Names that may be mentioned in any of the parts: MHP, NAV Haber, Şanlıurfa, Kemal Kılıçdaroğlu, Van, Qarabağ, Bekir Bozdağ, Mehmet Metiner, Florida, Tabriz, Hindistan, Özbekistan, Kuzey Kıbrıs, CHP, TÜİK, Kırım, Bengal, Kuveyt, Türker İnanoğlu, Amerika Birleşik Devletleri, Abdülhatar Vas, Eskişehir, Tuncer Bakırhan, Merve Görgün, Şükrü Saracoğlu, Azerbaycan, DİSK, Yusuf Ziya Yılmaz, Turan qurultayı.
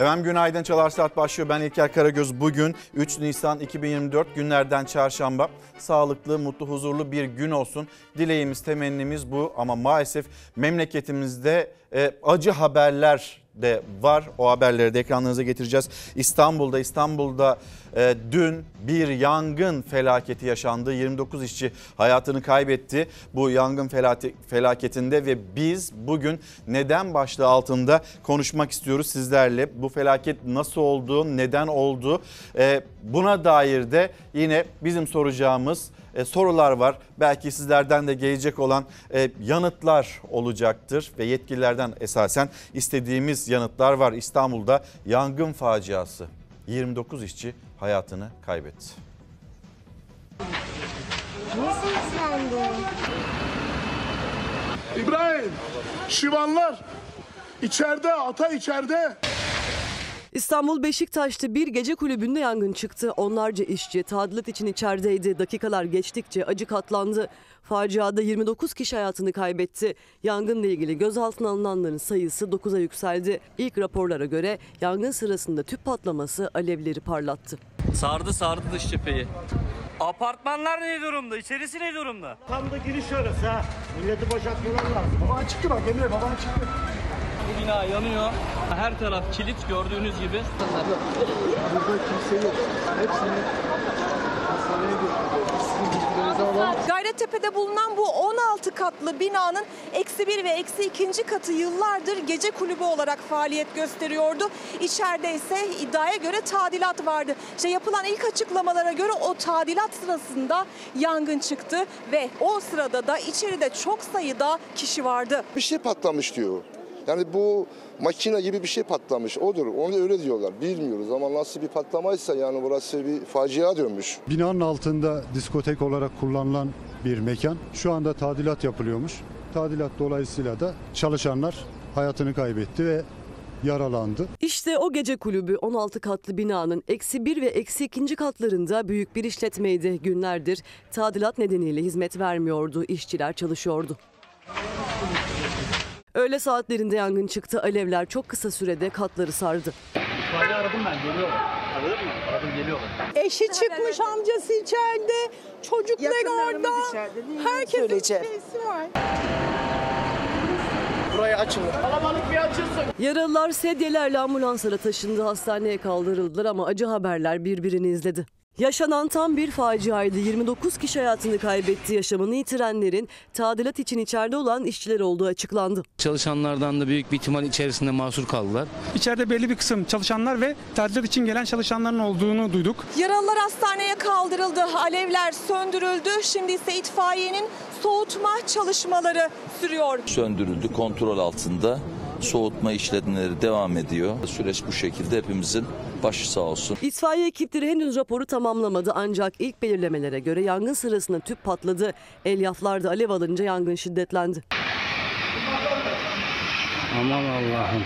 Efendim günaydın, Çalar Saat başlıyor. Ben İlker Karagöz. Bugün 3 Nisan 2024 günlerden çarşamba. Sağlıklı, mutlu, huzurlu bir gün olsun. Dileğimiz, temennimiz bu ama maalesef memleketimizde acı haberler de var. O haberleri de ekranlarınıza getireceğiz. İstanbul'da dün bir yangın felaketi yaşandı. 29 işçi hayatını kaybetti bu yangın felaketinde ve biz bugün neden başlığı altında konuşmak istiyoruz sizlerle. Bu felaket nasıl oldu, neden oldu? Buna dair de yine bizim soracağımız sorular var. Belki sizlerden de gelecek olan yanıtlar olacaktır ve yetkililerden esasen istediğimiz yanıtlar var. İstanbul'da yangın faciası. 29 işçi hayatını kaybetti. İbrahim, Şivanlar içeride, ata içeride. İstanbul Beşiktaş'ta bir gece kulübünde yangın çıktı. Onlarca işçi tadilat için içerideydi. Dakikalar geçtikçe acı katlandı. Faciada 29 kişi hayatını kaybetti. Yangınla ilgili gözaltına alınanların sayısı 9'a yükseldi. İlk raporlara göre yangın sırasında tüp patlaması alevleri parlattı. Sardı dış cepheyi. Apartmanlar ne durumda? İçerisi ne durumda? Tam da giriş orası ha. Milleti boşaltmalar lazım. Baban çıktı bak Emre, baban çıktı. Bu bina yanıyor. Her taraf kilit gördüğünüz gibi. Burada kimse yok. Hepsini hastaneye götürüyoruz. Gayrettepe'de bulunan bu 16 katlı binanın eksi 1 ve eksi 2. katı yıllardır gece kulübü olarak faaliyet gösteriyordu. İçeride ise iddiaya göre tadilat vardı. İşte yapılan ilk açıklamalara göre o tadilat sırasında yangın çıktı ve o sırada da içeride çok sayıda kişi vardı. Bir şey patlamış diyor. Yani bu makine gibi bir şey patlamış, odur. Onu öyle diyorlar. Bilmiyoruz ama nasıl bir patlamaysa yani burası bir facia dönmüş. Binanın altında diskotek olarak kullanılan bir mekan. Şu anda tadilat yapılıyormuş. Tadilat dolayısıyla da çalışanlar hayatını kaybetti ve yaralandı. İşte o gece kulübü 16 katlı binanın eksi 1 ve eksi 2. katlarında büyük bir işletmeydi. Günlerdir tadilat nedeniyle hizmet vermiyordu. İşçiler çalışıyordu. Öğle saatlerinde yangın çıktı. Alevler çok kısa sürede katları sardı. İtfaiye aradım ben, geliyorlar. Aradın mı? Aradım, geliyorlar. Eşi çıkmış, amcası içeride, çocuklar orada. Herkesin birisi var. Burayı açın. Kalabalık bir açılsın. Yaralılar sedyelerle ambulanslara taşındı. Hastaneye kaldırıldılar ama acı haberler birbirini izledi. Yaşanan tam bir faciaydı. 29 kişi hayatını kaybetti. Yaşamını yitirenlerin tadilat için içeride olan işçiler olduğu açıklandı. Çalışanlardan da büyük bir ihtimal içerisinde mahsur kaldılar. İçeride belli bir kısım çalışanlar ve tadilat için gelen çalışanların olduğunu duyduk. Yaralılar hastaneye kaldırıldı. Alevler söndürüldü. Şimdi ise itfaiyenin soğutma çalışmaları sürüyor. Söndürüldü. Kontrol altında. Soğutma işlemleri devam ediyor. Süreç bu şekilde, hepimizin başı sağ olsun. İtfaiye ekipleri henüz raporu tamamlamadı ancak ilk belirlemelere göre yangın sırasında tüp patladı. Elyaflarda alev alınca yangın şiddetlendi. Aman Allah'ım.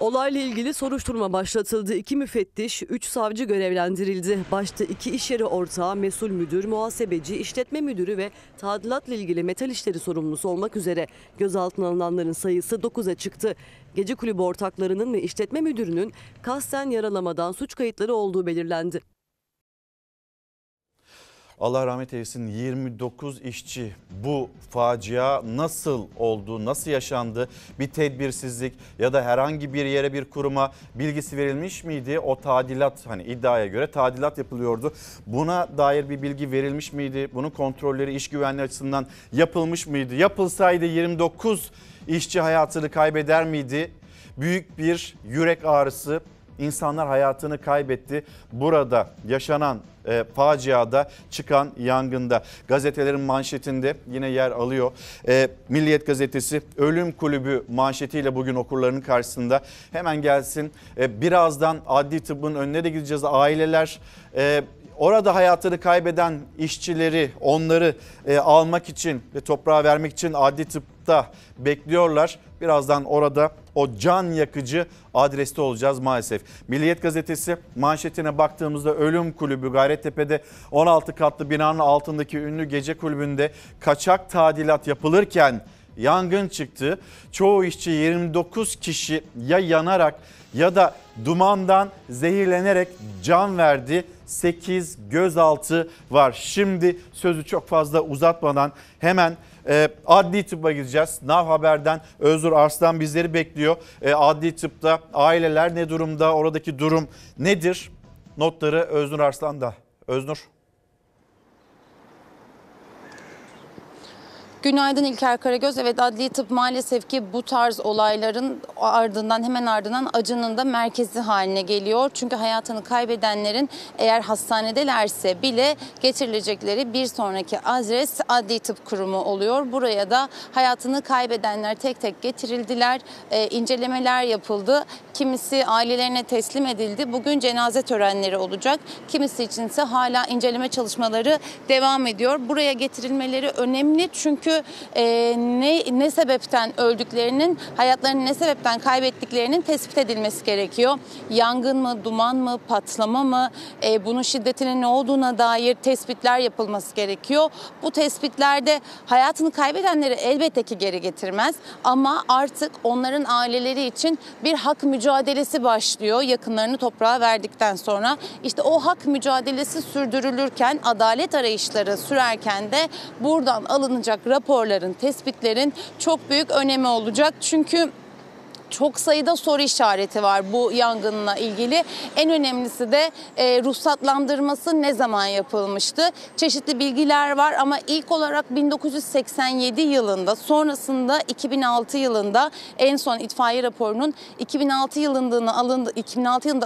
Olayla ilgili soruşturma başlatıldı. 2 müfettiş, 3 savcı görevlendirildi. Başta 2 iş yeri ortağı, mesul müdür, muhasebeci, işletme müdürü ve tadilatla ilgili metal işleri sorumlusu olmak üzere gözaltına alınanların sayısı 9'a çıktı. Gece kulübü ortaklarının ve işletme müdürünün kasten yaralamadan suç kayıtları olduğu belirlendi. Allah rahmet eylesin. 29 işçi, bu facia nasıl oldu, nasıl yaşandı? Bir tedbirsizlik ya da herhangi bir yere, bir kuruma bilgisi verilmiş miydi? O tadilat, hani iddiaya göre tadilat yapılıyordu. Buna dair bir bilgi verilmiş miydi? Bunun kontrolleri iş güvenliği açısından yapılmış mıydı? Yapılsaydı 29 işçi hayatını kaybeder miydi? Büyük bir yürek ağrısı. İnsanlar hayatını kaybetti burada yaşanan faciada, çıkan yangında. Gazetelerin manşetinde yine yer alıyor. Milliyet gazetesi ölüm kulübü manşetiyle bugün okurlarının karşısında. Hemen gelsin. Birazdan adli tıbbın önüne de gideceğiz. Aileler orada hayatını kaybeden işçileri, onları almak için ve toprağa vermek için adli tıpta bekliyorlar. Birazdan orada o can yakıcı adreste olacağız maalesef. Milliyet gazetesi manşetine baktığımızda ölüm kulübü, Gayrettepe'de 16 katlı binanın altındaki ünlü gece kulübünde kaçak tadilat yapılırken yangın çıktı. Çoğu işçi 29 kişi ya yanarak ya da dumandan zehirlenerek can verdi. 8 gözaltı var. Şimdi sözü çok fazla uzatmadan hemen adli tıbba gideceğiz. NAV Haber'den Özgür Arslan bizleri bekliyor. Adli tıpta aileler ne durumda? Oradaki durum nedir? Notları Özgür Arslan'da. Özgür. Günaydın İlker Karagöz. Evet, adli tıp maalesef ki bu tarz olayların ardından hemen ardından acının da merkezi haline geliyor. Çünkü hayatını kaybedenlerin eğer hastanedelerse bile getirilecekleri bir sonraki adres adli tıp kurumu oluyor. Buraya da hayatını kaybedenler tek tek getirildiler. İncelemeler yapıldı. Kimisi ailelerine teslim edildi. Bugün cenaze törenleri olacak. Kimisi içinse hala inceleme çalışmaları devam ediyor. Buraya getirilmeleri önemli çünkü ne sebepten öldüklerinin, hayatlarını ne sebepten kaybettiklerinin tespit edilmesi gerekiyor. Yangın mı, duman mı, patlama mı, bunun şiddetinin ne olduğuna dair tespitler yapılması gerekiyor. Bu tespitlerde hayatını kaybedenleri elbette ki geri getirmez ama artık onların aileleri için bir hak mücadelesi başlıyor yakınlarını toprağa verdikten sonra. İşte o hak mücadelesi sürdürülürken, adalet arayışları sürerken de buradan alınacak raporların, tespitlerin çok büyük önemi olacak. Çünkü çok sayıda soru işareti var bu yangınla ilgili. En önemlisi de ruhsatlandırması ne zaman yapılmıştı? Çeşitli bilgiler var ama ilk olarak 1987 yılında, sonrasında 2006 yılında en son itfaiye raporunun 2006 yılında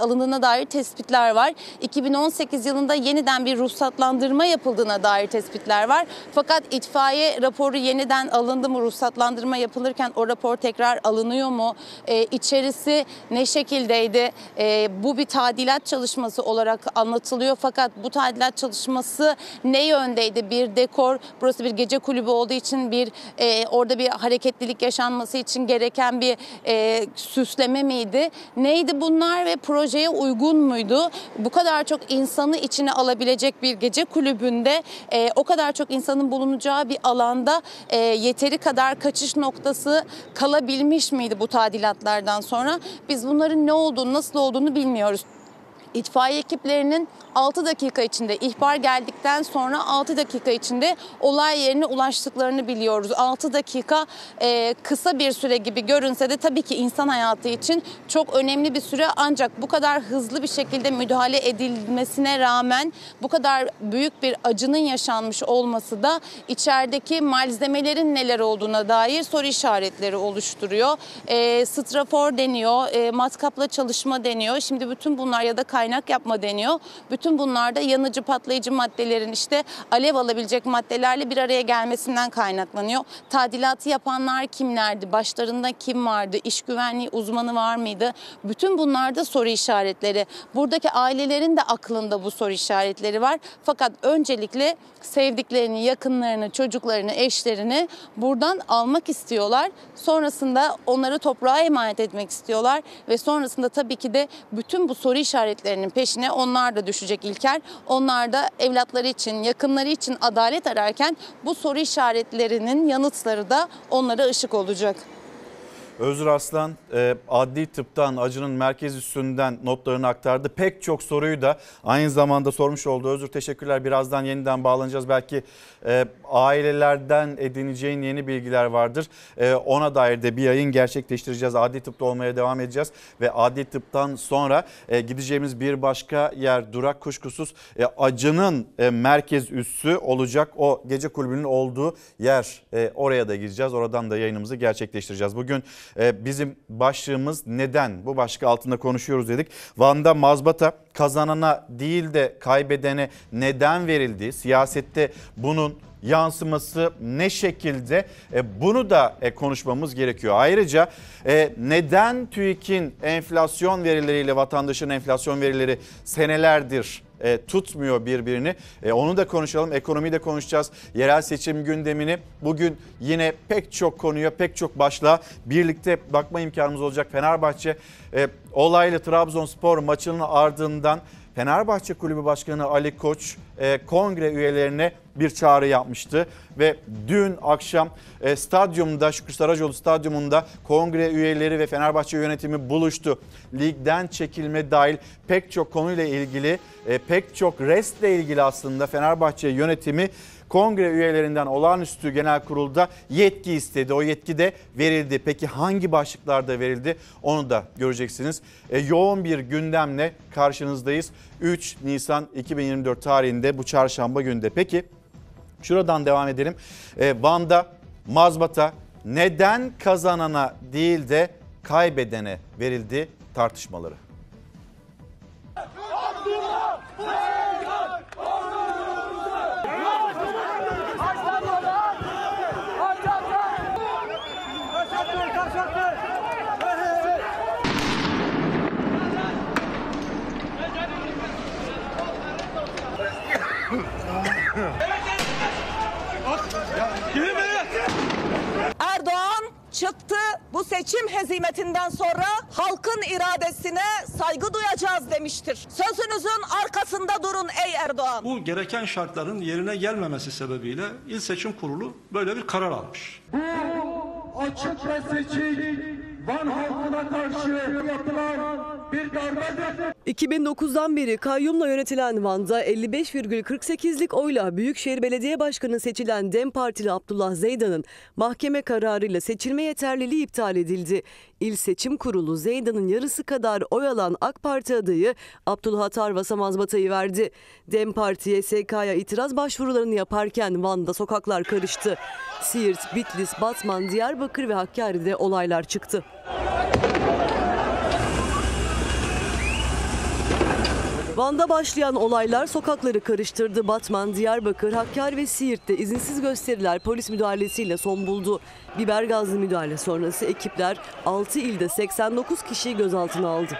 alındığına dair tespitler var. 2018 yılında yeniden bir ruhsatlandırma yapıldığına dair tespitler var. Fakat itfaiye raporu yeniden alındı mı? Ruhsatlandırma yapılırken o rapor tekrar alınıyor mu? İçerisi ne şekildeydi? Bu bir tadilat çalışması olarak anlatılıyor. Fakat bu tadilat çalışması ne yöndeydi? Bir dekor, burası bir gece kulübü olduğu için orada bir hareketlilik yaşanması için gereken bir süsleme miydi? Neydi bunlar ve projeye uygun muydu? Bu kadar çok insanı içine alabilecek bir gece kulübünde, o kadar çok insanın bulunacağı bir alanda yeteri kadar kaçış noktası kalabilmiş miydi bu tadilat? Tadilatlardan sonra biz bunların ne olduğunu, nasıl olduğunu bilmiyoruz. İtfaiye ekiplerinin 6 dakika içinde, ihbar geldikten sonra 6 dakika içinde olay yerine ulaştıklarını biliyoruz. 6 dakika kısa bir süre gibi görünse de tabii ki insan hayatı için çok önemli bir süre, ancak bu kadar hızlı bir şekilde müdahale edilmesine rağmen bu kadar büyük bir acının yaşanmış olması da içerideki malzemelerin neler olduğuna dair soru işaretleri oluşturuyor. Strafor deniyor, matkapla çalışma deniyor. Şimdi bütün bunlar ya da kaynak yapma deniyor. Bütün bunlarda yanıcı, patlayıcı maddelerin işte alev alabilecek maddelerle bir araya gelmesinden kaynaklanıyor. Tadilatı yapanlar kimlerdi? Başlarında kim vardı? İş güvenliği uzmanı var mıydı? Bütün bunlarda soru işaretleri. Buradaki ailelerin de aklında bu soru işaretleri var. Fakat öncelikle sevdiklerini, yakınlarını, çocuklarını, eşlerini buradan almak istiyorlar. Sonrasında onları toprağa emanet etmek istiyorlar ve sonrasında tabii ki de bütün bu soru işaretlerinin peşine onlar da düşecek İlker. Onlar da evlatları için, yakınları için adalet ararken bu soru işaretlerinin yanıtları da onlara ışık olacak. Özgür Arslan adli tıptan, acının merkez üstünden notlarını aktardı. Pek çok soruyu da aynı zamanda sormuş oldu. Özgür, teşekkürler. Birazdan yeniden bağlanacağız. Belki ailelerden edineceğin yeni bilgiler vardır. Ona dair de bir yayın gerçekleştireceğiz. Adli tıpta olmaya devam edeceğiz. Ve adli tıptan sonra gideceğimiz bir başka yer durak kuşkusuz acının merkez üssü olacak. O gece kulübünün olduğu yer. Oraya da gideceğiz. Oradan da yayınımızı gerçekleştireceğiz. Bugün bizim başlığımız neden? Bu başlık altında konuşuyoruz dedik. Van'da mazbata kazanana değil de kaybedene neden verildi? Siyasette bunun yansıması ne şekilde? Bunu da konuşmamız gerekiyor. Ayrıca neden TÜİK'in enflasyon verileriyle vatandaşın enflasyon verileri senelerdir tutmuyor birbirini? Onu da konuşalım. Ekonomiyi de konuşacağız. Yerel seçim gündemini, bugün yine pek çok konuya, pek çok başlığa birlikte bakma imkanımız olacak. Fenerbahçe olaylı Trabzonspor maçının ardından Fenerbahçe Kulübü Başkanı Ali Koç kongre üyelerine bir çağrı yapmıştı. Ve dün akşam stadyumda, Şükrü Saracoğlu stadyumunda kongre üyeleri ve Fenerbahçe yönetimi buluştu. Ligden çekilme dahil pek çok konuyla ilgili, pek çok restle ilgili aslında Fenerbahçe yönetimi kongre üyelerinden olağanüstü genel kurulda yetki istedi. O yetki de verildi. Peki hangi başlıklarda verildi? Onu da göreceksiniz. Yoğun bir gündemle karşınızdayız. 3 Nisan 2024 tarihinde, bu çarşamba günde. Peki şuradan devam edelim. Van'da mazbata neden kazanana değil de kaybedene verildi tartışmaları. Çıktı, bu seçim hezimetinden sonra halkın iradesine saygı duyacağız demiştir. Sözünüzün arkasında durun ey Erdoğan. Bu gereken şartların yerine gelmemesi sebebiyle İl Seçim Kurulu böyle bir karar almış. Bu açık ve seçim Van halkına karşı yapılan bir darbedir. 2009'dan beri kayyumla yönetilen Van'da 55,48'lik oyla Büyükşehir Belediye Başkanı seçilen Dem Partili Abdullah Zeydan'ın mahkeme kararıyla seçilme yeterliliği iptal edildi. İl Seçim Kurulu Zeydan'ın yarısı kadar oy alan AK Parti adayı Abdülhatar Vas'a mazbatayı verdi. Dem Parti SK'ya itiraz başvurularını yaparken Van'da sokaklar karıştı. Siirt, Bitlis, Batman, Diyarbakır ve Hakkari'de olaylar çıktı. Van'da başlayan olaylar sokakları karıştırdı. Batman, Diyarbakır, Hakkari ve Siirt'te izinsiz gösteriler polis müdahalesiyle son buldu. Biber gazlı müdahale sonrası ekipler 6 ilde 89 kişiyi gözaltına aldı.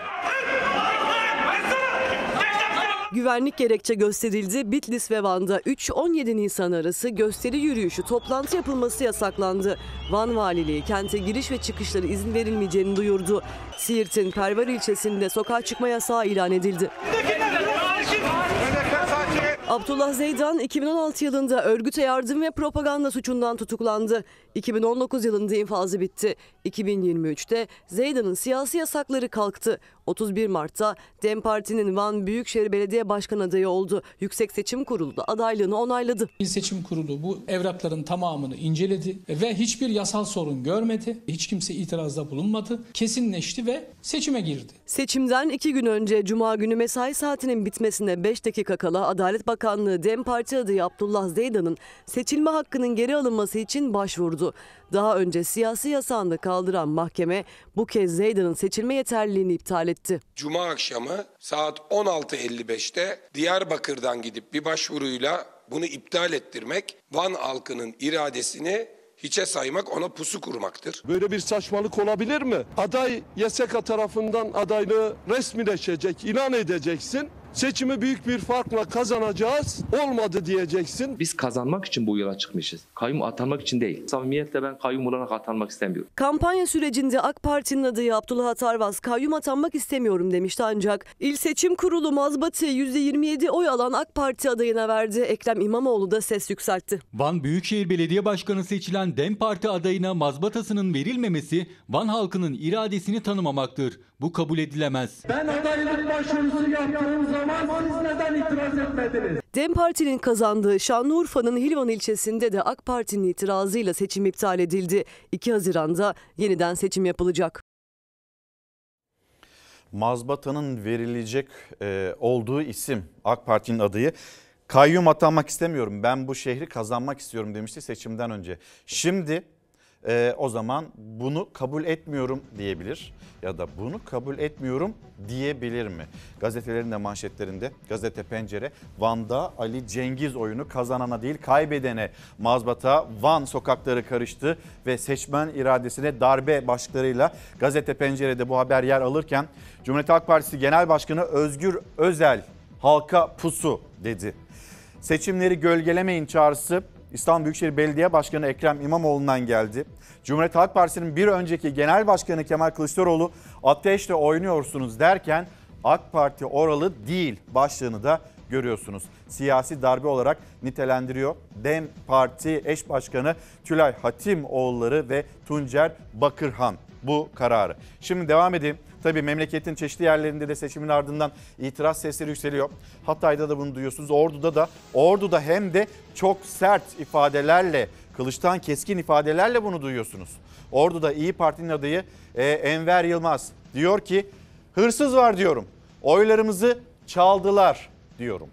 Güvenlik gerekçe gösterildi. Bitlis ve Van'da 3-17 Nisan arası gösteri yürüyüşü, toplantı yapılması yasaklandı. Van Valiliği kente giriş ve çıkışlara izin verilmeyeceğini duyurdu. Siirt'in Pervar ilçesinde sokağa çıkma yasağı ilan edildi. Abdullah Zeydan 2016 yılında örgüte yardım ve propaganda suçundan tutuklandı. 2019 yılında infazı bitti. 2023'te Zeydan'ın siyasi yasakları kalktı. 31 Mart'ta Dem Parti'nin Van Büyükşehir Belediye Başkanı adayı oldu. Yüksek Seçim Kurulu da adaylığını onayladı. İl Seçim Kurulu bu evrakların tamamını inceledi ve hiçbir yasal sorun görmedi. Hiç kimse itirazda bulunmadı. Kesinleşti ve seçime girdi. Seçimden 2 gün önce Cuma günü mesai saatinin bitmesine 5 dakika kala Adalet Bakanlığı Dem Parti adayı Abdullah Zeydan'ın seçilme hakkının geri alınması için başvurdu. Daha önce siyasi yasağını kaldıran mahkeme bu kez Zeydan'ın seçilme yeterliliğini iptal etti. Cuma akşamı saat 16.55'te Diyarbakır'dan gidip bir başvuruyla bunu iptal ettirmek Van halkının iradesini hiçe saymak, ona pusu kurmaktır. Böyle bir saçmalık olabilir mi? Aday YSK tarafından adaylığı resmileşecek, ilan edeceksin. Seçimi büyük bir farkla kazanacağız, olmadı diyeceksin. Biz kazanmak için bu yola çıkmışız. Kayyum atanmak için değil. Samimiyetle ben kayyum olarak atanmak istemiyorum. Kampanya sürecinde AK Parti'nin adayı Abdülhatar Vaz kayyum atanmak istemiyorum demişti, ancak İl Seçim Kurulu mazbatı %27 oy alan AK Parti adayına verdi. Ekrem İmamoğlu da ses yükseltti. Van Büyükşehir Belediye Başkanı seçilen Dem Parti adayına mazbatasının verilmemesi Van halkının iradesini tanımamaktır. Bu kabul edilemez. Ben adaylık başvurusu yaptığım zaman siz neden itiraz etmediniz? Dem Parti'nin kazandığı Şanlıurfa'nın Hilvan ilçesinde de AK Parti'nin itirazıyla seçim iptal edildi. 2 Haziran'da yeniden seçim yapılacak. Mazbata'nın verilecek olduğu isim AK Parti'nin adayı. Kayyum atanmak istemiyorum, ben bu şehri kazanmak istiyorum demişti seçimden önce. Şimdi o zaman bunu kabul etmiyorum diyebilir ya da bunu kabul etmiyorum diyebilir mi? Gazetelerin de manşetlerinde, gazete Pencere, Van'da Ali Cengiz oyunu kazanana değil kaybedene mazbata, Van sokakları karıştı ve seçmen iradesine darbe başlıklarıyla gazete Pencere'de bu haber yer alırken Cumhuriyet Halk Partisi Genel Başkanı Özgür Özel halka pusu dedi. Seçimleri gölgelemeyin çağrısı İstanbul Büyükşehir Belediye Başkanı Ekrem İmamoğlu'ndan geldi. Cumhuriyet Halk Partisi'nin bir önceki Genel Başkanı Kemal Kılıçdaroğlu ateşle oynuyorsunuz derken AK Parti oralı değil başlığını da görüyorsunuz. Siyasi darbe olarak nitelendiriyor. Dem Parti eş başkanı Tülay Hatimoğulları ve Tuncer Bakırhan bu kararı. Şimdi devam edeyim. Tabii memleketin çeşitli yerlerinde de seçimin ardından itiraz sesleri yükseliyor. Hatay'da da bunu duyuyorsunuz. Ordu'da hem de çok sert ifadelerle, kılıçtan keskin ifadelerle bunu duyuyorsunuz. Ordu'da İyi Parti'nin adayı Enver Yılmaz diyor ki hırsız var diyorum. Oylarımızı çaldılar diyorum.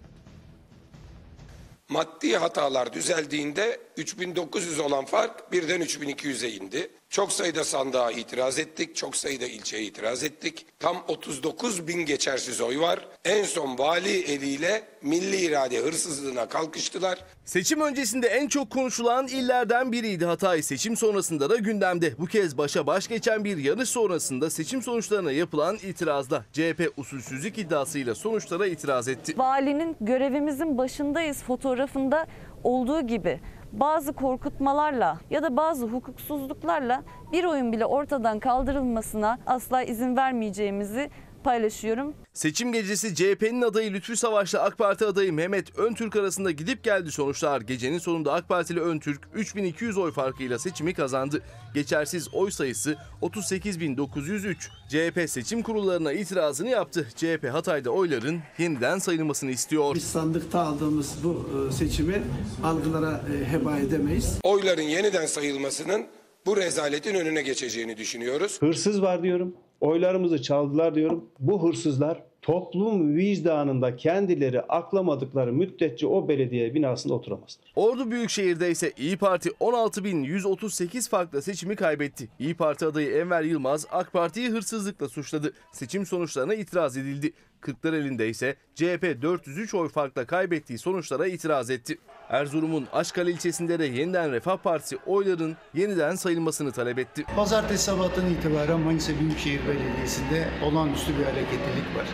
Maddi hatalar düzeldiğinde 3900 olan fark birden 3200'e indi. Çok sayıda sandığa itiraz ettik, çok sayıda ilçeye itiraz ettik. Tam 39.000 geçersiz oy var. En son vali eliyle milli irade hırsızlığına kalkıştılar. Seçim öncesinde en çok konuşulan illerden biriydi Hatay. Seçim sonrasında da gündemde. Bu kez başa baş geçen bir yarış sonrasında seçim sonuçlarına yapılan itirazda CHP usulsüzlük iddiasıyla sonuçlara itiraz etti. Valinin "görevimizin başındayız" fotoğrafında olduğu gibi bazı korkutmalarla ya da bazı hukuksuzluklarla bir oyun bile ortadan kaldırılmasına asla izin vermeyeceğimizi paylaşıyorum. Seçim gecesi CHP'nin adayı Lütfü Savaş'la AK Parti adayı Mehmet Öntürk arasında gidip geldi sonuçlar. Gecenin sonunda AK Partili Öntürk 3200 oy farkıyla seçimi kazandı. Geçersiz oy sayısı 38.903. CHP seçim kurullarına itirazını yaptı. CHP Hatay'da oyların yeniden sayılmasını istiyor. Biz sandıkta aldığımız bu seçimi algılara heba edemeyiz. Oyların yeniden sayılmasının bu rezaletin önüne geçeceğini düşünüyoruz. Hırsız var diyorum. Oylarımızı çaldılar diyorum. Bu hırsızlar toplum vicdanında kendileri aklamadıkları müddetçe o belediye binasında oturamazlar. Ordu Büyükşehir'de ise İyi Parti 16.138 farkla seçimi kaybetti. İyi Parti adayı Enver Yılmaz AK Parti'yi hırsızlıkla suçladı. Seçim sonuçlarına itiraz edildi. Kırklareli'nde ise CHP 403 oy farkla kaybettiği sonuçlara itiraz etti. Erzurum'un Aşkale ilçesinde de Yeniden Refah Partisi oyların yeniden sayılmasını talep etti. Pazartesi sabahtan itibaren Manisa Büyükşehir Belediyesi'nde olağanüstü bir hareketlilik var.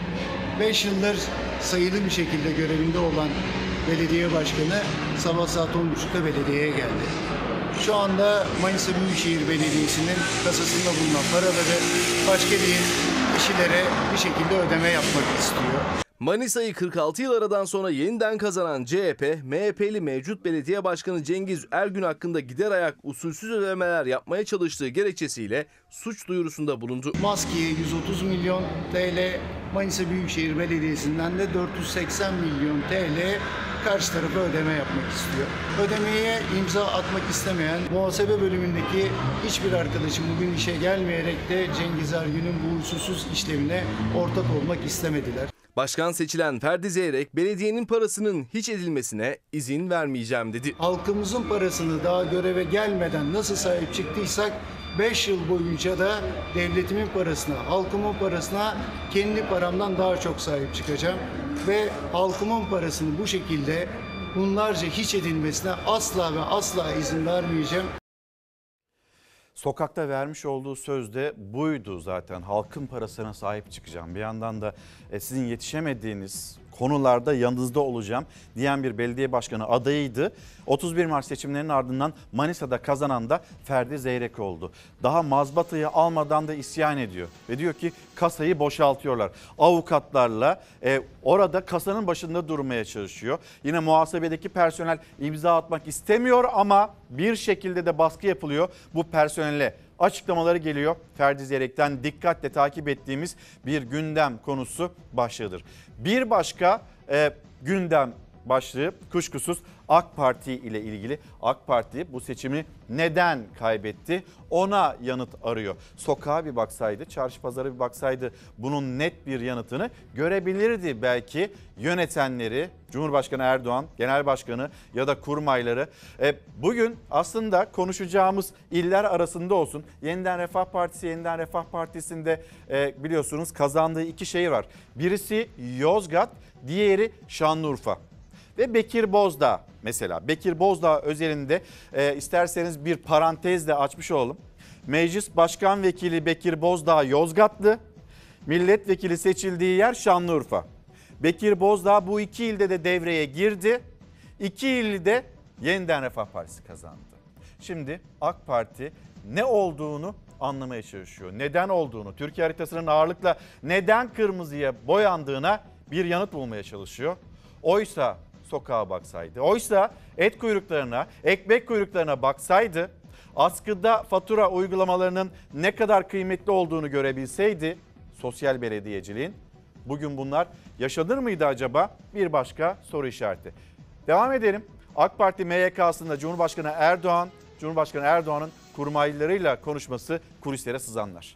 5 yıldır sayılı bir şekilde görevinde olan belediye başkanı sabah saat 10.30'da belediyeye geldi. Şu anda Manisa Büyükşehir Belediyesi'nin kasasında bulunan paraları başka bir kişilere bir şekilde ödeme yapmak istiyor. Manisa'yı 46 yıl aradan sonra yeniden kazanan CHP, MHP'li mevcut belediye başkanı Cengiz Ergün hakkında gider ayak usulsüz ödemeler yapmaya çalıştığı gerekçesiyle suç duyurusunda bulundu. Maskeye 130 milyon TL, Manisa Büyükşehir Belediyesi'nden de 480 milyon TL karşı tarafa ödeme yapmak istiyor. Ödemeye imza atmak istemeyen muhasebe bölümündeki hiçbir arkadaşım bugün işe gelmeyerek de Cengiz Ergün'ün bu usulsüz işlemine ortak olmak istemediler. Başkan seçilen Ferdi Zeyrek belediyenin parasının hiç edilmesine izin vermeyeceğim dedi. Halkımızın parasını daha göreve gelmeden nasıl sahip çıktıysak 5 yıl boyunca da devletimin parasına, halkımın parasına kendi paramdan daha çok sahip çıkacağım. Ve halkımın parasını bu şekilde bunlarca hiç edilmesine asla ve asla izin vermeyeceğim. Sokakta vermiş olduğu söz de buydu zaten. Halkın parasına sahip çıkacağım. Bir yandan da sizin yetişemediğiniz konularda yanınızda olacağım diyen bir belediye başkanı adayıydı. 31 Mart seçimlerinin ardından Manisa'da kazanan da Ferdi Zeyrek oldu. Daha mazbatayı almadan da isyan ediyor ve diyor ki kasayı boşaltıyorlar. Avukatlarla orada kasanın başında durmaya çalışıyor. Yine muhasebedeki personel imza atmak istemiyor ama bir şekilde de baskı yapılıyor bu personele. Açıklamaları geliyor. Ferdi Zeyrek'ten dikkatle takip ettiğimiz bir gündem konusu başlığıdır. Bir başka gündem başlığı kuşkusuz AK Parti ile ilgili. AK Parti bu seçimi neden kaybetti? Ona yanıt arıyor. Sokağa bir baksaydı, çarşı pazara bir baksaydı bunun net bir yanıtını görebilirdi belki yönetenleri, Cumhurbaşkanı Erdoğan, Genel Başkanı ya da kurmayları. Bugün aslında konuşacağımız iller arasında olsun. Yeniden Refah Partisi, Yeniden Refah Partisi'nde biliyorsunuz kazandığı iki şey var. Birisi Yozgat, diğeri Şanlıurfa. Ve Bekir Bozdağ mesela. Bekir Bozdağ özelinde isterseniz bir parantez de açmış olalım. Meclis Başkan Vekili Bekir Bozdağ Yozgatlı, milletvekili seçildiği yer Şanlıurfa. Bekir Bozdağ bu iki ilde de devreye girdi. İki ilde Yeniden Refah Partisi kazandı. Şimdi AK Parti ne olduğunu anlamaya çalışıyor. Neden olduğunu, Türkiye haritasının ağırlıkla neden kırmızıya boyandığına bir yanıt bulmaya çalışıyor. Oysa sokağa baksaydı, oysa et kuyruklarına, ekmek kuyruklarına baksaydı, askıda fatura uygulamalarının ne kadar kıymetli olduğunu görebilseydi sosyal belediyeciliğin, bugün bunlar yaşanır mıydı acaba? Bir başka soru işareti. Devam edelim. AK Parti MYK'sında Cumhurbaşkanı Erdoğan'ın kurmaylarıyla konuşması, kulislere sızanlar.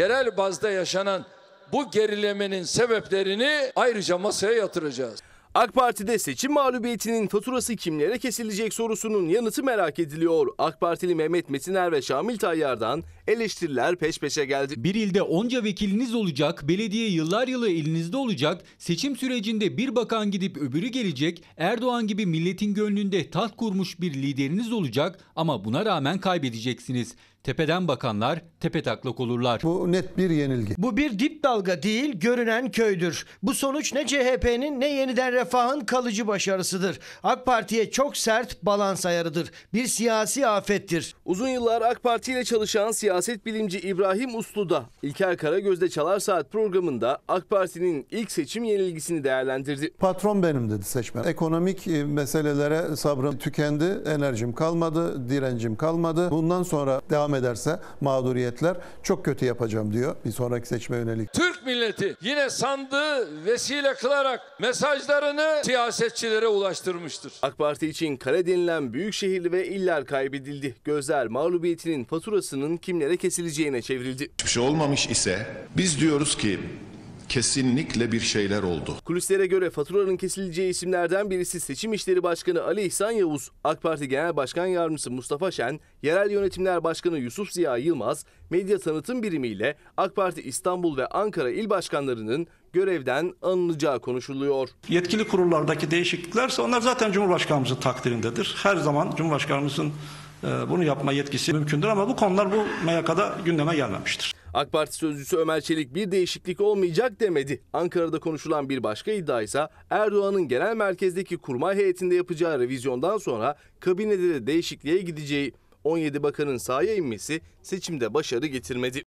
Yerel bazda yaşanan bu gerilemenin sebeplerini ayrıca masaya yatıracağız. AK Parti'de seçim mağlubiyetinin faturası kimlere kesilecek sorusunun yanıtı merak ediliyor. AK Partili Mehmet Metiner ve Şamil Tayyar'dan eleştiriler peş peşe geldi. Bir ilde onca vekiliniz olacak, belediye yıllar yılı elinizde olacak, seçim sürecinde bir bakan gidip öbürü gelecek, Erdoğan gibi milletin gönlünde taht kurmuş bir lideriniz olacak ama buna rağmen kaybedeceksiniz. Tepeden bakanlar tepe taklak olurlar. Bu net bir yenilgi. Bu bir dip dalga değil, görünen köydür. Bu sonuç ne CHP'nin ne Yeniden Refah'ın kalıcı başarısıdır. AK Parti'ye çok sert balans ayarıdır. Bir siyasi afettir. Uzun yıllar AK Parti ile çalışan siyaset bilimci İbrahim Uslu da İlker Karagöz'de Çalar Saat programında AK Parti'nin ilk seçim yenilgisini değerlendirdi. Patron benim dedi seçmen. Ekonomik meselelere sabrım tükendi, enerjim kalmadı, direncim kalmadı. Bundan sonra devam ederse mağduriyetler çok kötü yapacağım diyor bir sonraki seçime yönelik. Türk milleti yine sandığı vesile kılarak mesajlarını siyasetçilere ulaştırmıştır. AK Parti için kale denilen büyük şehir ve iller kaybedildi. Gözler mağlubiyetinin faturasının kimlere kesileceğine çevrildi. Hiçbir şey olmamış ise biz diyoruz ki kesinlikle bir şeyler oldu. Kulislere göre faturanın kesileceği isimlerden birisi Seçim İşleri Başkanı Ali İhsan Yavuz, AK Parti Genel Başkan Yardımcısı Mustafa Şen, Yerel Yönetimler Başkanı Yusuf Ziya Yılmaz, Medya Tanıtım Birimi ile AK Parti İstanbul ve Ankara il başkanlarının görevden alınacağı konuşuluyor. Yetkili kurullardaki değişikliklerse onlar zaten Cumhurbaşkanımızın takdirindedir. Her zaman Cumhurbaşkanımızın bunu yapma yetkisi mümkündür ama bu konular bu MYK'da gündeme gelmemiştir. AK Parti sözcüsü Ömer Çelik bir değişiklik olmayacak demedi. Ankara'da konuşulan bir başka iddia ise Erdoğan'ın genel merkezdeki kurmay heyetinde yapacağı revizyondan sonra kabinede de değişikliğe gideceği. 17 bakanın sahaya inmesi seçimde başarı getirmedi.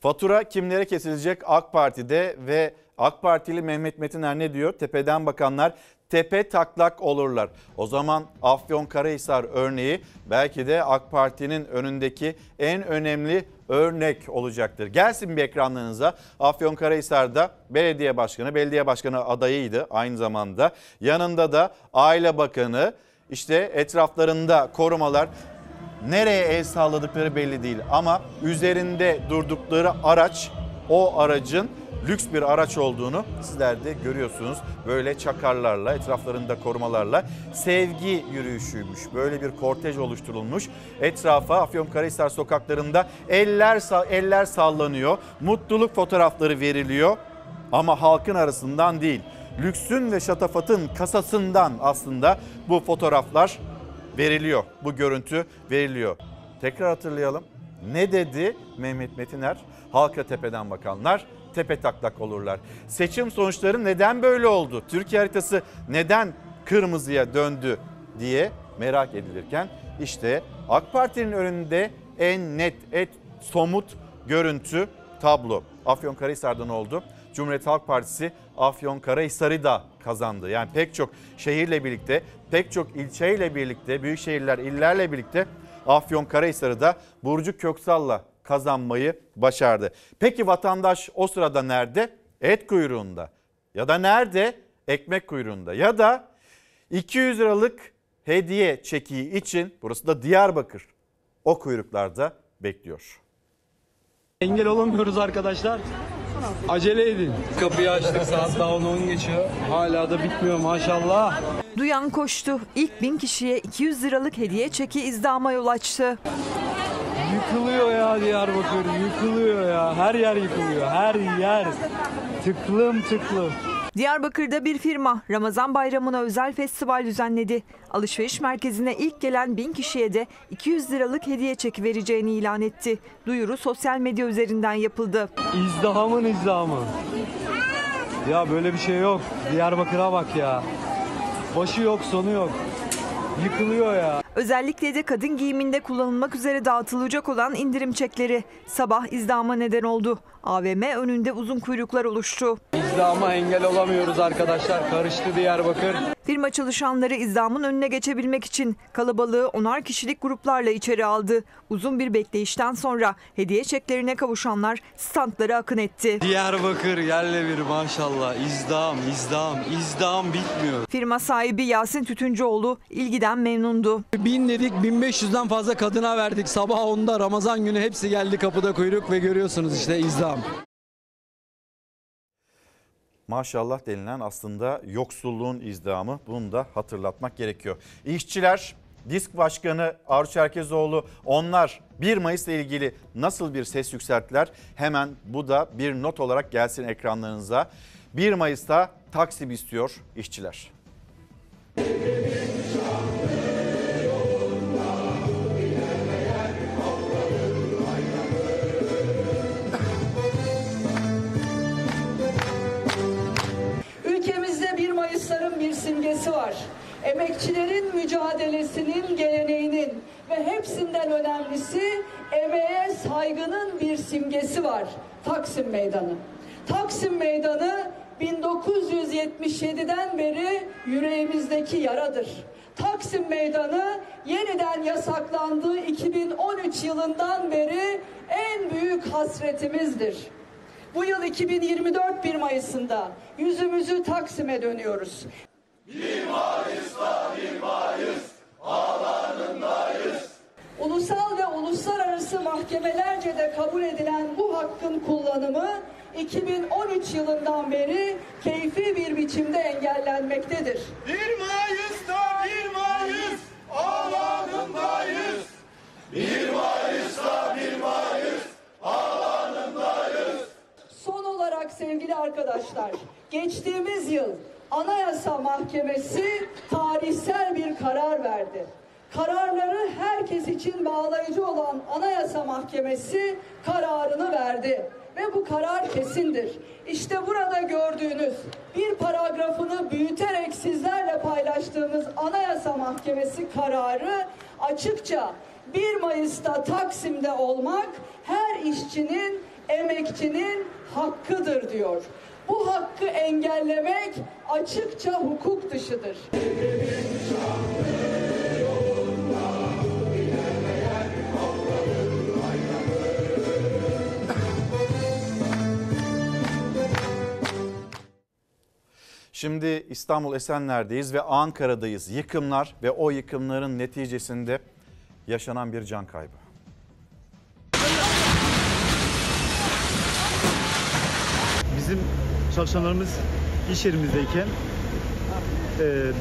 Fatura kimlere kesilecek AK Parti'de ve AK Partili Mehmet Metiner ne diyor? Tepeden bakanlar tepe taklak olurlar. O zaman Afyonkarahisar örneği belki de AK Parti'nin önündeki en önemli örnek olacaktır. Gelsin bir ekranlarınıza. Afyonkarahisar'da belediye başkanı adayıydı aynı zamanda. Yanında da Aile Bakanı, işte etraflarında korumalar. Nereye el sağladıkları belli değil ama üzerinde durdukları araç, o aracın lüks bir araç olduğunu sizler de görüyorsunuz. Böyle çakarlarla, etraflarında korumalarla sevgi yürüyüşüymüş. Böyle bir kortej oluşturulmuş. Etrafa Afyonkarahisar sokaklarında eller sallanıyor. Mutluluk fotoğrafları veriliyor ama halkın arasından değil. Lüksün ve şatafatın kasasından aslında bu fotoğraflar veriliyor. Bu görüntü veriliyor. Tekrar hatırlayalım. Ne dedi Mehmet Metiner? Halka tepeden bakanlar tepe taklak olurlar. Seçim sonuçları neden böyle oldu? Türkiye haritası neden kırmızıya döndü diye merak edilirken işte AK Parti'nin önünde en net, en somut görüntü, tablo. Afyonkarahisar'dan oldu. Cumhuriyet Halk Partisi Afyonkarahisar'ı da kazandı. Yani pek çok şehirle birlikte, pek çok ilçeyle birlikte, büyük şehirler, illerle birlikte Afyonkarahisar'ı da Burcu Köksal'la kazanmayı başardı. Peki vatandaş o sırada nerede? Et kuyruğunda. Ya da nerede? Ekmek kuyruğunda. Ya da 200 liralık hediye çekiği için, burası da Diyarbakır, o kuyruklarda bekliyor. Engel olamıyoruz arkadaşlar. Acele edin. Kapıyı açtık, saat daha 10 geçiyor. Hala da bitmiyor maşallah. Duyan koştu. İlk 1000 kişiye 200 liralık hediye çeki izdihama yol açtı. Yıkılıyor ya Diyarbakır, yıkılıyor ya. Her yer yıkılıyor, her yer. Tıklım tıklım. Diyarbakır'da bir firma Ramazan Bayramı'na özel festival düzenledi. Alışveriş merkezine ilk gelen 1000 kişiye de 200 liralık hediye çeki vereceğini ilan etti. Duyuru sosyal medya üzerinden yapıldı. İzdihamın izdihamı. Ya böyle bir şey yok. Diyarbakır'a bak ya. Başı yok, sonu yok. Yıkılıyor ya. Özellikle de kadın giyiminde kullanılmak üzere dağıtılacak olan indirim çekleri sabah izdihama neden oldu. AVM önünde uzun kuyruklar oluştu. İzdihama engel olamıyoruz arkadaşlar. Karıştı Diyarbakır. Firma çalışanları izdihamın önüne geçebilmek için kalabalığı 10'ar kişilik gruplarla içeri aldı. Uzun bir bekleyişten sonra hediye çeklerine kavuşanlar standlara akın etti. Diyarbakır yerle bir maşallah. İzdiham, izdiham, izdiham bitmiyor. Firma sahibi Yasin Tütüncüoğlu ilgiden memnundu. 1000 dedik, 1500'den fazla kadına verdik. Sabah 10'da Ramazan günü hepsi geldi, kapıda kuyruk ve görüyorsunuz işte izdiham. Maşallah denilen aslında yoksulluğun izdihamı. Bunu da hatırlatmak gerekiyor. İşçiler, DİSK Başkanı Arzu Çerkezoğlu, onlar 1 Mayıs'la ilgili nasıl bir ses yükselttiler? Hemen bu da bir not olarak gelsin ekranlarınıza. 1 Mayıs'ta Taksim istiyor işçiler. Bir simgesi var. Emekçilerin mücadelesinin, geleneğinin ve hepsinden önemlisi emeğe saygının bir simgesi var. Taksim Meydanı. Taksim Meydanı 1977'den beri yüreğimizdeki yaradır. Taksim Meydanı yeniden yasaklandığı 2013 yılından beri en büyük hasretimizdir. Bu yıl 2024 1 Mayıs'ında yüzümüzü Taksim'e dönüyoruz. 1 Mayıs'ta 1 Mayıs alanındayız. Ulusal ve uluslararası mahkemelerce de kabul edilen bu hakkın kullanımı 2013 yılından beri keyfi bir biçimde engellenmektedir. 1 Mayıs'ta 1 Mayıs alanındayız. 1 Mayıs'ta 1 Mayıs alanındayız. Son olarak sevgili arkadaşlar, geçtiğimiz yıl Anayasa Mahkemesi tarihsel bir karar verdi. Kararları herkes için bağlayıcı olan Anayasa Mahkemesi kararını verdi ve bu karar kesindir. İşte burada gördüğünüz bir paragrafını büyüterek sizlerle paylaştığımız Anayasa Mahkemesi kararı açıkça 1 Mayıs'ta Taksim'de olmak her işçinin, emekçinin hakkıdır diyor. Bu hakkı engellemek açıkça hukuk dışıdır. Şimdi İstanbul Esenler'deyiz ve Ankara'dayız. Yıkımlar ve o yıkımların neticesinde yaşanan bir can kaybı. Bizim çalışanlarımız iş yerimizdeyken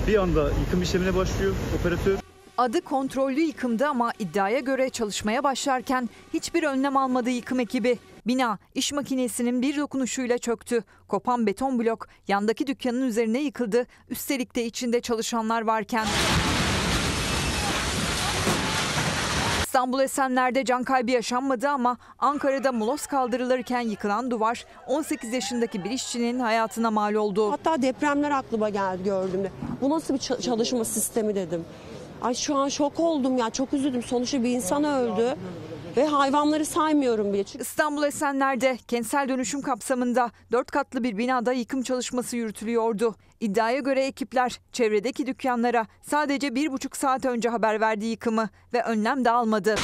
bir anda yıkım işlemine başlıyor operatör. Adı kontrollü yıkımdı ama iddiaya göre çalışmaya başlarken hiçbir önlem almadı yıkım ekibi. Bina iş makinesinin bir dokunuşuyla çöktü. Kopan beton blok yandaki dükkanın üzerine yıkıldı. Üstelik de içinde çalışanlar varken. İstanbul Esenler'de can kaybı yaşanmadı ama Ankara'da moloz kaldırılırken yıkılan duvar 18 yaşındaki bir işçinin hayatına mal oldu. Hatta depremler aklıma geldi gördüğümde. Bu nasıl bir çalışma sistemi dedim. Ay şu an şok oldum ya, çok üzüldüm. Sonuçta bir insan öldü ve hayvanları saymıyorum bile. İstanbul Esenler'de kentsel dönüşüm kapsamında 4 katlı bir binada yıkım çalışması yürütülüyordu. İddiaya göre ekipler çevredeki dükkanlara sadece 1,5 saat önce haber verdi yıkımı ve önlem de almadı.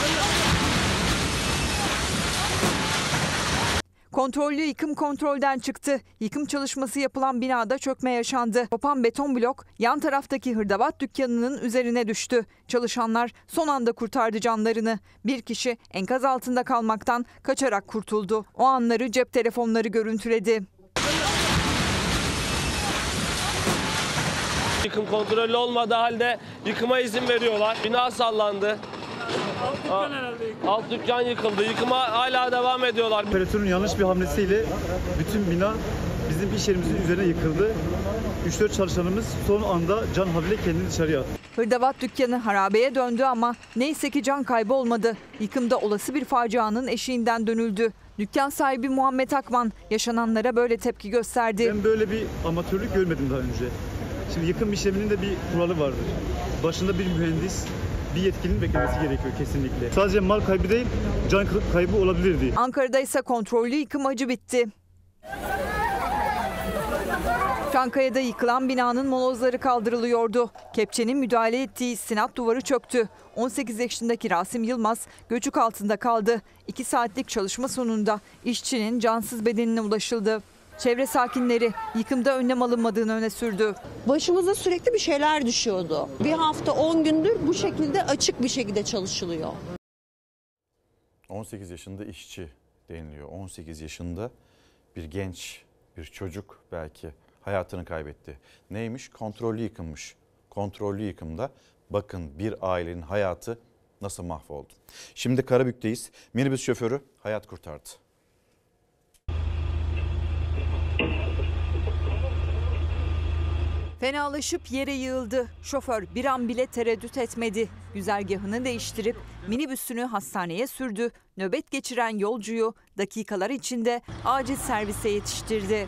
Kontrollü yıkım kontrolden çıktı. Yıkım çalışması yapılan binada çökme yaşandı. Kopan beton blok yan taraftaki hırdavat dükkanının üzerine düştü. Çalışanlar son anda kurtardı canlarını. Bir kişi enkaz altında kalmaktan kaçarak kurtuldu. O anları cep telefonları görüntüledi. Yıkım kontrollü olmadığı halde yıkıma izin veriyorlar. Bina sallandı. Alt dükkan yıkıldı. Yıkıma hala devam ediyorlar. Operatörün yanlış bir hamlesiyle bütün bina bizim iş yerimizin üzerine yıkıldı. 3-4 çalışanımız son anda can havliyle kendini dışarıya attı. Hırdavat dükkanı harabeye döndü ama neyse ki can kaybı olmadı. Yıkımda olası bir facianın eşiğinden dönüldü. Dükkan sahibi Muhammed Akman yaşananlara böyle tepki gösterdi. Ben böyle bir amatörlük görmedim daha önce. Şimdi yıkım işleminin de bir kuralı vardır. Başında bir mühendis, bir yetkilinin beklemesi gerekiyor kesinlikle. Sadece mal kaybı değil, can kaybı olabilirdi. Ankara'da ise kontrollü yıkım acı bitti. Çankaya'da yıkılan binanın molozları kaldırılıyordu. Kepçenin müdahale ettiği istinat duvarı çöktü. 18 yaşındaki Rasim Yılmaz göçük altında kaldı. 2 saatlik çalışma sonunda işçinin cansız bedenine ulaşıldı. Çevre sakinleri yıkımda önlem alınmadığını öne sürdü. Başımıza sürekli bir şeyler düşüyordu. Bir hafta 10 gündür bu şekilde açık bir şekilde çalışılıyor. 18 yaşında işçi deniliyor. 18 yaşında bir genç, bir çocuk belki hayatını kaybetti. Neymiş? Kontrollü yıkımmış. Kontrollü yıkımda bakın bir ailenin hayatı nasıl mahvoldu. Şimdi Karabük'teyiz. Minibüs şoförü hayat kurtardı. Fenalaşıp yere yığıldı. Şoför bir an bile tereddüt etmedi. Güzergahını değiştirip minibüsünü hastaneye sürdü. Nöbet geçiren yolcuyu dakikalar içinde acil servise yetiştirdi.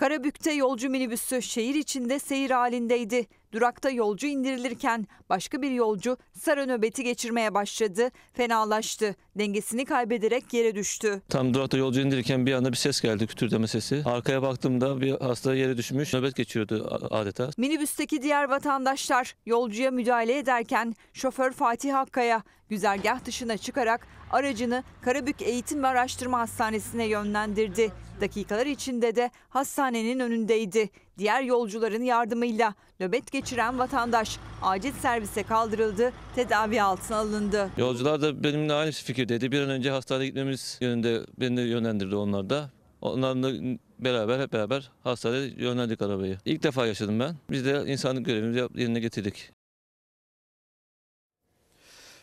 Karabük'te yolcu minibüsü şehir içinde seyir halindeydi. Durakta yolcu indirilirken başka bir yolcu sarı nöbeti geçirmeye başladı. Fenalaştı. Dengesini kaybederek yere düştü. Tam durakta yolcu indirirken bir anda bir ses geldi. Kütürleme sesi. Arkaya baktığımda bir hasta yere düşmüş. Nöbet geçiyordu adeta. Minibüsteki diğer vatandaşlar yolcuya müdahale ederken şoför Fatih Hakkaya güzergah dışına çıkarak aracını Karabük Eğitim ve Araştırma Hastanesi'ne yönlendirdi. Dakikalar içinde de hastanenin önündeydi. Diğer yolcuların yardımıyla nöbet geçiren vatandaş acil servise kaldırıldı, tedavi altına alındı. Yolcular da benimle aynı fikirdeydi. Bir an önce hastaneye gitmemiz yönünde beni yönlendirdi onlar da. Onlarla beraber hep beraber hastaneye yönlendik arabayı. İlk defa yaşadım ben. Biz de insanlık görevimizi yerine getirdik.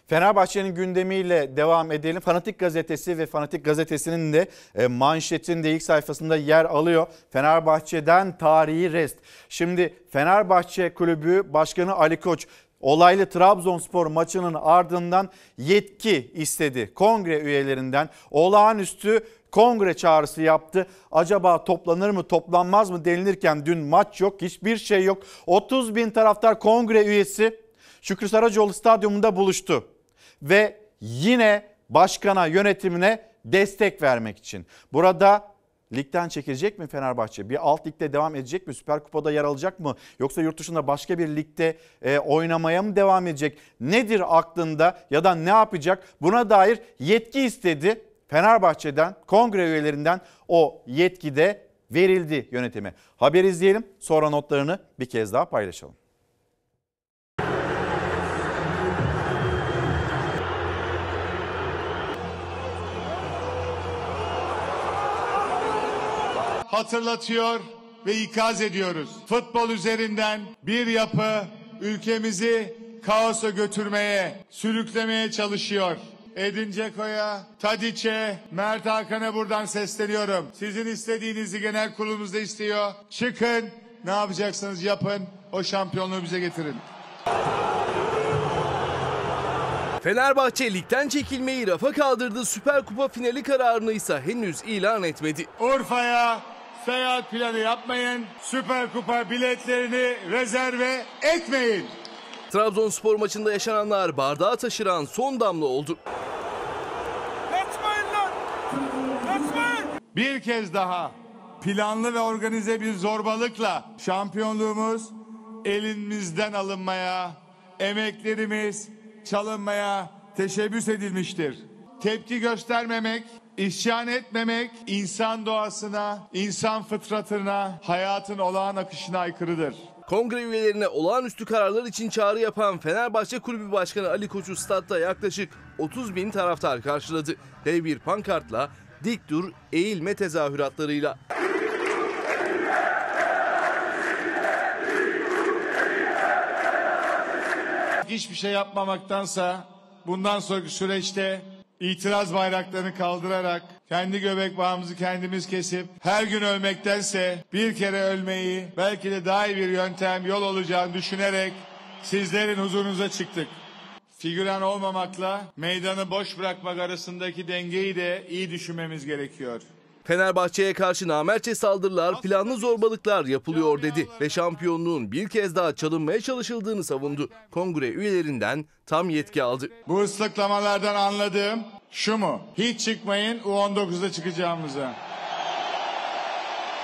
Fenerbahçe'nin gündemiyle devam edelim. Fanatik Gazetesi ve Fanatik Gazetesi'nin de manşetinde ilk sayfasında yer alıyor. Fenerbahçe'den tarihi rest. Şimdi Fenerbahçe Kulübü Başkanı Ali Koç olaylı Trabzonspor maçının ardından yetki istedi. Kongre üyelerinden olağanüstü kongre çağrısı yaptı. Acaba toplanır mı toplanmaz mı denilirken dün maç yok, hiçbir şey yok. 30 bin taraftar kongre üyesi Şükrü Saracoğlu stadyumunda buluştu. Ve yine başkana, yönetimine destek vermek için. Burada ligden çekilecek mi Fenerbahçe? Bir alt ligde devam edecek mi? Süper Kupa'da yer alacak mı? Yoksa yurt dışında başka bir ligde oynamaya mı devam edecek? Nedir aklında ya da ne yapacak? Buna dair yetki istedi. Fenerbahçe'den, kongre üyelerinden o yetki de verildi yönetime. Haberi izleyelim, sonra notlarını bir kez daha paylaşalım. Hatırlatıyor ve ikaz ediyoruz. Futbol üzerinden bir yapı ülkemizi kaosa götürmeye, sürüklemeye çalışıyor. Edin Dzeko'ya, Tadiç'e, Mert Hakan'a buradan sesleniyorum. Sizin istediğinizi genel kurulumuzda istiyor. Çıkın, ne yapacaksanız yapın, o şampiyonluğu bize getirin. Fenerbahçe ligden çekilmeyi rafa kaldırdı. Süper Kupa finali kararını ise henüz ilan etmedi. Urfa'ya seyahat planı yapmayın. Süper Kupa biletlerini rezerve etmeyin. Trabzonspor maçında yaşananlar bardağı taşıran son damla oldu. Kaçmayın lan! Kaçmayın! Bir kez daha planlı ve organize bir zorbalıkla şampiyonluğumuz elimizden alınmaya, emeklerimiz çalınmaya teşebbüs edilmiştir. Tepki göstermemek, isyan etmemek insan doğasına, insan fıtratına, hayatın olağan akışına aykırıdır. Kongre üyelerine olağanüstü kararlar için çağrı yapan Fenerbahçe Kulübü Başkanı Ali Koç'u statta yaklaşık 30 bin taraftar karşıladı. Dev bir pankartla, dik dur, eğilme tezahüratlarıyla. Hiçbir şey yapmamaktansa bundan sonraki süreçte itiraz bayraklarını kaldırarak kendi göbek bağımızı kendimiz kesip her gün ölmektense bir kere ölmeyi belki de daha iyi bir yöntem yol olacağını düşünerek sizlerin huzurunuza çıktık. Figüran olmamakla meydanı boş bırakmak arasındaki dengeyi de iyi düşünmemiz gerekiyor. Fenerbahçe'ye karşı namertçe saldırılar, planlı zorbalıklar yapılıyor dedi ve şampiyonluğun bir kez daha çalınmaya çalışıldığını savundu. Kongre üyelerinden tam yetki aldı. Bu ıslıklamalardan anladığım şu mu? Hiç çıkmayın, U19'da çıkacağımıza.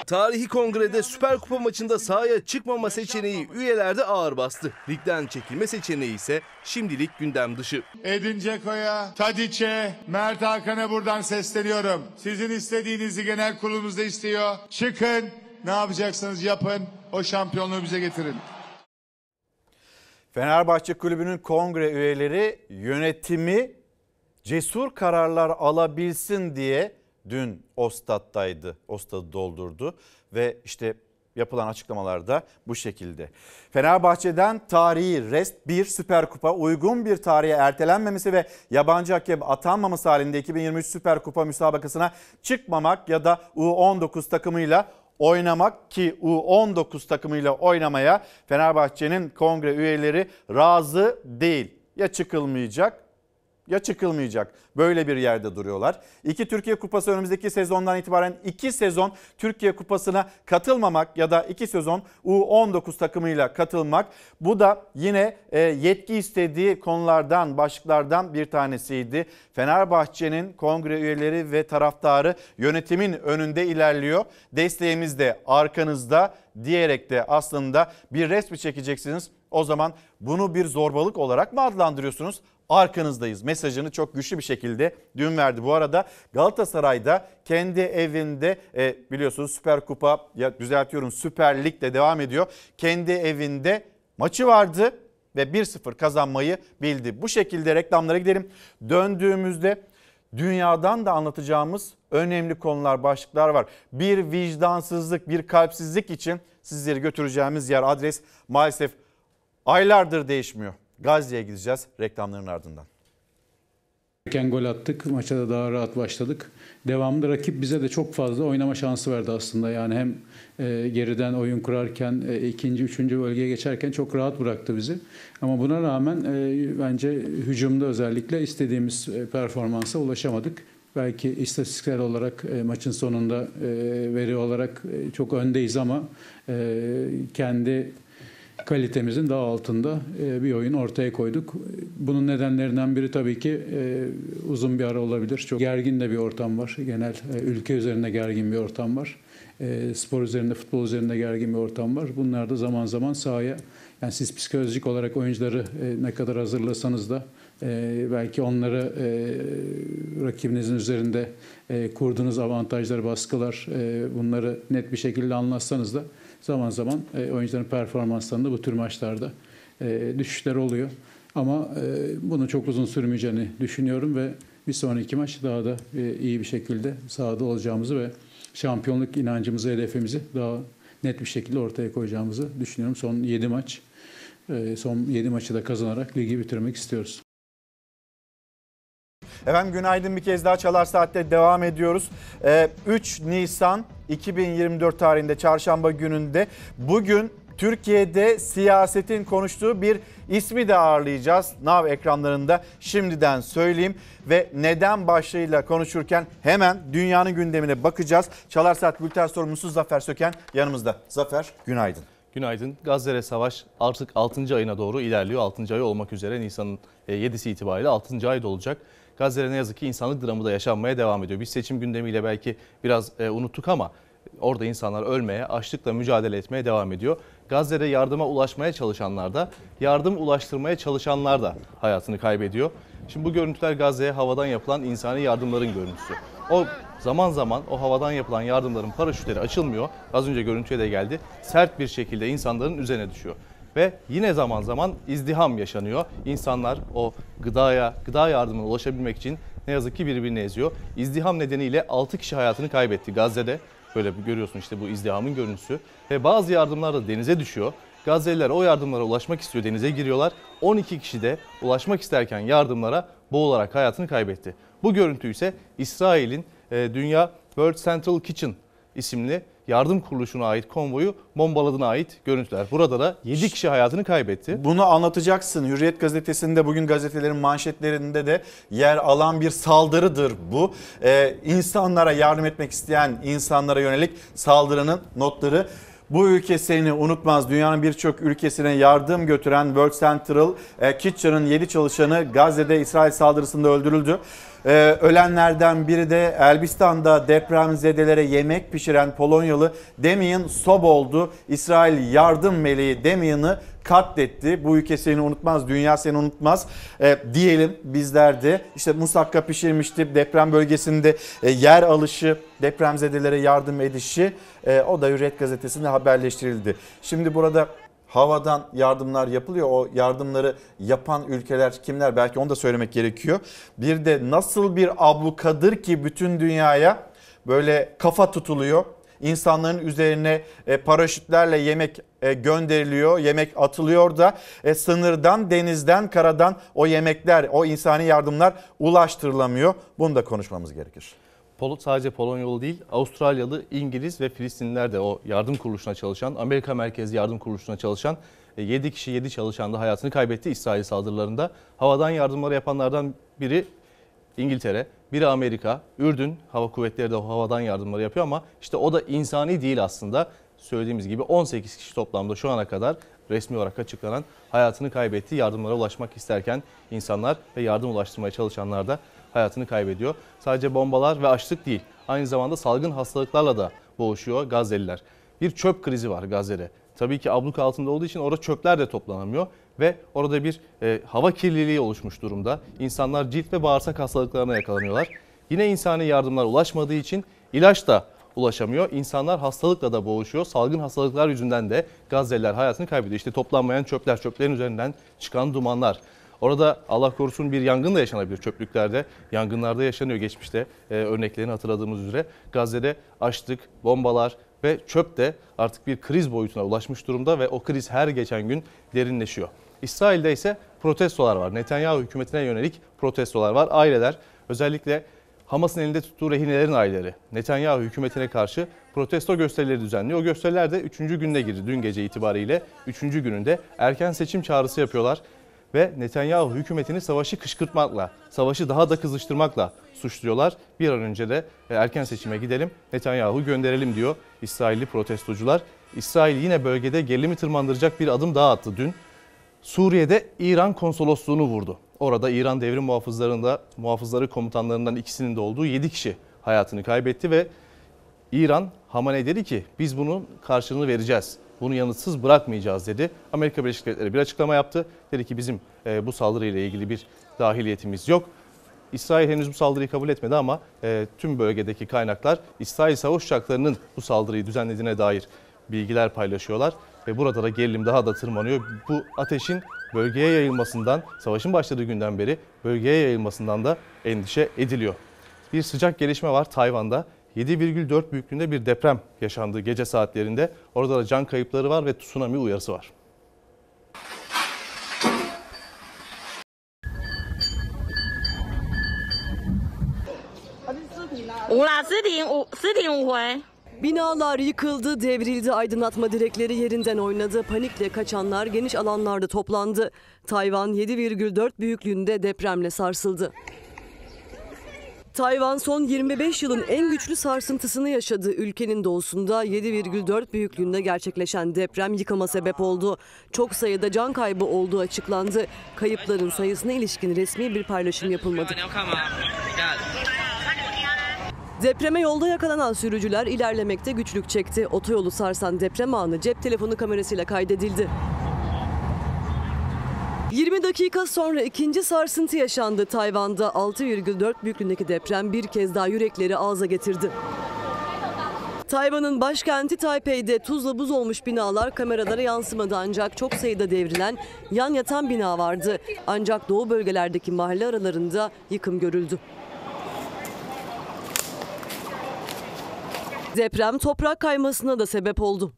Tarihi kongrede Süper Kupa maçında sahaya çıkmama seçeneği üyelerde ağır bastı. Ligden çekilme seçeneği ise şimdilik gündem dışı. Edin Dzeko'ya, Tadiç'e, Mert Hakan'a buradan sesleniyorum. Sizin istediğinizi genel kurulumuzda istiyor. Çıkın, ne yapacaksanız yapın, o şampiyonluğu bize getirin. Fenerbahçe Kulübü'nün kongre üyeleri yönetimi cesur kararlar alabilsin diye dün Ostad'daydı, Ostad'ı doldurdu ve işte yapılan açıklamalarda bu şekilde. Fenerbahçe'den tarihi rest, bir Süper Kupa uygun bir tarihe ertelenmemesi ve yabancı hakem atanmaması halinde 2023 Süper Kupa müsabakasına çıkmamak ya da U19 takımıyla oynamak, ki U19 takımıyla oynamaya Fenerbahçe'nin kongre üyeleri razı değil. Ya çıkılmayacak? Ya çıkılmayacak. Böyle bir yerde duruyorlar. İki Türkiye Kupası önümüzdeki sezondan itibaren 2 sezon Türkiye Kupası'na katılmamak ya da 2 sezon U19 takımıyla katılmak. Bu da yine yetki istediği konulardan, başlıklardan bir tanesiydi. Fenerbahçe'nin kongre üyeleri ve taraftarı yönetimin önünde ilerliyor. Desteğimiz de arkanızda diyerek de aslında bir resmi çekeceksiniz. O zaman bunu bir zorbalık olarak mı adlandırıyorsunuz? Arkanızdayız mesajını çok güçlü bir şekilde dün verdi. Bu arada Galatasaray'da kendi evinde biliyorsunuz Süper Kupa, ya düzeltiyorum, Süper Lig de devam ediyor. Kendi evinde maçı vardı ve 1-0 kazanmayı bildi. Bu şekilde reklamlara gidelim. Döndüğümüzde dünyadan da anlatacağımız önemli konular, başlıklar var. Bir vicdansızlık, bir kalpsizlik için sizleri götüreceğimiz yer, adres maalesef aylardır değişmiyor. Gazze'ye gideceğiz reklamların ardından. Erken gol attık. Maça da daha rahat başladık. Devamlı rakip bize de çok fazla oynama şansı verdi aslında. Yani hem geriden oyun kurarken, ikinci, üçüncü bölgeye geçerken çok rahat bıraktı bizi. Ama buna rağmen bence hücumda özellikle istediğimiz performansa ulaşamadık. Belki istatistiksel olarak maçın sonunda veri olarak çok öndeyiz ama kendi kalitemizin daha altında bir oyun ortaya koyduk. Bunun nedenlerinden biri tabii ki uzun bir ara olabilir. Çok gergin de bir ortam var. Genel ülke üzerinde gergin bir ortam var. Spor üzerinde, futbol üzerinde gergin bir ortam var. Bunlar da zaman zaman sahaya, yani siz psikolojik olarak oyuncuları ne kadar hazırlasanız da belki onları rakibinizin üzerinde kurduğunuz avantajlar, baskılar, bunları net bir şekilde anlatsanız da zaman zaman oyuncuların performanslarında bu tür maçlarda düşüşler oluyor. Ama bunun çok uzun sürmeyeceğini düşünüyorum ve bir sonraki maç daha da iyi bir şekilde sahada olacağımızı ve şampiyonluk inancımızı, hedefimizi daha net bir şekilde ortaya koyacağımızı düşünüyorum. Son 7 maçı da kazanarak ligi bitirmek istiyoruz. Efendim günaydın, bir kez daha Çalar Saat'te devam ediyoruz. 3 Nisan 2024 tarihinde, çarşamba gününde, bugün Türkiye'de siyasetin konuştuğu bir ismi de ağırlayacağız. NAV ekranlarında şimdiden söyleyeyim ve neden başlığıyla konuşurken hemen dünyanın gündemine bakacağız. Çalar Saat Bülten sorumlusu Zafer Söken yanımızda. Zafer günaydın. Günaydın. Gazze'de savaş artık 6. ayına doğru ilerliyor. 6. ay olmak üzere, Nisan'ın 7'si itibariyle 6. ay da olacak. Gazze'de ne yazık ki insanlık dramı da yaşanmaya devam ediyor. Biz seçim gündemiyle belki biraz unuttuk ama orada insanlar ölmeye, açlıkla mücadele etmeye devam ediyor. Gazze'de yardıma ulaşmaya çalışanlar da, yardım ulaştırmaya çalışanlar da hayatını kaybediyor. Şimdi bu görüntüler Gazze'ye havadan yapılan insani yardımların görüntüsü. Zaman zaman o havadan yapılan yardımların paraşütleri açılmıyor. Az önce görüntüye de geldi. Sert bir şekilde insanların üzerine düşüyor. Ve yine zaman zaman izdiham yaşanıyor. İnsanlar o gıda yardımına ulaşabilmek için ne yazık ki birbirini eziyor. İzdiham nedeniyle 6 kişi hayatını kaybetti Gazze'de. Böyle görüyorsun işte bu izdihamın görüntüsü. Ve bazı yardımlar da denize düşüyor. Gazze'liler o yardımlara ulaşmak istiyor, denize giriyorlar. 12 kişi de ulaşmak isterken yardımlara boğularak hayatını kaybetti. Bu görüntü ise İsrail'in Dünya World Central Kitchen isimli yardım kuruluşuna ait konvoyu bombaladığına ait görüntüler. Burada da 7 kişi hayatını kaybetti. Bunu anlatacaksın. Hürriyet gazetesinde, bugün gazetelerin manşetlerinde de yer alan bir saldırıdır bu. İnsanlara yardım etmek isteyen insanlara yönelik saldırının notları. Bu ülke seni unutmaz. Dünyanın birçok ülkesine yardım götüren World Central Kitchen'ın 7 çalışanı Gazze'de İsrail saldırısında öldürüldü. Ölenlerden biri de Elbistan'da depremzedelere yemek pişiren Polonyalı Damian Sob oldu. İsrail yardım meleği Damian'ı katletti. Bu ülke seni unutmaz, dünya seni unutmaz diyelim bizler de. İşte musakka pişirmişti, deprem bölgesinde yer alışı, depremzedelere yardım edişi, o da Hürriyet gazetesinde haberleştirildi. Şimdi burada havadan yardımlar yapılıyor. O yardımları yapan ülkeler kimler? Belki onu da söylemek gerekiyor. Bir de nasıl bir ablukadır ki bütün dünyaya böyle kafa tutuluyor. İnsanların üzerine paraşütlerle yemek gönderiliyor, yemek atılıyor da sınırdan, denizden, karadan o yemekler, o insani yardımlar ulaştırılamıyor. Bunu da konuşmamız gerekir. Sadece Polonyalı değil, Avustralyalı, İngiliz ve Filistinliler de o yardım kuruluşuna çalışan, Amerika merkezli yardım kuruluşuna çalışan 7 kişi, 7 çalışan da hayatını kaybetti İsrail saldırılarında. Havadan yardımları yapanlardan biri İngiltere, biri Amerika, Ürdün Hava Kuvvetleri de havadan yardımları yapıyor ama işte o da insani değil aslında. Söylediğimiz gibi 18 kişi toplamda şu ana kadar resmi olarak açıklanan hayatını kaybetti. Yardımlara ulaşmak isterken insanlar ve yardım ulaştırmaya çalışanlar da hayatını kaybediyor. Sadece bombalar ve açlık değil, aynı zamanda salgın hastalıklarla da boğuşuyor Gazze'liler. Bir çöp krizi var Gazze'de. Tabii ki abluka altında olduğu için orada çöpler de toplanamıyor ve orada bir hava kirliliği oluşmuş durumda. İnsanlar cilt ve bağırsak hastalıklarına yakalanıyorlar. Yine insani yardımlar ulaşmadığı için ilaç da ulaşamıyor. İnsanlar hastalıkla da boğuşuyor. Salgın hastalıklar yüzünden de Gazze'liler hayatını kaybediyor. İşte toplanmayan çöpler, çöplerin üzerinden çıkan dumanlar. Orada Allah korusun bir yangın da yaşanabilir çöplüklerde. Yangınlarda yaşanıyor geçmişte örneklerini hatırladığımız üzere. Gazze'de açlık, bombalar ve çöp de artık bir kriz boyutuna ulaşmış durumda ve o kriz her geçen gün derinleşiyor. İsrail'de ise protestolar var. Netanyahu hükümetine yönelik protestolar var. Aileler, özellikle Hamas'ın elinde tuttuğu rehinelerin aileleri Netanyahu hükümetine karşı protesto gösterileri düzenliyor. O gösteriler de 3. gününe girdi. Dün gece itibariyle 3. gününde erken seçim çağrısı yapıyorlar. Ve Netanyahu hükümetini savaşı kışkırtmakla, savaşı daha da kızıştırmakla suçluyorlar. Bir an önce de erken seçime gidelim, Netanyahu gönderelim diyor İsrailli protestocular. İsrail yine bölgede gerilimi tırmandıracak bir adım daha attı dün. Suriye'de İran konsolosluğunu vurdu. Orada İran devrim muhafızları komutanlarından ikisinin de olduğu 7 kişi hayatını kaybetti ve İran, Hamaney dedi ki biz bunun karşılığını vereceğiz. Bunu yanıtsız bırakmayacağız dedi. Amerika Birleşik Devletleri bir açıklama yaptı. Dedi ki bizim bu saldırıyla ilgili bir dahiliyetimiz yok. İsrail henüz bu saldırıyı kabul etmedi ama tüm bölgedeki kaynaklar İsrail savaş uçaklarının bu saldırıyı düzenlediğine dair bilgiler paylaşıyorlar. Ve burada da gerilim daha da tırmanıyor. Bu ateşin bölgeye yayılmasından, savaşın başladığı günden beri bölgeye yayılmasından da endişe ediliyor. Bir sıcak gelişme var Tayvan'da. 7,4 büyüklüğünde bir deprem yaşandı gece saatlerinde. Orada da can kayıpları var ve tsunami uyarısı var. Binalar yıkıldı, devrildi, aydınlatma direkleri yerinden oynadı. Panikle kaçanlar geniş alanlarda toplandı. Tayvan 7,4 büyüklüğünde depremle sarsıldı. Tayvan son 25 yılın en güçlü sarsıntısını yaşadı. Ülkenin doğusunda 7,4 büyüklüğünde gerçekleşen deprem yıkıma sebep oldu. Çok sayıda can kaybı olduğu açıklandı. Kayıpların sayısına ilişkin resmi bir paylaşım yapılmadı. Depreme yolda yakalanan sürücüler ilerlemekte güçlük çekti. Otoyolu sarsan deprem anı cep telefonu kamerasıyla kaydedildi. 20 dakika sonra ikinci sarsıntı yaşandı. Tayvan'da 6,4 büyüklüğündeki deprem bir kez daha yürekleri ağza getirdi. Tayvan'ın başkenti Taipei'de tuzla buz olmuş binalar kameralara yansımadı ancak çok sayıda devrilen, yan yatan bina vardı. Ancak doğu bölgelerdeki mahalle aralarında yıkım görüldü. Deprem toprak kaymasına da sebep oldu.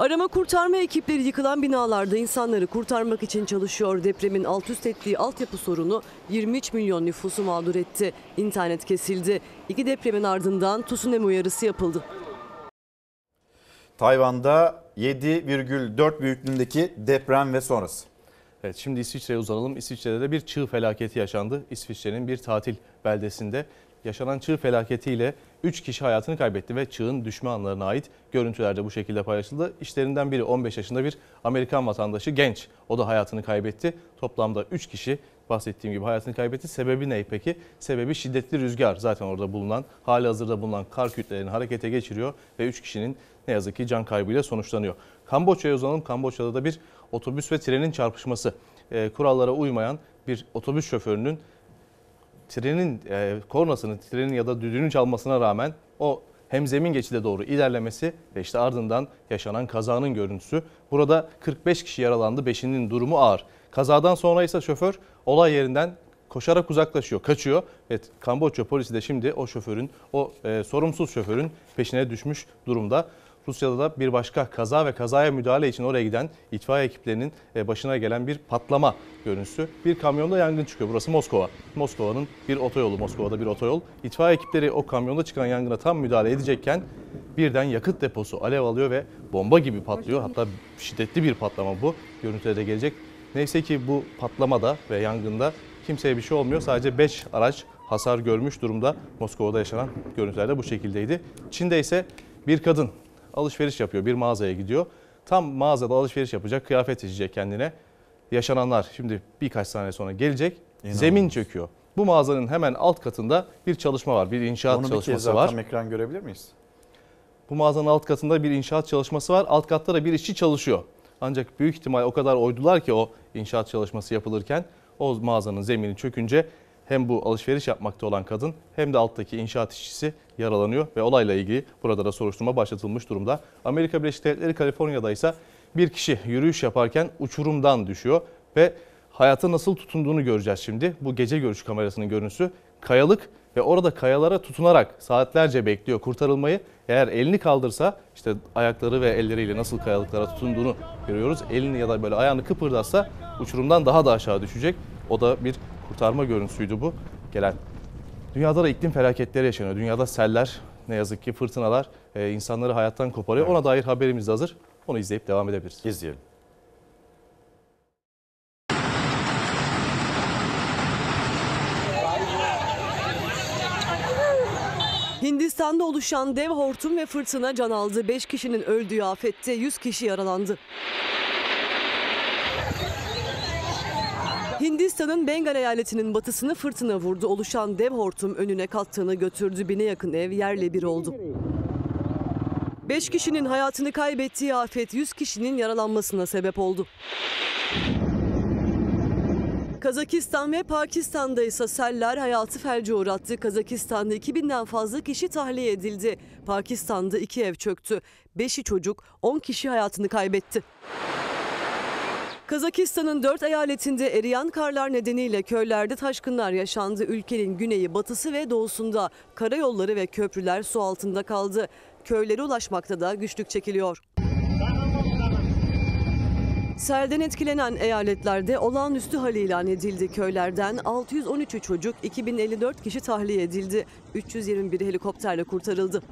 Arama kurtarma ekipleri yıkılan binalarda insanları kurtarmak için çalışıyor. Depremin alt üst ettiği altyapı sorunu 23 milyon nüfusu mağdur etti. İnternet kesildi. İki depremin ardından tsunami uyarısı yapıldı. Tayvan'da 7,4 büyüklüğündeki deprem ve sonrası. Evet, şimdi İsviçre'ye uzanalım. İsviçre'de de bir çığ felaketi yaşandı. İsviçre'nin bir tatil beldesinde yaşanan çığ felaketiyle 3 kişi hayatını kaybetti ve çığın düşme anlarına ait görüntüler de bu şekilde paylaşıldı. İşlerinden biri 15 yaşında bir Amerikan vatandaşı genç. O da hayatını kaybetti. Toplamda 3 kişi bahsettiğim gibi hayatını kaybetti. Sebebi ne peki? Sebebi şiddetli rüzgar. Zaten orada bulunan, hali hazırda bulunan kar kütlelerini harekete geçiriyor ve 3 kişinin ne yazık ki can kaybıyla sonuçlanıyor. Kamboçya'ya uzanalım. Kamboçya'da da bir otobüs ve trenin çarpışması. Kurallara uymayan bir otobüs şoförünün trenin kornasını, trenin ya da düdüğünü çalmasına rağmen o hemzemin geçide doğru ilerlemesi ve işte ardından yaşanan kazanın görüntüsü. Burada 45 kişi yaralandı, 5'inin durumu ağır. Kazadan sonra ise şoför olay yerinden koşarak uzaklaşıyor, kaçıyor. Evet, Kamboçya polisi de şimdi o şoförün, o sorumsuz şoförün peşine düşmüş durumda. Rusya'da da bir başka kaza ve kazaya müdahale için oraya giden itfaiye ekiplerinin başına gelen bir patlama görüntüsü. Bir kamyonda yangın çıkıyor. Burası Moskova. Moskova'nın bir otoyolu. Moskova'da bir otoyol. İtfaiye ekipleri o kamyonda çıkan yangına tam müdahale edecekken birden yakıt deposu alev alıyor ve bomba gibi patlıyor. Hatta şiddetli bir patlama bu. Görüntüde de gelecek. Neyse ki bu patlamada ve yangında kimseye bir şey olmuyor. Sadece 5 araç hasar görmüş durumda. Moskova'da yaşanan görüntüler de bu şekildeydi. Çin'de ise bir kadın alışveriş yapıyor, bir mağazaya gidiyor. Tam mağazada alışveriş yapacak, kıyafet seçecek kendine. Yaşananlar şimdi birkaç saniye sonra gelecek. İnanılmaz. Zemin çöküyor. Bu mağazanın hemen alt katında bir çalışma var, bir inşaat çalışması var. Onu bir kez ekran görebilir miyiz? Bu mağazanın alt katında bir inşaat çalışması var. Alt katta da bir işçi çalışıyor. Ancak büyük ihtimal o kadar oydular ki o inşaat çalışması yapılırken o mağazanın zemini çökünce hem bu alışveriş yapmakta olan kadın hem de alttaki inşaat işçisi yaralanıyor ve olayla ilgili burada da soruşturma başlatılmış durumda. Amerika Birleşik Devletleri Kaliforniya'da ise bir kişi yürüyüş yaparken uçurumdan düşüyor ve hayata nasıl tutunduğunu göreceğiz şimdi. Bu gece görüş kamerasının görüntüsü kayalık ve orada kayalara tutunarak saatlerce bekliyor kurtarılmayı. Eğer elini kaldırsa işte ayakları ve elleriyle nasıl kayalıklara tutunduğunu görüyoruz. Elini ya da böyle ayağını kıpırdatsa uçurumdan daha da aşağı düşecek. O da bir kurtarma görüntüsüydü bu gelen. Dünyada da iklim felaketleri yaşanıyor. Dünyada seller, ne yazık ki fırtınalar insanları hayattan koparıyor. Evet. Ona dair haberimiz de hazır. Onu izleyip devam edebiliriz. İzleyelim. Hindistan'da oluşan dev hortum ve fırtına can aldı. 5 kişinin öldüğü afette 100 kişi yaralandı. Hindistan'ın Bengal eyaletinin batısını fırtına vurdu. Oluşan dev hortum önüne kattığını götürdü. 1000'e yakın ev yerle bir oldu. 5 kişinin hayatını kaybettiği afet 100 kişinin yaralanmasına sebep oldu. Kazakistan ve Pakistan'da ise seller hayatı felce uğrattı. Kazakistan'da 2000'den fazla kişi tahliye edildi. Pakistan'da 2 ev çöktü. 5'i çocuk, 10 kişi hayatını kaybetti. Kazakistan'ın 4 eyaletinde eriyen karlar nedeniyle köylerde taşkınlar yaşandı. Ülkenin güneyi, batısı ve doğusunda karayolları ve köprüler su altında kaldı. Köylere ulaşmakta da güçlük çekiliyor. Selden etkilenen eyaletlerde olağanüstü hal ilan edildi. Köylerden 613 çocuk, 2054 kişi tahliye edildi. 321 helikopterle kurtarıldı.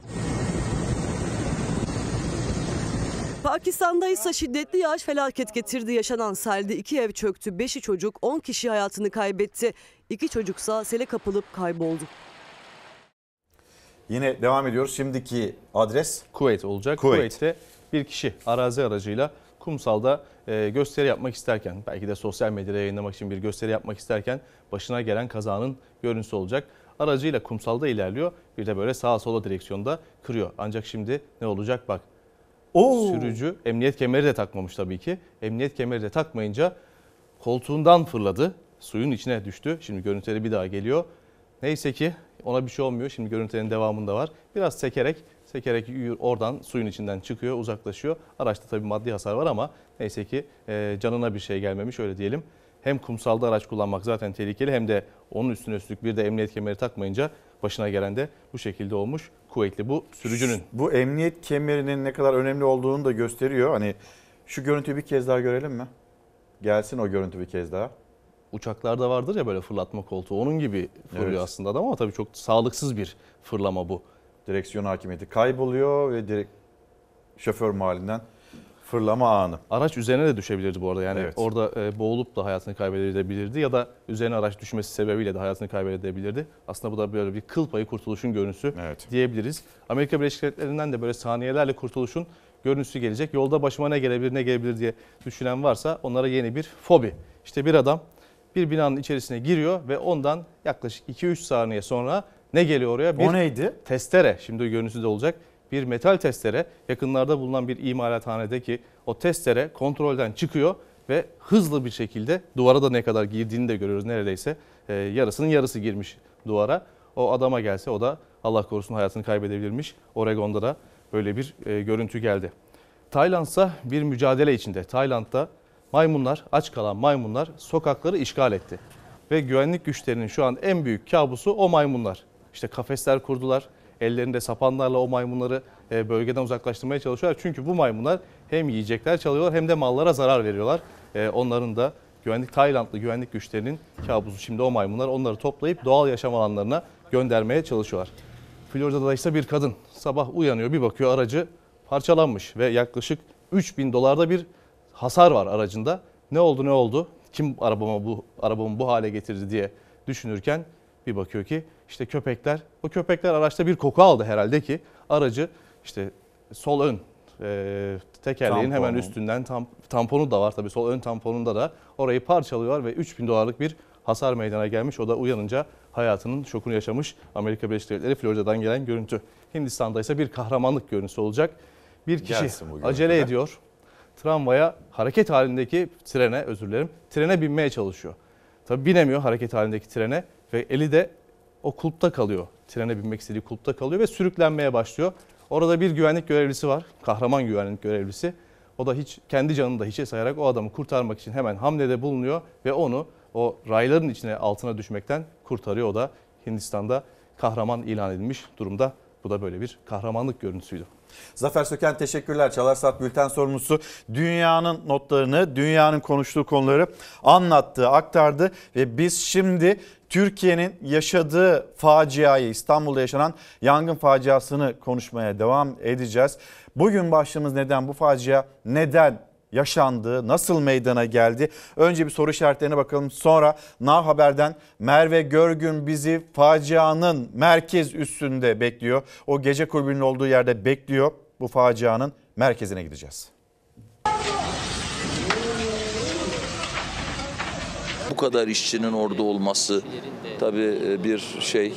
Pakistan'da ise şiddetli yağış felaket getirdi. Yaşanan selde 2 ev çöktü. 5'i çocuk, 10 kişi hayatını kaybetti. 2 çocuksa sele kapılıp kayboldu. Yine devam ediyoruz. Şimdiki adres Kuveyt olacak. Kuveyt'te bir kişi arazi aracıyla kumsalda gösteri yapmak isterken, belki de sosyal medyada yayınlamak için bir gösteri yapmak isterken başına gelen kazanın görüntüsü olacak. Aracıyla kumsalda ilerliyor. Bir de böyle sağa sola direksiyonda kırıyor. Ancak şimdi ne olacak bak. Sürücü emniyet kemeri de takmamış tabii ki. Emniyet kemeri de takmayınca koltuğundan fırladı. Suyun içine düştü. Şimdi görüntüleri bir daha geliyor. Neyse ki ona bir şey olmuyor. Şimdi görüntülerin devamında var. Biraz sekerek oradan suyun içinden çıkıyor, uzaklaşıyor. Araçta tabii maddi hasar var ama neyse ki canına bir şey gelmemiş öyle diyelim. Hem kumsalda araç kullanmak zaten tehlikeli hem de onun üstüne üstlük bir de emniyet kemeri takmayınca başına gelen de bu şekilde olmuş. kuvvetli bu sürücünün. Bu emniyet kemerinin ne kadar önemli olduğunu da gösteriyor. Hani şu görüntüyü bir kez daha görelim mi? Gelsin o görüntü bir kez daha. Uçaklarda vardır ya böyle fırlatma koltuğu. Onun gibi fırlıyor, evet, aslında adam ama tabii çok sağlıksız bir fırlama bu. Direksiyon hakimiyeti kayboluyor ve direkt şoför mahallinden fırlama anı. Araç üzerine de düşebilirdi bu arada. Yani evet, orada boğulup da hayatını kaybedebilirdi ya da üzerine araç düşmesi sebebiyle de hayatını kaybedebilirdi. Aslında bu da böyle bir kıl payı kurtuluşun görüntüsü, evet, diyebiliriz. Amerika Birleşik Devletleri'nden de böyle saniyelerle kurtuluşun görüntüsü gelecek. Yolda başıma ne gelebilir ne gelebilir diye düşünen varsa onlara yeni bir fobi. İşte bir adam bir binanın içerisine giriyor ve ondan yaklaşık 2-3 saniye sonra ne geliyor oraya? Bir o neydi? Testere. Şimdi görüntüsü de olacak. Bir metal testere, yakınlarda bulunan bir imalathanedeki o testere kontrolden çıkıyor ve hızlı bir şekilde duvara da ne kadar girdiğini de görüyoruz neredeyse. Yarısının yarısı girmiş duvara. O adama gelse o da Allah korusun hayatını kaybedebilirmiş. Oregon'da da böyle bir görüntü geldi. Tayland'sa bir mücadele içinde. Tayland'da maymunlar, aç kalan maymunlar sokakları işgal etti. Ve güvenlik güçlerinin şu an en büyük kabusu o maymunlar. İşte kafesler kurdular. Ellerinde sapanlarla o maymunları bölgeden uzaklaştırmaya çalışıyorlar. Çünkü bu maymunlar hem yiyecekler çalıyorlar hem de mallara zarar veriyorlar. Onların da Taylandlı güvenlik güçlerinin kabusu şimdi o maymunlar, onları toplayıp doğal yaşam alanlarına göndermeye çalışıyorlar. Florida'da ise bir kadın sabah uyanıyor, bir bakıyor aracı parçalanmış ve yaklaşık $3000'da bir hasar var aracında. Ne oldu? Kim arabamı bu hale getirdi diye düşünürken bir bakıyor ki işte köpekler, o köpekler araçta bir koku aldı herhalde ki aracı işte sol ön tekerleğin hemen üstünden tamponu da var tabii, sol ön tamponunda da orayı parçalıyorlar ve $3000'lık bir hasar meydana gelmiş. O da uyanınca hayatının şokunu yaşamış. Amerika Birleşik Devletleri, Florida'dan gelen görüntü. Hindistan'da ise bir kahramanlık görüntüsü olacak. Bir kişi acele ediyor. Tramvaya, hareket halindeki trene, trene binmeye çalışıyor. Tabii binemiyor hareket halindeki trene ve eli de o kulpta kalıyor. Trene binmek istediği kulpta kalıyor ve sürüklenmeye başlıyor. Orada bir güvenlik görevlisi var. Kahraman güvenlik görevlisi. O da hiç kendi canını da hiçe sayarak o adamı kurtarmak için hemen hamlede bulunuyor ve onu o rayların içine, altına düşmekten kurtarıyor. O da Hindistan'da kahraman ilan edilmiş durumda. Bu da böyle bir kahramanlık görüntüsüydü. Zafer Söken, teşekkürler. Çalar Saat Bülten sorumlusu dünyanın notlarını, dünyanın konuştuğu konuları anlattı, aktardı ve biz şimdi Türkiye'nin yaşadığı faciayı, İstanbul'da yaşanan yangın faciasını konuşmaya devam edeceğiz. Bugün başlığımız neden bu facia, neden yaşandı, nasıl meydana geldi? Önce bir soru işaretlerine bakalım, sonra NAV Haber'den Merve Görgün bizi facianın merkez üstünde bekliyor. O gece kulübünün olduğu yerde bekliyor. Bu facianın merkezine gideceğiz. Bu kadar işçinin orada olması tabii bir şey...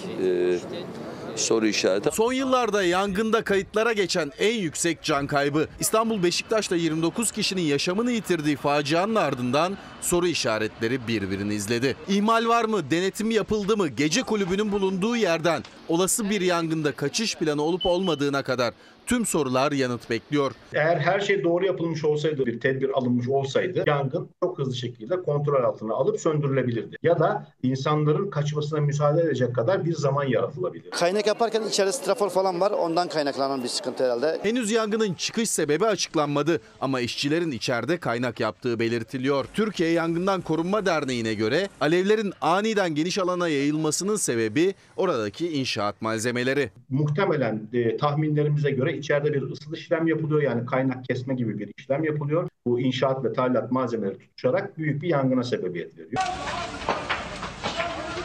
soru işareti. Son yıllarda yangında kayıtlara geçen en yüksek can kaybı. İstanbul Beşiktaş'ta 29 kişinin yaşamını yitirdiği facianın ardından soru işaretleri birbirini izledi. İhmal var mı? Denetim yapıldı mı? Gece kulübünün bulunduğu yerden olası bir yangında kaçış planı olup olmadığına kadar tüm sorular yanıt bekliyor. Eğer her şey doğru yapılmış olsaydı, bir tedbir alınmış olsaydı yangın çok hızlı şekilde kontrol altına alıp söndürülebilirdi. Ya da insanların kaçmasına müsaade edecek kadar bir zaman yaratılabilirdi. Kaynak yaparken içeride strafor falan var, ondan kaynaklanan bir sıkıntı herhalde. Henüz yangının çıkış sebebi açıklanmadı ama işçilerin içeride kaynak yaptığı belirtiliyor. Türkiye Yangından Korunma Derneği'ne göre alevlerin aniden geniş alana yayılmasının sebebi oradaki inşaat malzemeleri. Muhtemelen tahminlerimize göre İçeride bir ısıl işlem yapılıyor, yani kaynak kesme gibi bir işlem yapılıyor. Bu inşaat ve tarlat malzemeleri tutuşarak büyük bir yangına sebebiyet veriyor.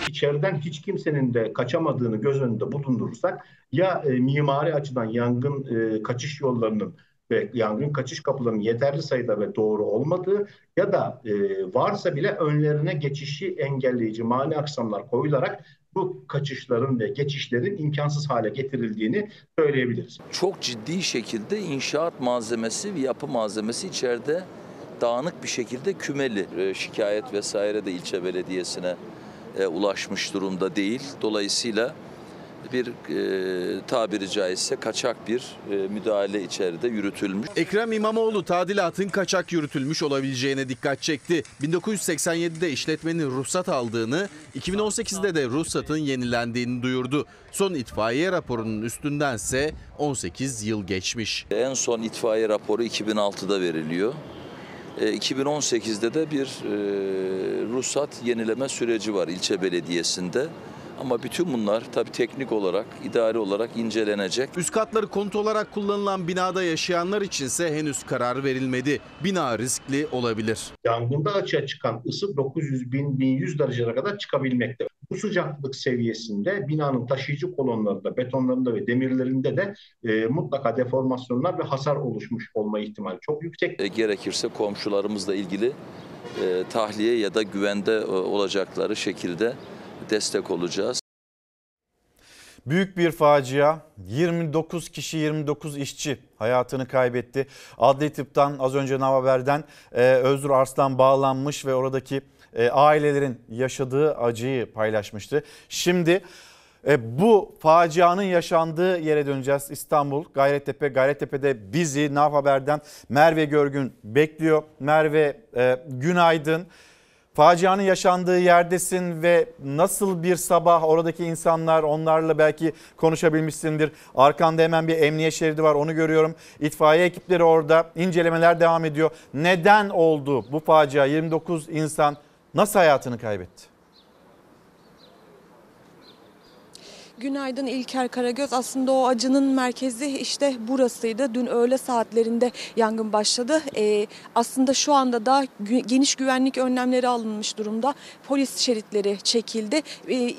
İçeriden hiç kimsenin de kaçamadığını göz önünde bulundurursak ya mimari açıdan yangın kaçış yollarının ve yangın kaçış kapılarının yeterli sayıda ve doğru olmadığı ya da varsa bile önlerine geçişi engelleyici mani aksamlar koyularak bu kaçışların ve geçişlerin imkansız hale getirildiğini söyleyebiliriz. Çok ciddi şekilde inşaat malzemesi ve yapı malzemesi içeride dağınık bir şekilde kümeli. Şikayet vesaire de ilçe belediyesine ulaşmış durumda değil. Dolayısıyla bir tabiri caizse kaçak bir müdahale içeride yürütülmüş. Ekrem İmamoğlu tadilatın kaçak yürütülmüş olabileceğine dikkat çekti. 1987'de işletmenin ruhsat aldığını, 2018'de de ruhsatın yenilendiğini duyurdu. Son itfaiye raporunun üstündense 18 yıl geçmiş. En son itfaiye raporu 2006'da veriliyor. 2018'de de bir ruhsat yenileme süreci var ilçe belediyesinde. Ama bütün bunlar tabii teknik olarak, idari olarak incelenecek. Üst katları konut olarak kullanılan binada yaşayanlar içinse henüz karar verilmedi. Bina riskli olabilir. Yangında açığa çıkan ısı 900-1100 derecelere kadar çıkabilmekte. Bu sıcaklık seviyesinde binanın taşıyıcı kolonlarında, betonlarında ve demirlerinde de mutlaka deformasyonlar ve hasar oluşmuş olma ihtimali çok yüksek. Gerekirse komşularımızla ilgili tahliye ya da güvende olacakları şekilde destek olacağız. Büyük bir facia, 29 kişi, 29 işçi hayatını kaybetti. Adli Tıp'tan, az önce NAV Haber'den Özgür Arslan bağlanmış ve oradaki ailelerin yaşadığı acıyı paylaşmıştı. Şimdi bu facianın yaşandığı yere döneceğiz. İstanbul, Gayrettepe. Gayrettepe'de bizi NAV Haber'den Merve Görgün bekliyor. Merve, günaydın. Facianın yaşandığı yerdesin ve nasıl bir sabah, oradaki insanlar, onlarla belki konuşabilmişsindir. Arkanda hemen bir emniyet şeridi var, onu görüyorum. İtfaiye ekipleri orada, incelemeler devam ediyor. Neden oldu bu facia? 29 insan nasıl hayatını kaybetti? Günaydın İlker Karagöz. Aslında o acının merkezi işte burasıydı. Dün öğle saatlerinde yangın başladı. Aslında şu anda da geniş güvenlik önlemleri alınmış durumda. Polis şeritleri çekildi.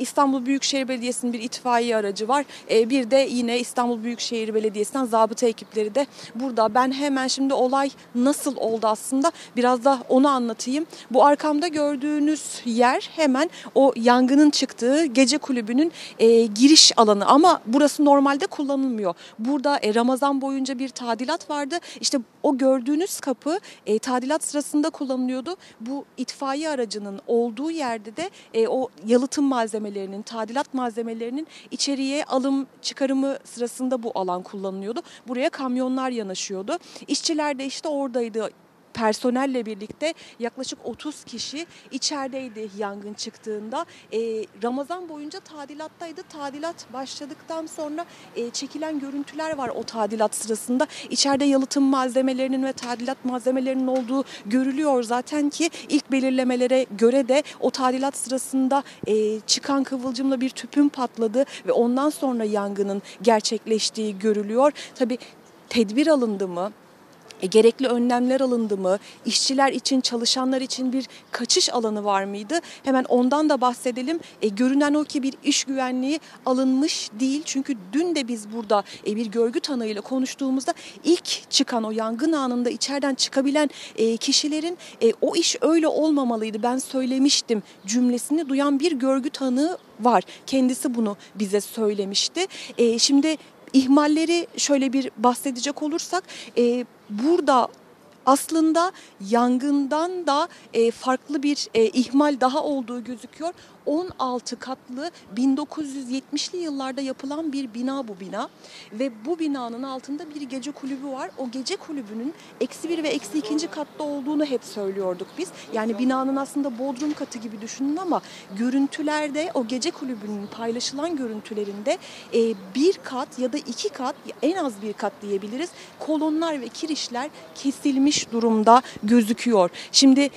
İstanbul Büyükşehir Belediyesi'nin bir itfaiye aracı var. Bir de yine İstanbul Büyükşehir Belediyesi'nden zabıta ekipleri de burada. Ben hemen şimdi olay nasıl oldu aslında biraz da onu anlatayım. Bu arkamda gördüğünüz yer hemen o yangının çıktığı gece kulübünün giriş alanı, ama burası normalde kullanılmıyor. Burada Ramazan boyunca bir tadilat vardı. İşte o gördüğünüz kapı tadilat sırasında kullanılıyordu. Bu itfaiye aracının olduğu yerde de o yalıtım malzemelerinin, tadilat malzemelerinin içeriye alım çıkarımı sırasında bu alan kullanılıyordu. Buraya kamyonlar yanaşıyordu. İşçiler de işte oradaydı. Personelle birlikte yaklaşık 30 kişi içerideydi yangın çıktığında. Ramazan boyunca tadilattaydı. Tadilat başladıktan sonra çekilen görüntüler var o tadilat sırasında. İçeride yalıtım malzemelerinin ve tadilat malzemelerinin olduğu görülüyor zaten ki ilk belirlemelere göre de o tadilat sırasında çıkan kıvılcımla bir tüpün patladı ve ondan sonra yangının gerçekleştiği görülüyor. Tabii tedbir alındı mı? Gerekli önlemler alındı mı? İşçiler için, çalışanlar için bir kaçış alanı var mıydı? Hemen ondan da bahsedelim. Görünen o ki bir iş güvenliği alınmış değil. Çünkü dün de biz burada bir görgü tanığıyla konuştuğumuzda ilk çıkan o yangın anında içeriden çıkabilen kişilerin o iş öyle olmamalıydı, ben söylemiştim cümlesini duyan bir görgü tanığı var. Kendisi bunu bize söylemişti. Şimdi ihmalleri şöyle bir bahsedecek olursak burada aslında yangından da farklı bir ihmal daha olduğu gözüküyor. 16 katlı 1970'li yıllarda yapılan bir bina bu bina ve bu binanın altında bir gece kulübü var. O gece kulübünün -1 ve -2. Katta olduğunu hep söylüyorduk biz. Yani binanın aslında bodrum katı gibi düşünün ama görüntülerde, o gece kulübünün paylaşılan görüntülerinde bir kat ya da iki kat, en az bir kat diyebiliriz, kolonlar ve kirişler kesilmiş durumda gözüküyor. Şimdi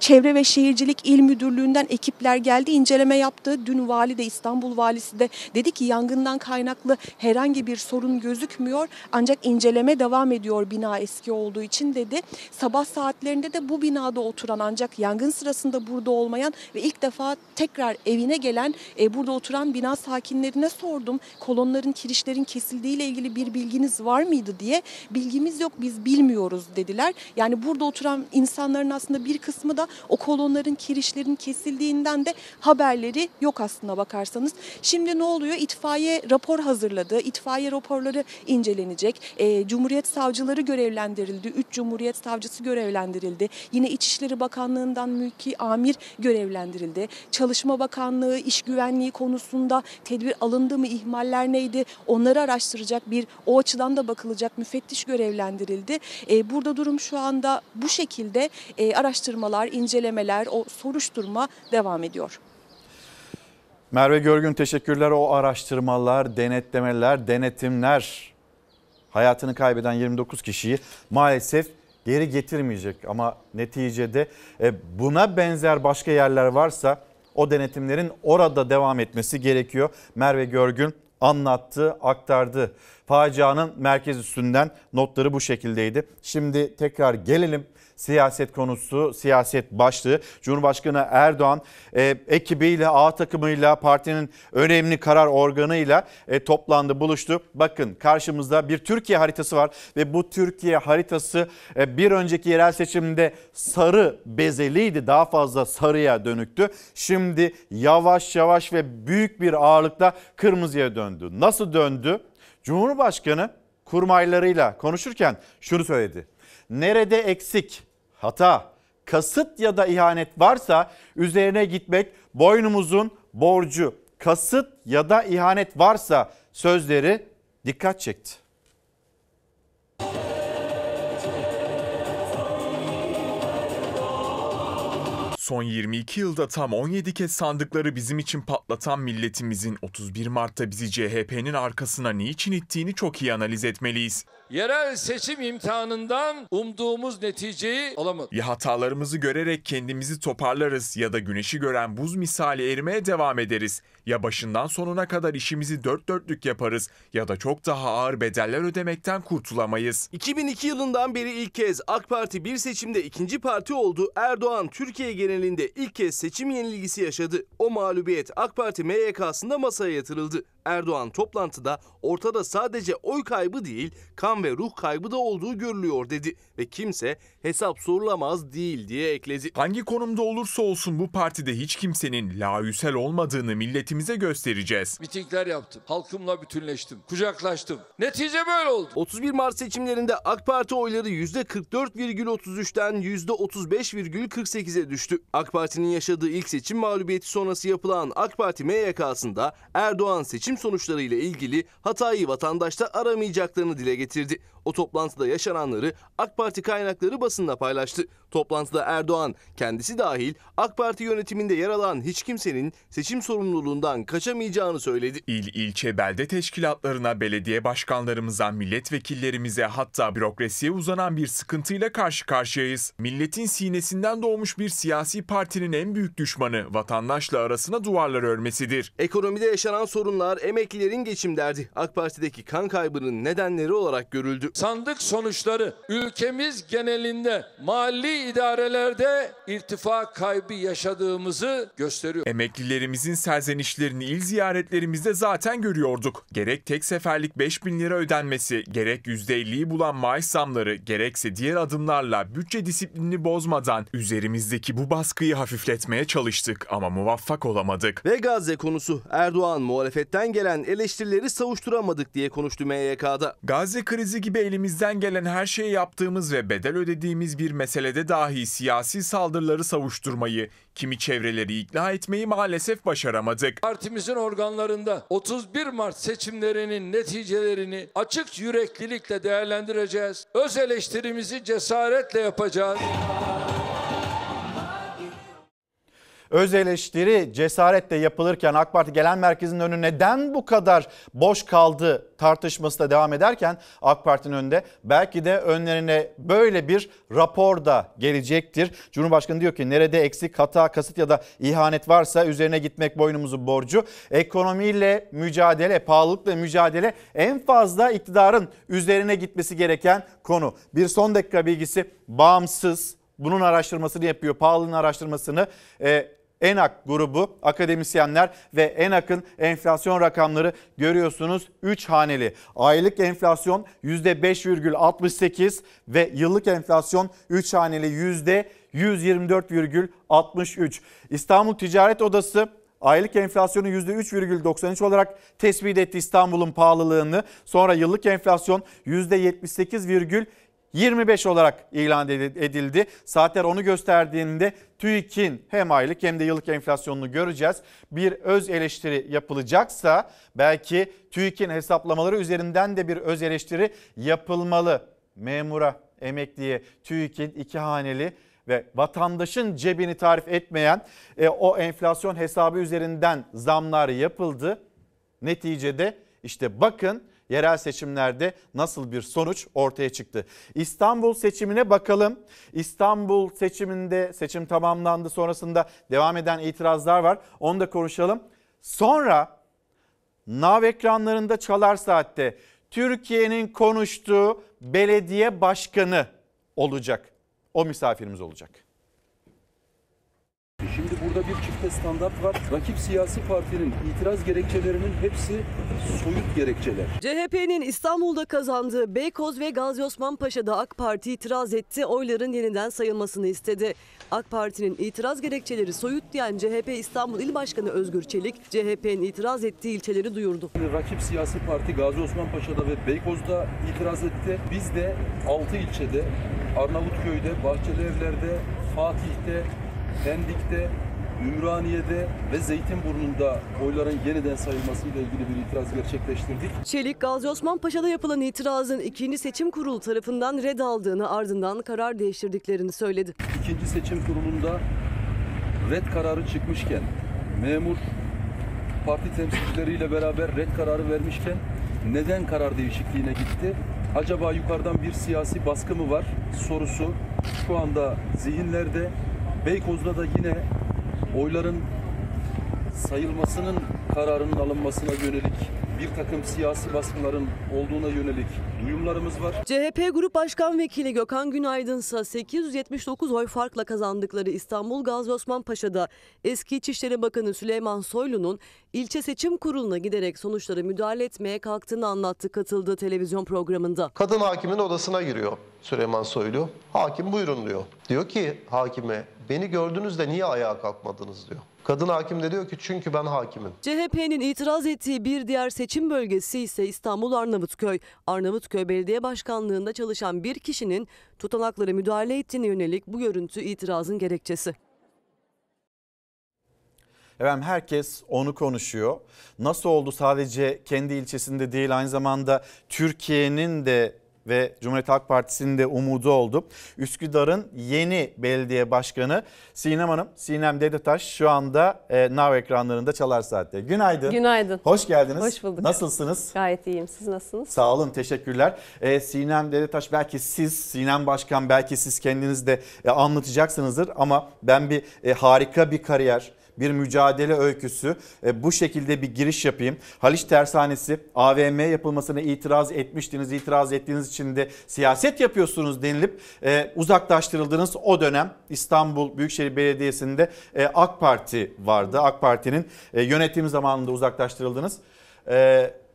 Çevre ve Şehircilik İl Müdürlüğü'nden ekipler geldi, inceleme yaptı. Dün vali de, İstanbul valisi de dedi ki yangından kaynaklı herhangi bir sorun gözükmüyor. Ancak inceleme devam ediyor bina eski olduğu için dedi. Sabah saatlerinde de bu binada oturan ancak yangın sırasında burada olmayan ve ilk defa tekrar evine gelen burada oturan bina sakinlerine sordum. Kolonların, kirişlerin kesildiğiyle ilgili bir bilginiz var mıydı diye. Bilgimiz yok, biz bilmiyoruz dediler. şeyler. Yani burada oturan insanların aslında bir kısmı da o kolonların, kirişlerin kesildiğinden de haberleri yok aslına bakarsanız. Şimdi ne oluyor? İtfaiye rapor hazırladı. İtfaiye raporları incelenecek. Cumhuriyet savcıları görevlendirildi. 3 Cumhuriyet savcısı görevlendirildi. Yine İçişleri Bakanlığı'ndan mülki amir görevlendirildi. Çalışma Bakanlığı iş güvenliği konusunda tedbir alındı mı, ihmaller neydi, onları araştıracak, bir o açıdan da bakılacak müfettiş görevlendirildi. Burada durum şu anda bu şekilde, araştırmalar, incelemeler, o soruşturma devam ediyor. Merve Görgün teşekkürler. O araştırmalar, denetlemeler, denetimler hayatını kaybeden 29 kişiyi maalesef geri getirmeyecek. Ama neticede buna benzer başka yerler varsa o denetimlerin orada devam etmesi gerekiyor. Merve Görgün anlattı, aktardı. Facianın merkez üstünden notları bu şekildeydi. Şimdi tekrar gelelim siyaset konusu, siyaset başlığı. Cumhurbaşkanı Erdoğan ekibiyle, A takımıyla, partinin önemli karar organıyla toplandı, buluştu. Bakın karşımızda bir Türkiye haritası var ve bu Türkiye haritası bir önceki yerel seçimde sarı bezeliydi. Daha fazla sarıya dönüktü. Şimdi yavaş yavaş ve büyük bir ağırlıkla kırmızıya döndü. Nasıl döndü? Cumhurbaşkanı kurmaylarıyla konuşurken şunu söyledi. Nerede eksik, hata, kasıt ya da ihanet varsa üzerine gitmek boynumuzun borcu. Kasıt ya da ihanet varsa sözleri dikkat çekti. Son 22 yılda tam 17 kez sandıkları bizim için patlatan milletimizin 31 Mart'ta bizi CHP'nin arkasına niçin ittiğini çok iyi analiz etmeliyiz. Yerel seçim imtihanından umduğumuz neticeyi alamadık. Ya hatalarımızı görerek kendimizi toparlarız ya da güneşi gören buz misali erimeye devam ederiz. Ya başından sonuna kadar işimizi dört dörtlük yaparız ya da çok daha ağır bedeller ödemekten kurtulamayız. 2002 yılından beri ilk kez AK Parti bir seçimde ikinci parti oldu. Erdoğan Türkiye genelinde ilk kez seçim yenilgisi yaşadı. O mağlubiyet AK Parti MYK'sında masaya yatırıldı. Erdoğan toplantıda ortada sadece oy kaybı değil, kan ve ruh kaybı da olduğu görülüyor dedi ve kimse hesap sorulamaz değil diye ekledi. Hangi konumda olursa olsun bu partide hiç kimsenin laüsel olmadığını milletimize göstereceğiz. Mitingler yaptım, halkımla bütünleştim, kucaklaştım. Netice böyle oldu. 31 Mart seçimlerinde AK Parti oyları %44,33'ten %35,48'e düştü. AK Parti'nin yaşadığı ilk seçim mağlubiyeti sonrası yapılan AK Parti MYK'sında Erdoğan seçim sonuçları ile ilgili hatayı vatandaşta aramayacaklarını dile getirdi. O toplantıda yaşananları AK Parti kaynakları basınla paylaştı. Toplantıda Erdoğan kendisi dahil AK Parti yönetiminde yer alan hiç kimsenin seçim sorumluluğundan kaçamayacağını söyledi. İl, ilçe, belde teşkilatlarına, belediye başkanlarımıza, milletvekillerimize, hatta bürokrasiye uzanan bir sıkıntıyla karşı karşıyayız. Milletin sinesinden doğmuş bir siyasi partinin en büyük düşmanı vatandaşla arasına duvarlar örmesidir. Ekonomide yaşanan sorunlar emeklilerin geçim derdi AK Parti'deki kan kaybının nedenleri olarak görüldü. Sandık sonuçları ülkemiz genelinde mali idarelerde irtifa kaybı yaşadığımızı gösteriyor. Emeklilerimizin serzenişlerini il ziyaretlerimizde zaten görüyorduk. Gerek tek seferlik 5.000 lira ödenmesi, gerek %50'yi bulan maaş zamları, gerekse diğer adımlarla bütçe disiplinini bozmadan üzerimizdeki bu baskıyı hafifletmeye çalıştık ama muvaffak olamadık. Ve Gazze konusu, Erdoğan muhalefetten gelen eleştirileri savuşturamadık diye konuştu MYK'da. Gazze krizi gibi elimizden gelen her şeyi yaptığımız ve bedel ödediğimiz bir meselede dahi siyasi saldırıları savuşturmayı, kimi çevreleri ikna etmeyi maalesef başaramadık. Partimizin organlarında 31 Mart seçimlerinin neticelerini açık yüreklilikle değerlendireceğiz. Öz eleştirimizi cesaretle yapacağız. Öz eleştiri cesaretle yapılırken AK Parti Genel Merkezi'nin önü neden bu kadar boş kaldı tartışması da devam ederken AK Parti'nin önünde belki de önlerine böyle bir rapor da gelecektir. Cumhurbaşkanı diyor ki nerede eksik, hata, kasıt ya da ihanet varsa üzerine gitmek boynumuzun borcu. Ekonomiyle mücadele, pahalılıkla mücadele en fazla iktidarın üzerine gitmesi gereken konu. Bir son dakika bilgisi, bağımsız bunun araştırmasını yapıyor, pahalılığın araştırmasını. ENAK grubu, akademisyenler ve ENAK'ın enflasyon rakamları görüyorsunuz 3 haneli. Aylık enflasyon %5,68 ve yıllık enflasyon 3 haneli %124,63. İstanbul Ticaret Odası aylık enflasyonu %3,93 olarak tespit etti İstanbul'un pahalılığını. Sonra yıllık enflasyon %78,25 olarak ilan edildi. Saatler onu gösterdiğinde TÜİK'in hem aylık hem de yıllık enflasyonunu göreceğiz. Bir öz eleştiri yapılacaksa belki TÜİK'in hesaplamaları üzerinden de bir öz eleştiri yapılmalı. Memura, emekliye TÜİK'in 2 haneli ve vatandaşın cebini tarif etmeyen o enflasyon hesabı üzerinden zamlar yapıldı. Neticede işte bakın yerel seçimlerde nasıl bir sonuç ortaya çıktı. İstanbul seçimine bakalım. İstanbul seçiminde seçim tamamlandı. Sonrasında devam eden itirazlar var. Onu da konuşalım. Sonra NAV ekranlarında çalar saatte Türkiye'nin konuştuğu belediye başkanı olacak. O misafirimiz olacak. Şimdi burada bir çifte standart var. Rakip siyasi partinin itiraz gerekçelerinin hepsi soyut gerekçeler. CHP'nin İstanbul'da kazandığı Beykoz ve Gaziosmanpaşa'da AK Parti itiraz etti. Oyların yeniden sayılmasını istedi. AK Parti'nin itiraz gerekçeleri soyut diyen CHP İstanbul İl Başkanı Özgür Çelik, CHP'nin itiraz ettiği ilçeleri duyurdu. Rakip siyasi parti Gaziosmanpaşa'da ve Beykoz'da itiraz etti. Biz de 6 ilçede, Arnavutköy'de, Bahçelievler'de, Fatih'te, Pendik'te, Ümraniye'de ve Zeytinburnu'nda oyların yeniden sayılmasıyla ilgili bir itiraz gerçekleştirdik. Çelik, Gaziosmanpaşa'da yapılan itirazın 2. Seçim Kurulu tarafından red aldığını, ardından karar değiştirdiklerini söyledi. 2. Seçim Kurulu'nda red kararı çıkmışken, memur parti temsilcileriyle beraber red kararı vermişken neden karar değişikliğine gitti? Acaba yukarıdan bir siyasi baskı mı var sorusu şu anda zihinlerde. Beykoz'da da yine oyların sayılmasının kararının alınmasına yönelik bir takım siyasi baskıların olduğuna yönelik duyumlarımız var. CHP Grup Başkan Vekili Gökhan Günaydın'sa 879 oy farkla kazandıkları İstanbul Gaziosmanpaşa'da eski İçişleri Bakanı Süleyman Soylu'nun ilçe seçim kuruluna giderek sonuçlara müdahale etmeye kalktığını anlattı katıldığı televizyon programında. Kadın hakimin odasına giriyor Süleyman Soylu. Hakim buyurun diyor. Diyor ki hakime, beni gördünüz de niye ayağa kalkmadınız diyor. Kadın hakim de diyor ki çünkü ben hakimim. CHP'nin itiraz ettiği bir diğer seçim bölgesi ise İstanbul Arnavutköy. Arnavutköy Belediye Başkanlığı'nda çalışan bir kişinin tutanaklara müdahale ettiğine yönelik bu görüntü itirazın gerekçesi. Efendim herkes onu konuşuyor. Nasıl oldu sadece kendi ilçesinde değil, aynı zamanda Türkiye'nin de ve Cumhuriyet Halk Partisi'nin de umudu oldu. Üsküdar'ın yeni belediye başkanı Sinem Hanım, Sinem Dedetaş şu anda NAV ekranlarında çalar saatte. Günaydın. Günaydın. Hoş geldiniz. Hoş bulduk. Nasılsınız? Gayet iyiyim. Siz nasılsınız? Sağ olun, teşekkürler. Sinem Dedetaş, belki siz, Sinem Başkan, belki siz kendiniz de anlatacaksınızdır ama ben bir harika bir kariyer, bir mücadele öyküsü, bu şekilde bir giriş yapayım. Haliç Tersanesi AVM yapılmasına itiraz etmiştiniz. İtiraz ettiğiniz için de siyaset yapıyorsunuz denilip uzaklaştırıldınız. O dönem İstanbul Büyükşehir Belediyesi'nde AK Parti vardı. AK Parti'nin yönetimi zamanında uzaklaştırıldınız.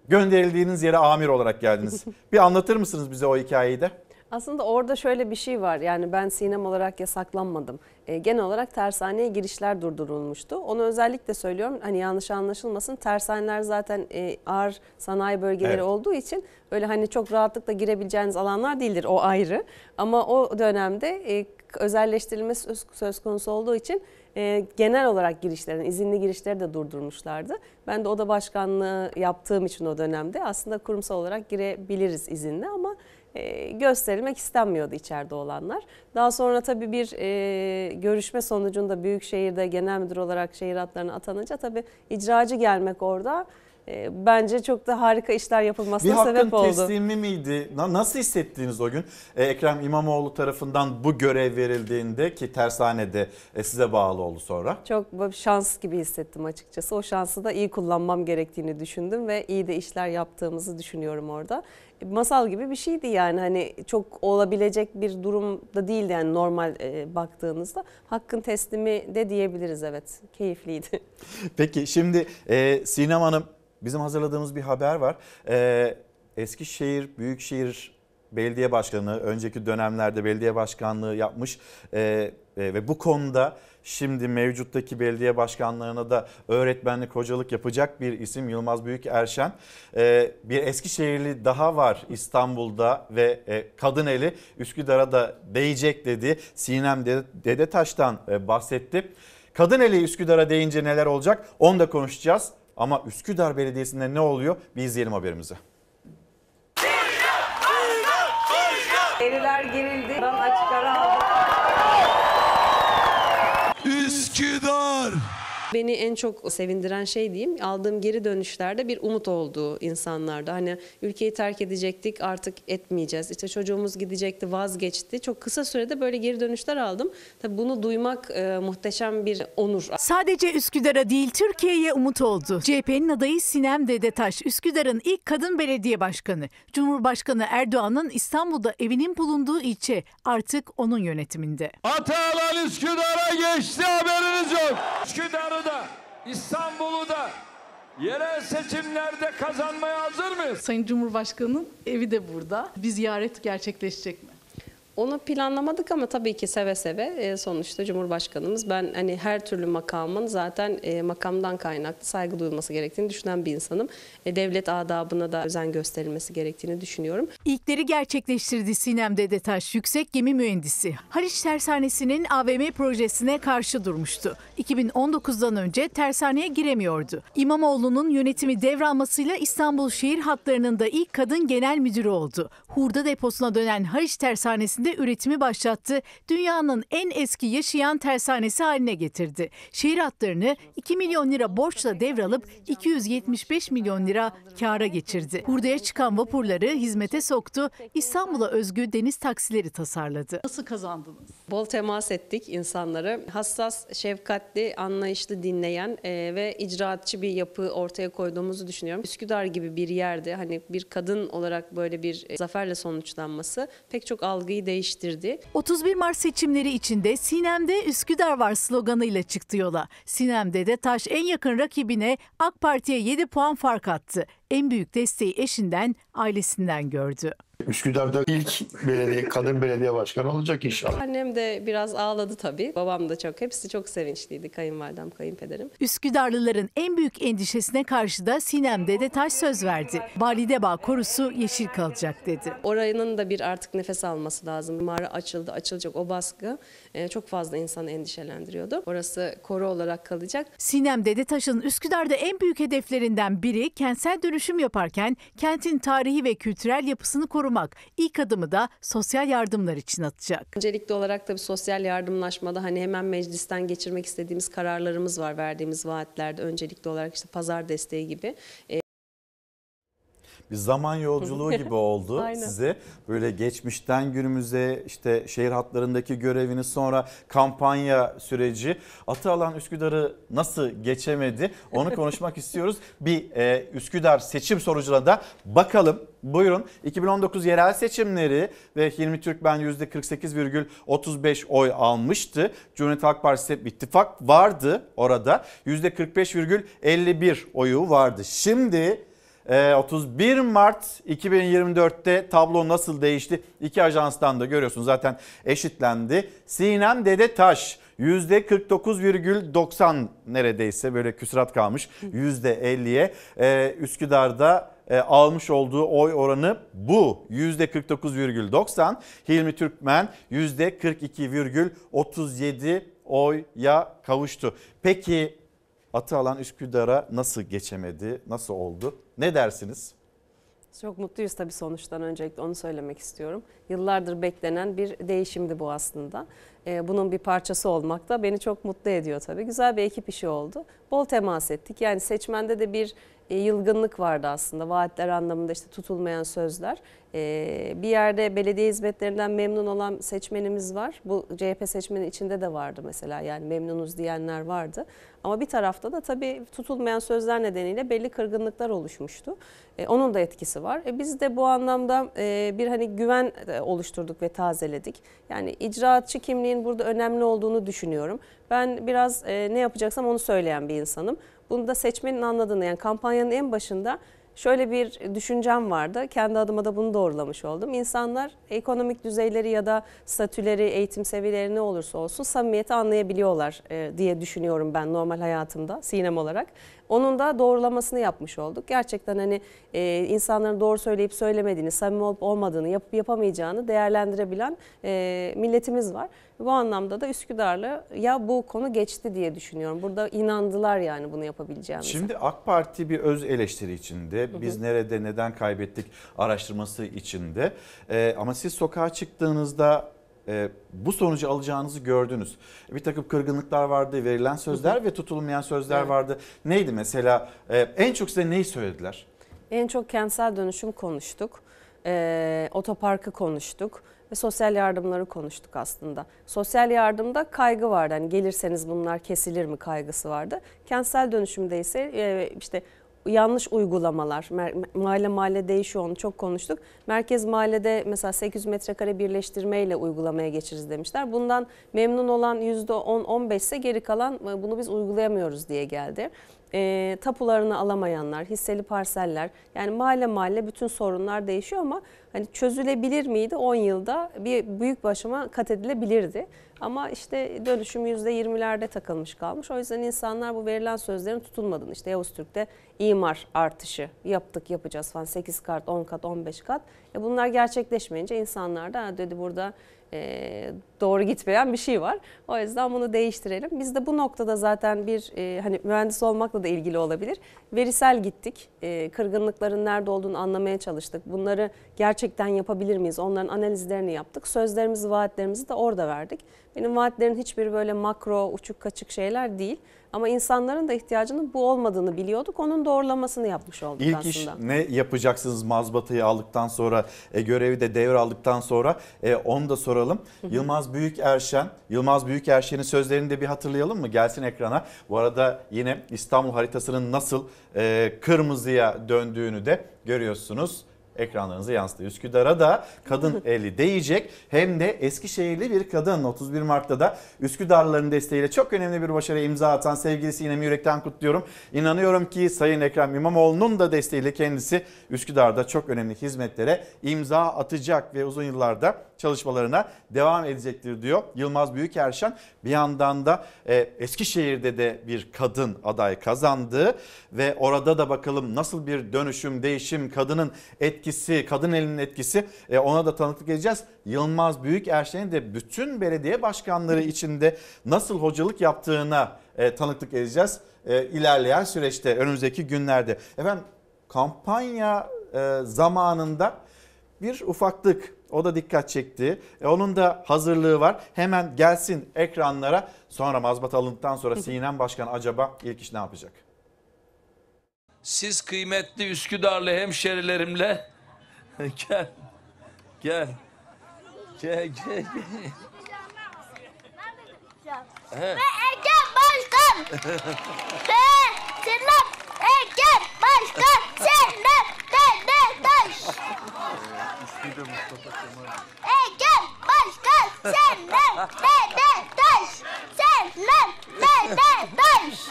Gönderildiğiniz yere amir olarak geldiniz. Bir anlatır mısınız bize o hikayeyi de? Aslında orada şöyle bir şey var, yani ben Sinem olarak yasaklanmadım. Genel olarak tersaneye girişler durdurulmuştu. Onu özellikle söylüyorum, hani yanlış anlaşılmasın, tersaneler zaten ağır sanayi bölgeleri evet, olduğu için öyle hani çok rahatlıkla girebileceğiniz alanlar değildir, o ayrı. Ama o dönemde özelleştirilmesi söz konusu olduğu için genel olarak girişlerin, izinli girişleri de durdurmuşlardı. Ben de oda başkanlığı yaptığım için o dönemde aslında kurumsal olarak girebiliriz izinli ama gösterilmek istenmiyordu içeride olanlar. Daha sonra tabii bir görüşme sonucunda Büyükşehir'de genel müdür olarak şehir hatlarına atanınca tabii icracı gelmek orada bence çok da harika işler yapılmasına sebep oldu. Bir hakkın teslimi miydi? Nasıl hissettiniz o gün? Ekrem İmamoğlu tarafından bu görev verildiğinde, ki tersanede size bağlı oldu sonra. Çok şans gibi hissettim açıkçası. O şansı da iyi kullanmam gerektiğini düşündüm ve iyi de işler yaptığımızı düşünüyorum orada. Masal gibi bir şeydi yani, hani çok olabilecek bir durum da değildi yani normal baktığınızda. Hakkın teslimi de diyebiliriz, evet, keyifliydi. Peki şimdi Sinem Hanım, bizim hazırladığımız bir haber var. Eskişehir Büyükşehir Belediye Başkanı, önceki dönemlerde belediye başkanlığı yapmış ve bu konuda şimdi mevcuttaki belediye başkanlarına da öğretmenlik, hocalık yapacak bir isim Yılmaz Büyükerşen. Bir Eskişehirli daha var İstanbul'da ve kadın eli Üsküdar'a da değecek dedi. Sinem Dedetaş'tan bahsetti. Kadın eli Üsküdar'a değince neler olacak onu da konuşacağız. Ama Üsküdar Belediyesi'nde ne oluyor, bir izleyelim haberimizi. Eriler gerildi. Ben açık ara aldım. Üsküdar. Beni en çok sevindiren şey diyeyim, aldığım geri dönüşlerde bir umut olduğu insanlarda. Hani ülkeyi terk edecektik, artık etmeyeceğiz. İşte çocuğumuz gidecekti, vazgeçti. Çok kısa sürede böyle geri dönüşler aldım. Tabii bunu duymak muhteşem bir onur. Sadece Üsküdar'a değil, Türkiye'ye umut oldu. CHP'nin adayı Sinem Dedetaş, Üsküdar'ın ilk kadın belediye başkanı. Cumhurbaşkanı Erdoğan'ın İstanbul'da evinin bulunduğu ilçe artık onun yönetiminde. Atalan Üsküdar'a geçti, haberiniz yok. Üsküdar'ın da, İstanbul'u da yerel seçimlerde kazanmaya hazır mıyız? Sayın Cumhurbaşkanı'nın evi de burada. Bir ziyaret gerçekleşecek mi? Onu planlamadık ama tabii ki seve seve. Sonuçta Cumhurbaşkanımız, ben hani her türlü makamın zaten makamdan kaynaklı saygı duyulması gerektiğini düşünen bir insanım. Devlet adabına da özen gösterilmesi gerektiğini düşünüyorum. İlkleri gerçekleştirdi Sinem Dedetaş, yüksek gemi mühendisi. Haliç Tersanesi'nin AVM projesine karşı durmuştu. 2019'dan önce tersaneye giremiyordu. İmamoğlu'nun yönetimi devralmasıyla İstanbul şehir hatlarının da ilk kadın genel müdürü oldu. Hurda deposuna dönen Haliç Tersanesi'nde üretimi başlattı. Dünyanın en eski yaşayan tersanesi haline getirdi. Şehir hatlarını 2 milyon lira borçla devralıp 275 milyon lira kâra geçirdi. Hurdaya çıkan vapurları hizmete soktu. İstanbul'a özgü deniz taksileri tasarladı. Nasıl kazandınız? Bol temas ettik insanları. Hassas, şefkatli, anlayışlı dinleyen ve icraatçı bir yapı ortaya koyduğumuzu düşünüyorum. Üsküdar gibi bir yerde hani bir kadın olarak böyle bir zaferle sonuçlanması pek çok algıyı değiştirdi. 31 Mart seçimleri içinde Sinem'de Üsküdar var sloganıyla çıktı yola. Sinem Dedetaş en yakın rakibine AK Parti'ye 7 puan fark attı. En büyük desteği eşinden, ailesinden gördü. Üsküdar'da ilk kadın belediye başkanı olacak inşallah. Annem de biraz ağladı tabii. Babam da çok. Hepsi çok sevinçliydi. Kayınvalidem, kayınpederim. Üsküdarlıların en büyük endişesine karşı da Sinem Dedetaş söz verdi. Validebağ korusu yeşil kalacak dedi. Oranın da bir artık nefes alması lazım. Mağara açıldı, açılacak, o baskı çok fazla insanı endişelendiriyordu. Orası koru olarak kalacak. Sinem Dedetaş'ın Üsküdar'da en büyük hedeflerinden biri kentsel dönüşüm yaparken kentin tarihi ve kültürel yapısını korumak. İlk adımı da sosyal yardımlar için atacak. Öncelikli olarak tabii sosyal yardımlaşmada hani hemen meclisten geçirmek istediğimiz kararlarımız var, verdiğimiz vaatlerde. Öncelikli olarak işte pazar desteği gibi. Bir zaman yolculuğu gibi oldu size. Böyle geçmişten günümüze, işte şehir hatlarındaki görevini, sonra kampanya süreci. Atalan Üsküdar'ı nasıl geçemedi onu konuşmak istiyoruz. Bir Üsküdar seçim sonucuna da bakalım. Buyurun, 2019 yerel seçimleri ve Hilmi Türkmen %48,35 oy almıştı. Cumhuriyet Halk Partisi ittifak vardı orada. %45,51 oyu vardı. Şimdi 31 Mart 2024'te tablo nasıl değişti? İki ajanstan da görüyorsunuz zaten, eşitlendi. Sinem Dedetaş %49,90 neredeyse, böyle küsurat kalmış %50'ye. Üsküdar'da almış olduğu oy oranı bu %49,90. Hilmi Türkmen %42,37 oya kavuştu. Peki Atalan Üsküdar'a nasıl geçemedi, nasıl oldu? Ne dersiniz? Çok mutluyuz tabii sonuçtan, öncelikle onu söylemek istiyorum. Yıllardır beklenen bir değişimdi bu aslında. Bunun bir parçası olmak da beni çok mutlu ediyor tabii. Güzel bir ekip işi oldu. Bol temas ettik. Yani seçmende de bir yılgınlık vardı aslında. Vaatler anlamında işte tutulmayan sözler. Bir yerde belediye hizmetlerinden memnun olan seçmenimiz var. Bu CHP seçmenin içinde de vardı mesela, yani memnunuz diyenler vardı. Ama bir tarafta da tabii tutulmayan sözler nedeniyle belli kırgınlıklar oluşmuştu. Onun da etkisi var. Biz de bu anlamda bir hani güven oluşturduk ve tazeledik. Yani icraatçı kimliğin burada önemli olduğunu düşünüyorum. Ben biraz ne yapacaksam onu söyleyen bir insanım. Bunu da seçmenin anladığını, yani kampanyanın en başında şöyle bir düşüncem vardı. Kendi adıma da bunu doğrulamış oldum. İnsanlar ekonomik düzeyleri ya da statüleri, eğitim seviyeleri ne olursa olsun samimiyeti anlayabiliyorlar diye düşünüyorum ben normal hayatımda, Sinem olarak. Onun da doğrulamasını yapmış olduk. Gerçekten hani insanların doğru söyleyip söylemediğini, samimi olup olmadığını, yapıp yapamayacağını değerlendirebilen milletimiz var. Bu anlamda da Üsküdar'la ya bu konu geçti diye düşünüyorum. Burada inandılar yani bunu yapabileceğimize. Şimdi AK Parti bir öz eleştiri içinde. Biz nerede, neden kaybettik araştırması içinde. Ama siz sokağa çıktığınızda bu sonucu alacağınızı gördünüz. Bir takım kırgınlıklar vardı, verilen sözler ve tutulmayan sözler vardı. Neydi mesela? En çok size neyi söylediler? En çok kentsel dönüşüm konuştuk. Otoparkı konuştuk. Ve sosyal yardımları konuştuk aslında. Sosyal yardımda kaygı vardı. Hani gelirseniz bunlar kesilir mi kaygısı vardı. Kentsel dönüşümde ise işte yanlış uygulamalar, mahalle mahalle değişiyor, onu çok konuştuk. Merkez mahallede mesela 800 metrekare birleştirmeyle uygulamaya geçiriz demişler. Bundan memnun olan %10-15 ise geri kalan bunu biz uygulayamıyoruz diye geldi. Tapularını alamayanlar, hisseli parseller, yani mahalle mahalle bütün sorunlar değişiyor ama hani çözülebilir miydi? 10 yılda bir büyük başıma kat edilebilirdi. Ama işte dönüşüm %20'lerde takılmış kalmış. O yüzden insanlar bu verilen sözlerin tutulmadığını, işte Yavuz Türk'te imar artışı yaptık yapacağız falan 8 kat, 10 kat, 15 kat. Bunlar gerçekleşmeyince insanlar da dedi burada doğru gitmeyen bir şey var. O yüzden bunu değiştirelim. Biz de bu noktada zaten bir hani mühendis olmakla da ilgili olabilir. Verisel gittik. Kırgınlıkların nerede olduğunu anlamaya çalıştık. Bunları gerçekten yapabilir miyiz? Onların analizlerini yaptık. Sözlerimizi, vaatlerimizi de orada verdik. Benim vaatlerim hiçbir böyle makro, uçuk kaçık şeyler değil. Ama insanların da ihtiyacının bu olmadığını biliyorduk. Onun doğrulamasını yapmış olduk aslında. İlk iş ne yapacaksınız mazbatayı aldıktan sonra, görevi de devraldıktan sonra onu da soralım. Yılmaz Büyükerşen'in sözlerini de bir hatırlayalım mı? Gelsin ekrana. Bu arada yine İstanbul haritasının nasıl kırmızıya döndüğünü de görüyorsunuz. Ekranlarınıza yansıdı. Üsküdar'a da kadın eli değecek. Hem de Eskişehirli bir kadın. 31 Mart'ta da Üsküdarlıların desteğiyle çok önemli bir başarıya imza atan sevgili Sinem'i yürekten kutluyorum. İnanıyorum ki Sayın Ekrem İmamoğlu'nun da desteğiyle kendisi Üsküdar'da çok önemli hizmetlere imza atacak ve uzun yıllarda çalışmalarına devam edecektir diyor Yılmaz Büyükerşen. Bir yandan da Eskişehir'de de bir kadın aday kazandı ve orada da bakalım nasıl bir dönüşüm, değişim, kadının etkisi, kadın elinin etkisi, ona da tanıklık edeceğiz. Yılmaz Büyükerşen'in de bütün belediye başkanları içinde nasıl hocalık yaptığına tanıklık edeceğiz ilerleyen süreçte, önümüzdeki günlerde. Efendim kampanya zamanında bir ufaklık, o da dikkat çekti. Onun da hazırlığı var. Hemen gelsin ekranlara. Sonra mazbata alındıktan sonra Sinem Başkan acaba ilk iş ne yapacak? Siz kıymetli Üsküdarlı hemşerilerimle gel. Ve Ekrem Başkan. Sinem Ekrem Başkan. Sinem Dedetaş. Ekrem Başkan. Sinem Dedetaş. Sinem Dedetaş.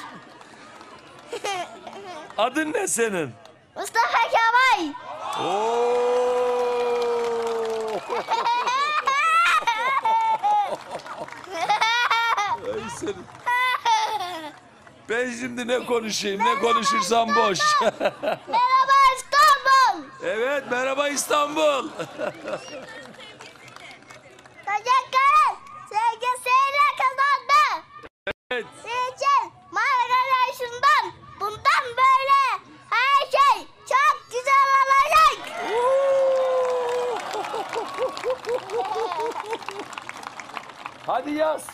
Adın ne senin? Mustafa Kemal. Ben şimdi ne konuşayım? Ne konuşursam boş. Merhaba İstanbul. Evet, merhaba İstanbul. Çocuklar, sevgisiyle kazandı. Evet. Sizce mağara yaşından bundan böyle her şey çok güzel olacak. Hadi yaz.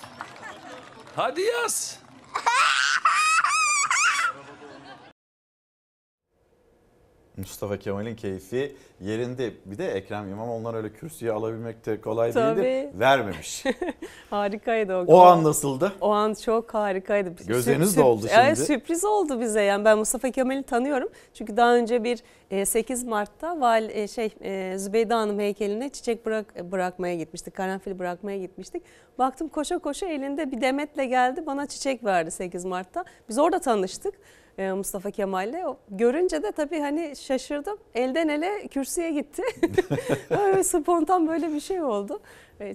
Hadi yaz. Mustafa Kemal'in keyfi yerinde. Bir de Ekrem İmamoğlu'ndan öyle kürsüye alabilmek de kolay değildi. Vermemiş. Harikaydı o. O an nasıldı? O an çok harikaydı. Gözleriniz doldu şimdi. Yani sürpriz oldu bize. Yani ben Mustafa Kemal'i tanıyorum. Çünkü daha önce bir 8 Mart'ta Zübeyde Hanım heykeline çiçek bırakmaya gitmiştik. Karanfil bırakmaya gitmiştik. Baktım koşa koşa elinde bir demetle geldi. Bana çiçek verdi 8 Mart'ta. Biz orada tanıştık. Mustafa Kemal'le. Görünce de tabii hani şaşırdım. Elden ele kürsüye gitti. Böyle spontan böyle bir şey oldu.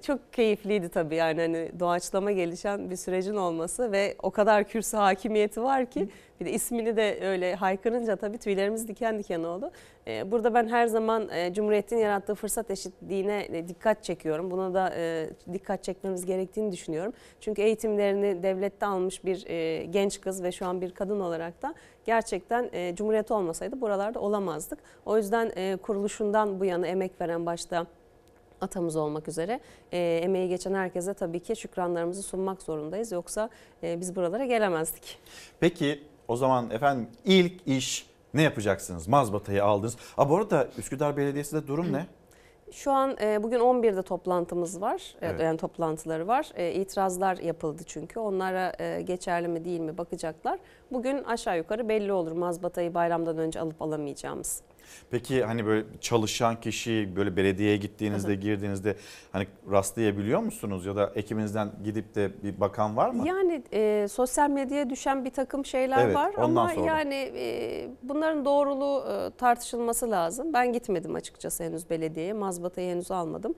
Çok keyifliydi tabii yani hani doğaçlama gelişen bir sürecin olması ve o kadar kürsü hakimiyeti var ki bir de ismini de öyle haykırınca tabii tüylerimiz diken diken oldu. Burada ben her zaman Cumhuriyet'in yarattığı fırsat eşitliğine dikkat çekiyorum. Buna da dikkat çekmemiz gerektiğini düşünüyorum. Çünkü eğitimlerini devlette almış bir genç kız ve şu an bir kadın olarak da gerçekten Cumhuriyet olmasaydı buralarda olamazdık. O yüzden kuruluşundan bu yana emek veren başta atamız olmak üzere emeği geçen herkese tabii ki şükranlarımızı sunmak zorundayız. Yoksa biz buralara gelemezdik. Peki o zaman efendim ilk iş ne yapacaksınız? Mazbatayı aldınız. Bu arada Üsküdar Belediyesi'nde durum ne? Şu an bugün 11'de toplantımız var. Evet. Yani toplantıları var. İtirazlar yapıldı çünkü. Onlara geçerli mi değil mi bakacaklar. Bugün aşağı yukarı belli olur mazbatayı bayramdan önce alıp alamayacağımız. Peki hani böyle çalışan kişi böyle belediyeye gittiğinizde girdiğinizde hani rastlayabiliyor musunuz ya da ekibinizden gidip de bir bakan var mı? Yani sosyal medyaya düşen bir takım şeyler evet, var ama sonra yani bunların doğruluğu tartışılması lazım. Ben gitmedim açıkçası henüz belediyeye, mazbatayı henüz almadım.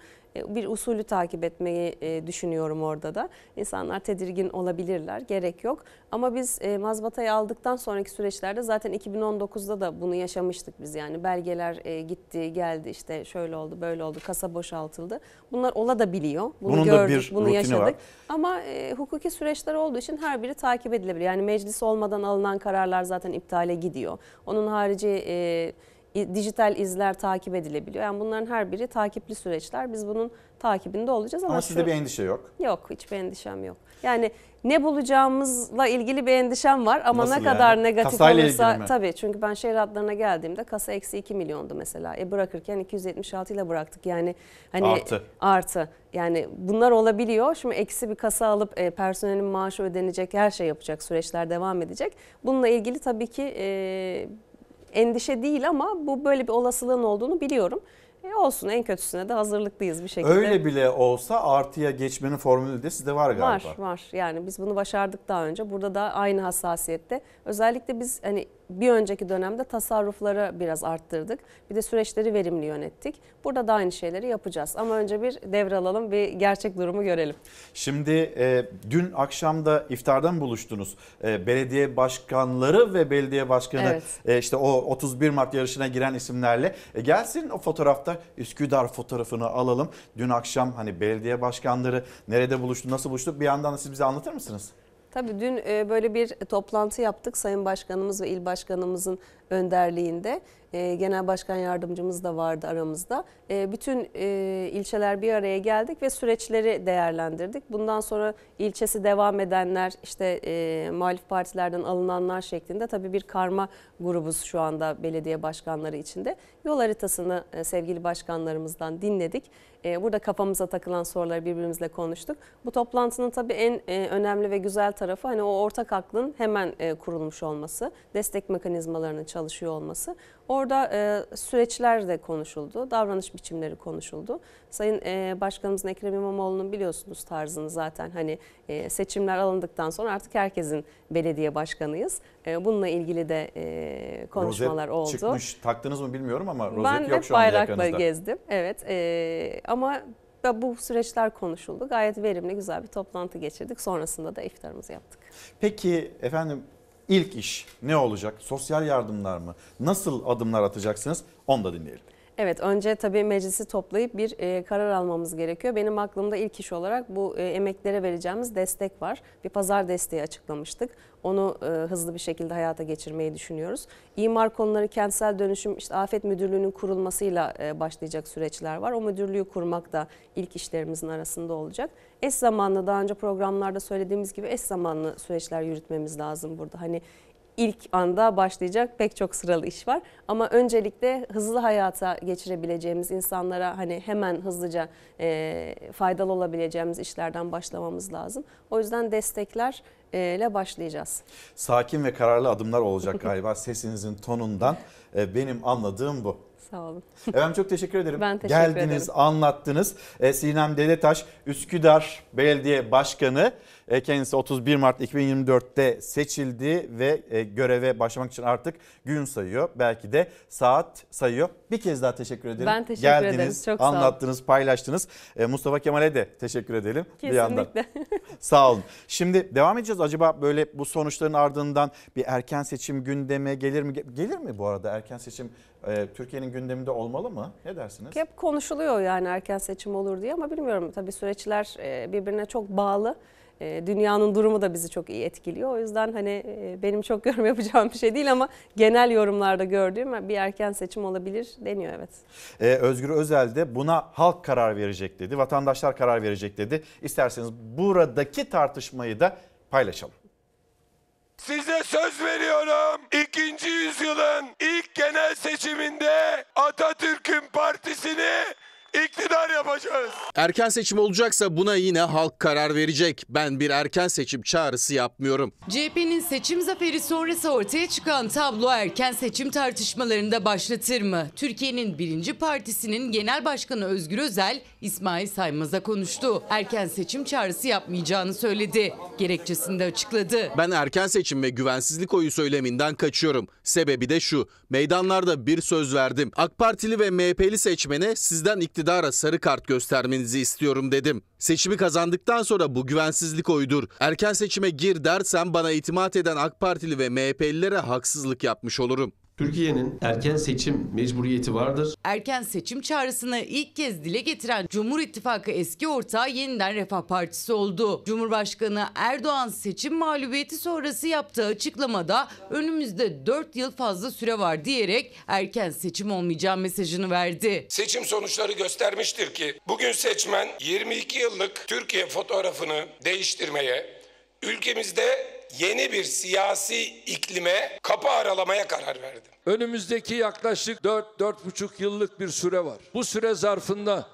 Bir usulü takip etmeyi düşünüyorum orada da. İnsanlar tedirgin olabilirler, gerek yok. Ama biz mazbatayı aldıktan sonraki süreçlerde zaten 2019'da da bunu yaşamıştık biz yani. Belgeler gitti, geldi işte şöyle oldu, böyle oldu, kasa boşaltıldı. Bunlar ola da biliyor. Bunun gördük, bunu yaşadık. Var. Ama hukuki süreçler olduğu için her biri takip edilebilir. Yani meclis olmadan alınan kararlar zaten iptale gidiyor. Onun harici dijital izler takip edilebiliyor. Yani bunların her biri takipli süreçler. Biz bunun takibinde olacağız. Ama sizde bir endişe yok. Yok, hiçbir endişem yok. Yani ne bulacağımızla ilgili bir endişem var ama nasıl ne yani? Kadar negatif kasayla olursa tabii çünkü ben şehir hatlarına geldiğimde kasa eksi 2 milyondu mesela. Bırakırken 276 ile bıraktık yani hani artı. Yani bunlar olabiliyor. Şimdi eksi bir kasa alıp personelin maaşı ödenecek, her şey yapacak, süreçler devam edecek. Bununla ilgili tabii ki endişe değil ama bu böyle bir olasılığın olduğunu biliyorum. Olsun, en kötüsüne de hazırlıklıyız bir şekilde. Öyle bile olsa artıya geçmenin formülü de sizde var galiba. Var yani biz bunu başardık daha önce. Burada da aynı hassasiyette. Özellikle biz hani bir önceki dönemde tasarrufları biraz arttırdık. Bir de süreçleri verimli yönettik. Burada da aynı şeyleri yapacağız. Ama önce bir devralalım, bir gerçek durumu görelim. Şimdi dün akşam da iftardan buluştunuz. Belediye başkanları ve belediye başkanı evet. İşte o 31 Mart yarışına giren isimlerle. Gelsin o fotoğrafta Üsküdar fotoğrafını alalım. Dün akşam hani belediye başkanları nerede buluştu, nasıl buluştu? Bir yandan da siz bize anlatır mısınız? Tabii dün böyle bir toplantı yaptık Sayın Başkanımız ve İl Başkanımızın önderliğinde. Genel Başkan Yardımcımız da vardı aramızda. Bütün ilçeler bir araya geldik ve süreçleri değerlendirdik. Bundan sonra ilçesi devam edenler, işte muhalif partilerden alınanlar şeklinde tabii bir karma grubuz şu anda belediye başkanları içinde. Yol haritasını sevgili başkanlarımızdan dinledik. Burada kafamıza takılan soruları birbirimizle konuştuk. Bu toplantının tabii en önemli ve güzel tarafı hani o ortak aklın hemen kurulmuş olması, destek mekanizmalarının çalışıyor olması. Orada süreçler de konuşuldu, davranış biçimleri konuşuldu. Sayın Başkanımızın Ekrem İmamoğlu'nun biliyorsunuz tarzını zaten hani seçimler alındıktan sonra artık herkesin belediye başkanıyız. Bununla ilgili de konuşmalar oldu. Rozet çıkmış, taktınız mı bilmiyorum ama rozet yok şu an yakınızda. Ben hep bayrakla gezdim, evet ama bu süreçler konuşuldu. Gayet verimli, güzel bir toplantı geçirdik. Sonrasında da iftarımızı yaptık. Peki efendim, İlk iş ne olacak? Sosyal yardımlar mı? Nasıl adımlar atacaksınız? Onu da dinleyelim. Evet, önce tabii meclisi toplayıp bir karar almamız gerekiyor. Benim aklımda ilk iş olarak bu emeklere vereceğimiz destek var. Bir pazar desteği açıklamıştık. Onu hızlı bir şekilde hayata geçirmeyi düşünüyoruz. İmar konuları, kentsel dönüşüm, işte afet müdürlüğünün kurulmasıyla başlayacak süreçler var. O müdürlüğü kurmak da ilk işlerimizin arasında olacak. Eş zamanlı, daha önce programlarda söylediğimiz gibi eş zamanlı süreçler yürütmemiz lazım burada. Hani ilk anda başlayacak pek çok sıralı iş var. Ama öncelikle hızlı hayata geçirebileceğimiz, insanlara hani hemen hızlıca faydalı olabileceğimiz işlerden başlamamız lazım. O yüzden desteklerle başlayacağız. Sakin ve kararlı adımlar olacak galiba. Sesinizin tonundan benim anladığım bu. Sağ olun. Efendim çok teşekkür ederim. Ben teşekkür ederim. Geldiniz, anlattınız. Sinem Dedetaş, Üsküdar Belediye Başkanı. Kendisi 31 Mart 2024'te seçildi ve göreve başlamak için artık gün sayıyor. Belki de saat sayıyor. Bir kez daha teşekkür ederim. Ben teşekkür ederim. Geldiniz, çok anlattınız, paylaştınız. Mustafa Kemal'e de teşekkür edelim. Kesinlikle. Sağ olun. Şimdi devam edeceğiz. Acaba böyle bu sonuçların ardından bir erken seçim gündeme gelir mi? Gelir mi bu arada erken seçim? Türkiye'nin gündeminde olmalı mı? Ne dersiniz? Hep konuşuluyor yani erken seçim olur diye ama bilmiyorum. Tabii süreçler birbirine çok bağlı. Dünyanın durumu da bizi çok iyi etkiliyor. O yüzden hani benim çok yorum yapacağım bir şey değil ama genel yorumlarda gördüğüm bir erken seçim olabilir deniyor, evet. Özgür Özel de buna halk karar verecek dedi. Vatandaşlar karar verecek dedi. İsterseniz buradaki tartışmayı da paylaşalım. Size söz veriyorum, 2. yüzyılın ilk genel seçiminde Atatürk'ün partisini iktidar yapacağız. Erken seçim olacaksa buna yine halk karar verecek. Ben bir erken seçim çağrısı yapmıyorum. CHP'nin seçim zaferi sonrası ortaya çıkan tablo erken seçim tartışmalarında başlatır mı? Türkiye'nin 1. partisinin genel başkanı Özgür Özel, İsmail Saymaz'a konuştu. Erken seçim çağrısı yapmayacağını söyledi. Gerekçesini de açıkladı. Ben erken seçim ve güvensizlik oyu söyleminden kaçıyorum. Sebebi de şu, meydanlarda bir söz verdim. AK Partili ve MHP'li seçmene sizden iktidara sarı kart göstermenizi istiyorum dedim. Seçimi kazandıktan sonra bu güvensizlik oyudur. Erken seçime gir dersem bana itimat eden AK Partili ve MHP'lilere haksızlık yapmış olurum. Türkiye'nin erken seçim mecburiyeti vardır. Erken seçim çağrısını ilk kez dile getiren Cumhur İttifakı eski ortağı Yeniden Refah Partisi oldu. Cumhurbaşkanı Erdoğan seçim mağlubiyeti sonrası yaptığı açıklamada önümüzde 4 yıl fazla süre var diyerek erken seçim olmayacağı mesajını verdi. Seçim sonuçları göstermiştir ki bugün seçmen 22 yıllık Türkiye fotoğrafını değiştirmeye, ülkemizde yeni bir siyasi iklime kapı aralamaya karar verdim. Önümüzdeki yaklaşık 4-4,5 yıllık bir süre var. Bu süre zarfında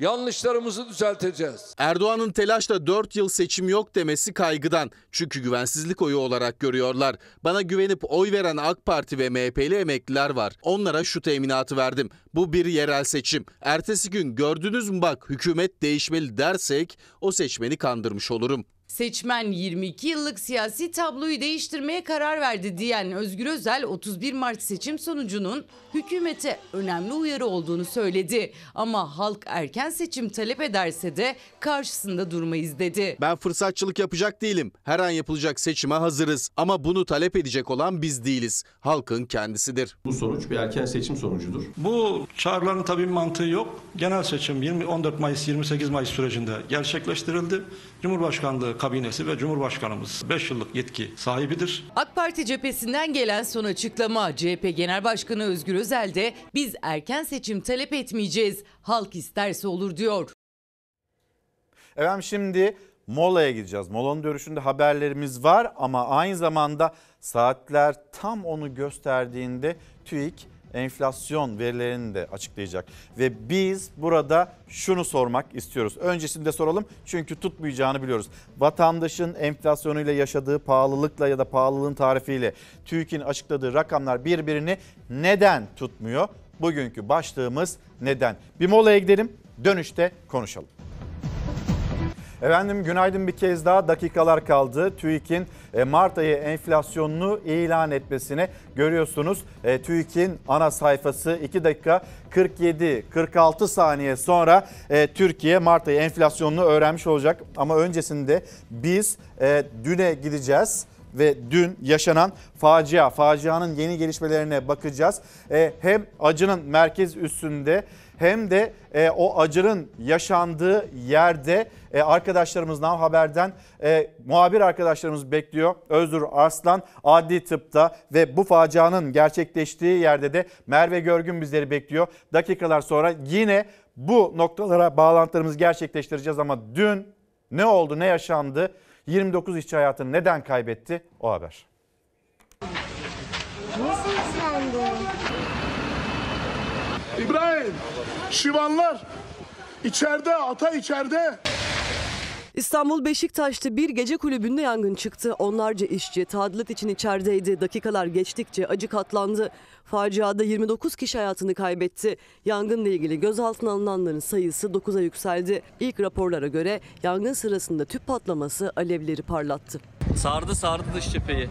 yanlışlarımızı düzelteceğiz. Erdoğan'ın telaşla 4 yıl seçim yok demesi kaygıdan. Çünkü güvensizlik oyu olarak görüyorlar. Bana güvenip oy veren AK Parti ve MHP'li emekliler var. Onlara şu teminatı verdim. Bu bir yerel seçim. Ertesi gün gördünüz mü bak hükümet değişmeli dersek o seçmeni kandırmış olurum. Seçmen 22 yıllık siyasi tabloyu değiştirmeye karar verdi diyen Özgür Özel 31 Mart seçim sonucunun hükümete önemli uyarı olduğunu söyledi. Ama halk erken seçim talep ederse de karşısında durmayız dedi. Ben fırsatçılık yapacak değilim. Her an yapılacak seçime hazırız. Ama bunu talep edecek olan biz değiliz. Halkın kendisidir. Bu sonuç bir erken seçim sonucudur. Bu çağrıların tabii mantığı yok. Genel seçim 14 Mayıs 28 Mayıs sürecinde gerçekleştirildi. Cumhurbaşkanlığı kabinesi ve Cumhurbaşkanımız 5 yıllık yetki sahibidir. AK Parti cephesinden gelen son açıklama CHP Genel Başkanı Özgür Özel de biz erken seçim talep etmeyeceğiz. Halk isterse olur diyor. Efendim şimdi molaya gideceğiz. Molanın dönüşünde haberlerimiz var ama aynı zamanda saatler tam onu gösterdiğinde TÜİK enflasyon verilerini de açıklayacak. Ve biz burada şunu sormak istiyoruz. Öncesinde soralım çünkü tutmayacağını biliyoruz. Vatandaşın enflasyonuyla yaşadığı pahalılıkla ya da pahalılığın tarifiyle TÜİK'in açıkladığı rakamlar birbirini neden tutmuyor? Bugünkü başlığımız neden? Bir molaya gidelim, dönüşte konuşalım. Efendim günaydın bir kez daha, dakikalar kaldı. TÜİK'in Mart ayı enflasyonunu ilan etmesine görüyorsunuz. TÜİK'in ana sayfası 2 dakika 47-46 saniye sonra Türkiye Mart ayı enflasyonunu öğrenmiş olacak. Ama öncesinde biz düne gideceğiz ve dün yaşanan facianın yeni gelişmelerine bakacağız. Hem acının merkez üstünde hem de o acının yaşandığı yerde arkadaşlarımız Nav Haber'den muhabir arkadaşlarımız bekliyor. Özgür Arslan adli tıpta ve bu facianın gerçekleştiği yerde de Merve Görgün bizleri bekliyor. Dakikalar sonra yine bu noktalara bağlantılarımızı gerçekleştireceğiz ama dün ne oldu, ne yaşandı? 29 işçi hayatını neden kaybetti? O haber. Nasıl İstanbul? İbrahim, Şivanlar içeride, ata içeride. İstanbul Beşiktaş'ta bir gece kulübünde yangın çıktı. Onlarca işçi tadilat için içerideydi. Dakikalar geçtikçe acı katlandı. Faciada 29 kişi hayatını kaybetti. Yangınla ilgili gözaltına alınanların sayısı 9'a yükseldi. İlk raporlara göre yangın sırasında tüp patlaması alevleri parlattı. Sardı dış cepheyi.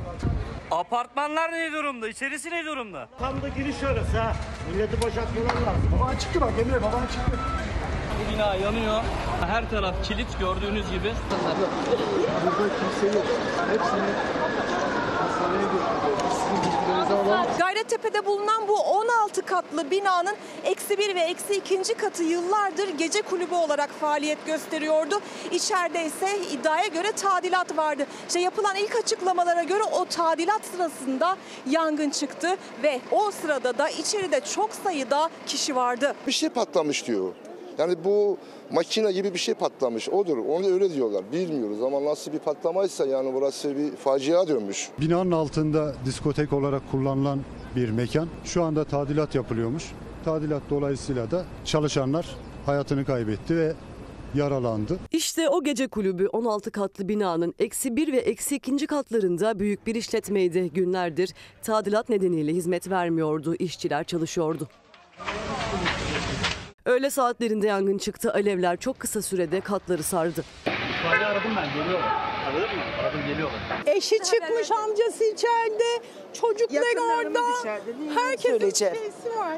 Apartmanlar ne durumda? İçerisi ne durumda? Tam da giriş orası ha. Milleti boşaltmalar lazım. Baban çıktı bak Emre, baban çıktı. Bu bina yanıyor. Her taraf kilit gördüğünüz gibi. Burada kimse yok. Hepsini hastaneye götürüyoruz. Gayrettepe'de bulunan bu 16 katlı binanın eksi 1 ve eksi 2. katı yıllardır gece kulübü olarak faaliyet gösteriyordu. İçeride ise iddiaya göre tadilat vardı. İşte yapılan ilk açıklamalara göre o tadilat sırasında yangın çıktı ve o sırada da içeride çok sayıda kişi vardı. Bir şey patlamış diyor. Yani bu makine gibi bir şey patlamış, odur. Onu öyle diyorlar. Bilmiyoruz ama nasıl bir patlamaysa yani burası bir facia dönmüş. Binanın altında diskotek olarak kullanılan bir mekan. Şu anda tadilat yapılıyormuş. Tadilat dolayısıyla da çalışanlar hayatını kaybetti ve yaralandı. İşte o gece kulübü 16 katlı binanın eksi 1 ve eksi 2. katlarında büyük bir işletmeydi. Günlerdir tadilat nedeniyle hizmet vermiyordu. İşçiler çalışıyordu. Öğle saatlerinde yangın çıktı. Alevler çok kısa sürede katları sardı. İtfaiye aradım ben, geliyorlar. Aradın mı? Aradım, geliyorlar. Eşi çıkmış, amcası içeride, çocuklar orada. Herkesin birisi var.